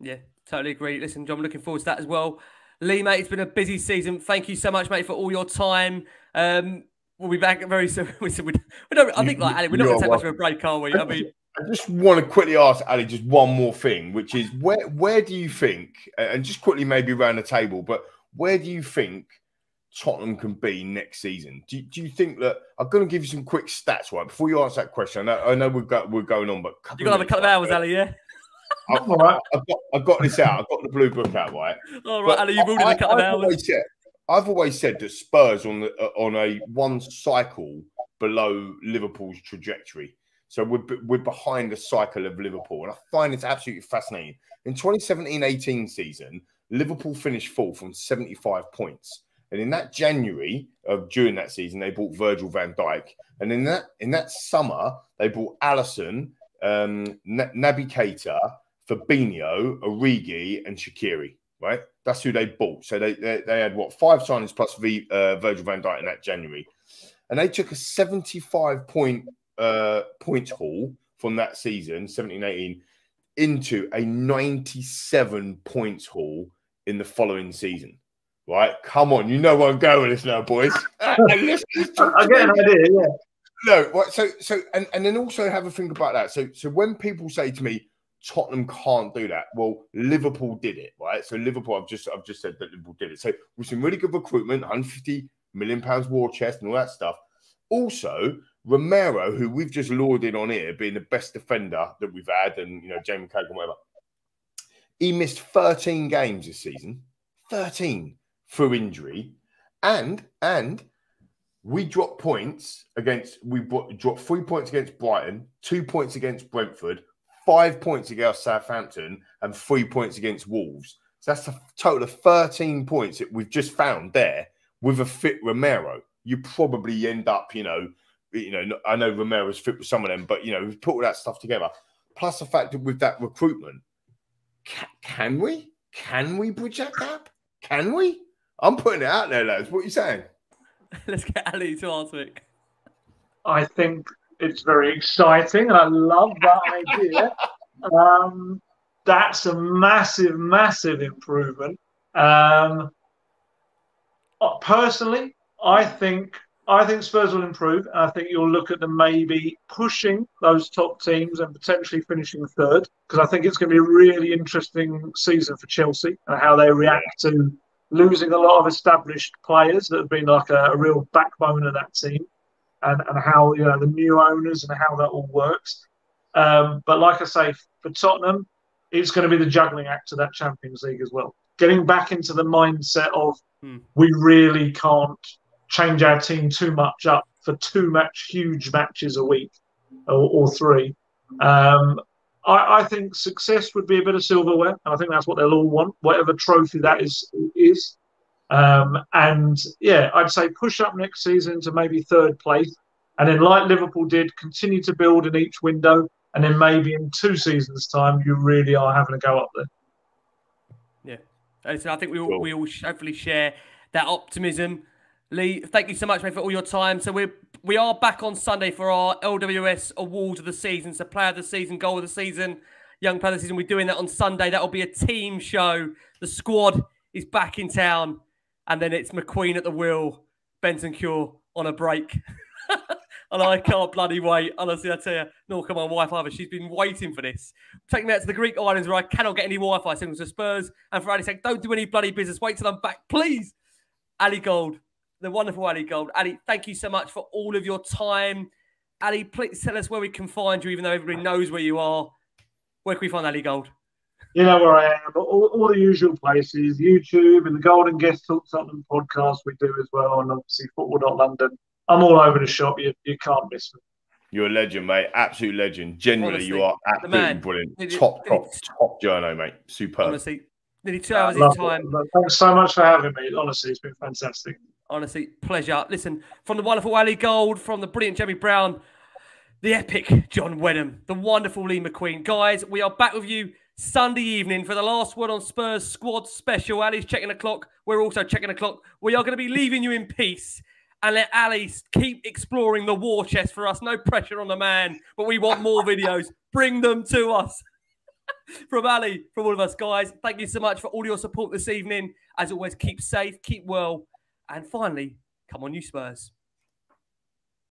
Yeah, totally agree. Listen, John, I'm looking forward to that as well. Lee, mate, it's been a busy season. Thank you so much, mate, for all your time. Um, We'll be back very soon. We don't, I think, like Ali, we're not going to take much of a break, are we? I mean, I just want to quickly ask Ali just one more thing, which is where where do you think, and just quickly maybe around the table, but where do you think Tottenham can be next season? Do, do you think that I'm going to give you some quick stats, right? Before you answer that question, I know, I know we've got we're going on, but you've got to have a couple of hours, Ali. Yeah, I've, I've, got, I've got this out. I've got the blue book out, right? All right, but Ali, you've already I, a couple I, of hours. Said, I've always said that Spurs on the, on a one cycle below Liverpool's trajectory. So we're, we're behind the cycle of Liverpool. And I find it's absolutely fascinating. In twenty seventeen eighteen season, Liverpool finished fourth on seventy-five points. And in that January, of during that season, they bought Virgil van Dijk. And in that in that summer, they bought Alisson, um, Naby Keita, Fabinho, Origi and Shaqiri. Right, that's who they bought. So they they, they had what five signings plus v, uh, Virgil van Dijk in that January, and they took a seventy-five point uh, point haul from that season seventeen eighteen into a ninety-seven points haul in the following season. Right, come on, you know where I'm going with this now, boys. I get an idea. Yeah. No, right. So so and and then also have a think about that. So so when people say to me, Tottenham can't do that. Well, Liverpool did it, right? So Liverpool, I've just, I've just said that Liverpool did it. So with some really good recruitment, one hundred and fifty million pounds war chest and all that stuff, Also, Romero, who we've just lauded on here, being the best defender that we've had, and, you know, Jamie Carragher and whatever, he missed thirteen games this season, thirteen through injury. And, and we dropped points against, we dropped three points against Brighton, two points against Brentford, five points against Southampton, and three points against Wolves. So that's a total of thirteen points that we've just found there with a fit Romero. You probably end up, you know, you know, I know Romero's fit with some of them, but, you know, we've put all that stuff together. Plus the fact that with that recruitment, can, can we? Can we bridge that gap? Can we? I'm putting it out there, lads. What are you saying? Let's get Ali to answer it. I think it's very exciting. I love that idea. Um, that's a massive, massive improvement. Um, personally, I think I think Spurs will improve. And I think you'll look at them maybe pushing those top teams and potentially finishing third, because I think it's going to be a really interesting season for Chelsea and how they react to losing a lot of established players that have been like a, a real backbone of that team, and, and how, you know, the new owners and how that all works. Um, but like I say, for Tottenham, it's going to be the juggling act of that Champions League as well. Getting back into the mindset of hmm. we really can't change our team too much up for two match, huge matches a week or, or three. Um, I, I think success would be a bit of silverware, and I think that's what they'll all want, whatever trophy that is. is. Um, and, yeah, I'd say push up next season to maybe third place, and then like Liverpool did, continue to build in each window, and then maybe in two seasons' time, you really are having to go up there. Yeah. So I think we all, cool. we all hopefully share that optimism. Lee, thank you so much, mate, for all your time. So we're, we are back on Sunday for our L W S Award of the Season. So Player of the Season, Goal of the Season, Young Player of the Season. We're doing that on Sunday. That'll be a team show. The squad is back in town. And then it's McQueen at the wheel, Bentancur on a break. And I can't bloody wait. Honestly, I tell you, nor can my wife either. She's been waiting for this. Take me out to the Greek islands where I cannot get any Wi-Fi signals for Spurs. And for Ali's sake, don't do any bloody business. Wait till I'm back, please. Ali Gold, the wonderful Ali Gold. Ali, thank you so much for all of your time. Ali, please tell us where we can find you, even though everybody knows where you are. Where can we find Ali Gold? You know where I am, all, all the usual places, YouTube and the Golden Guest Talk Tottenham podcast we do as well, and obviously football dot London. I'm all over the shop. You, you can't miss me. You're a legend, mate. Absolute legend. Generally, honestly, you are absolutely brilliant. Nearly, top, nearly, top, top journo, mate. Superb. Honestly, nearly two hours in time. It. Thanks so much for having me. Honestly, it's been fantastic. Honestly, pleasure. Listen, from the wonderful Ali Gold, from the brilliant Jamie Brown, the epic John Wenham, the wonderful Lee McQueen. Guys, we are back with you Sunday evening for the Last Word on Spurs squad special. Ali's checking the clock. We're also checking the clock. We are going to be leaving you in peace and let Ali keep exploring the war chest for us. No pressure on the man, but we want more videos. Bring them to us. From Ali, from all of us, guys, thank you so much for all your support this evening. As always, keep safe, keep well, and finally, come on you Spurs.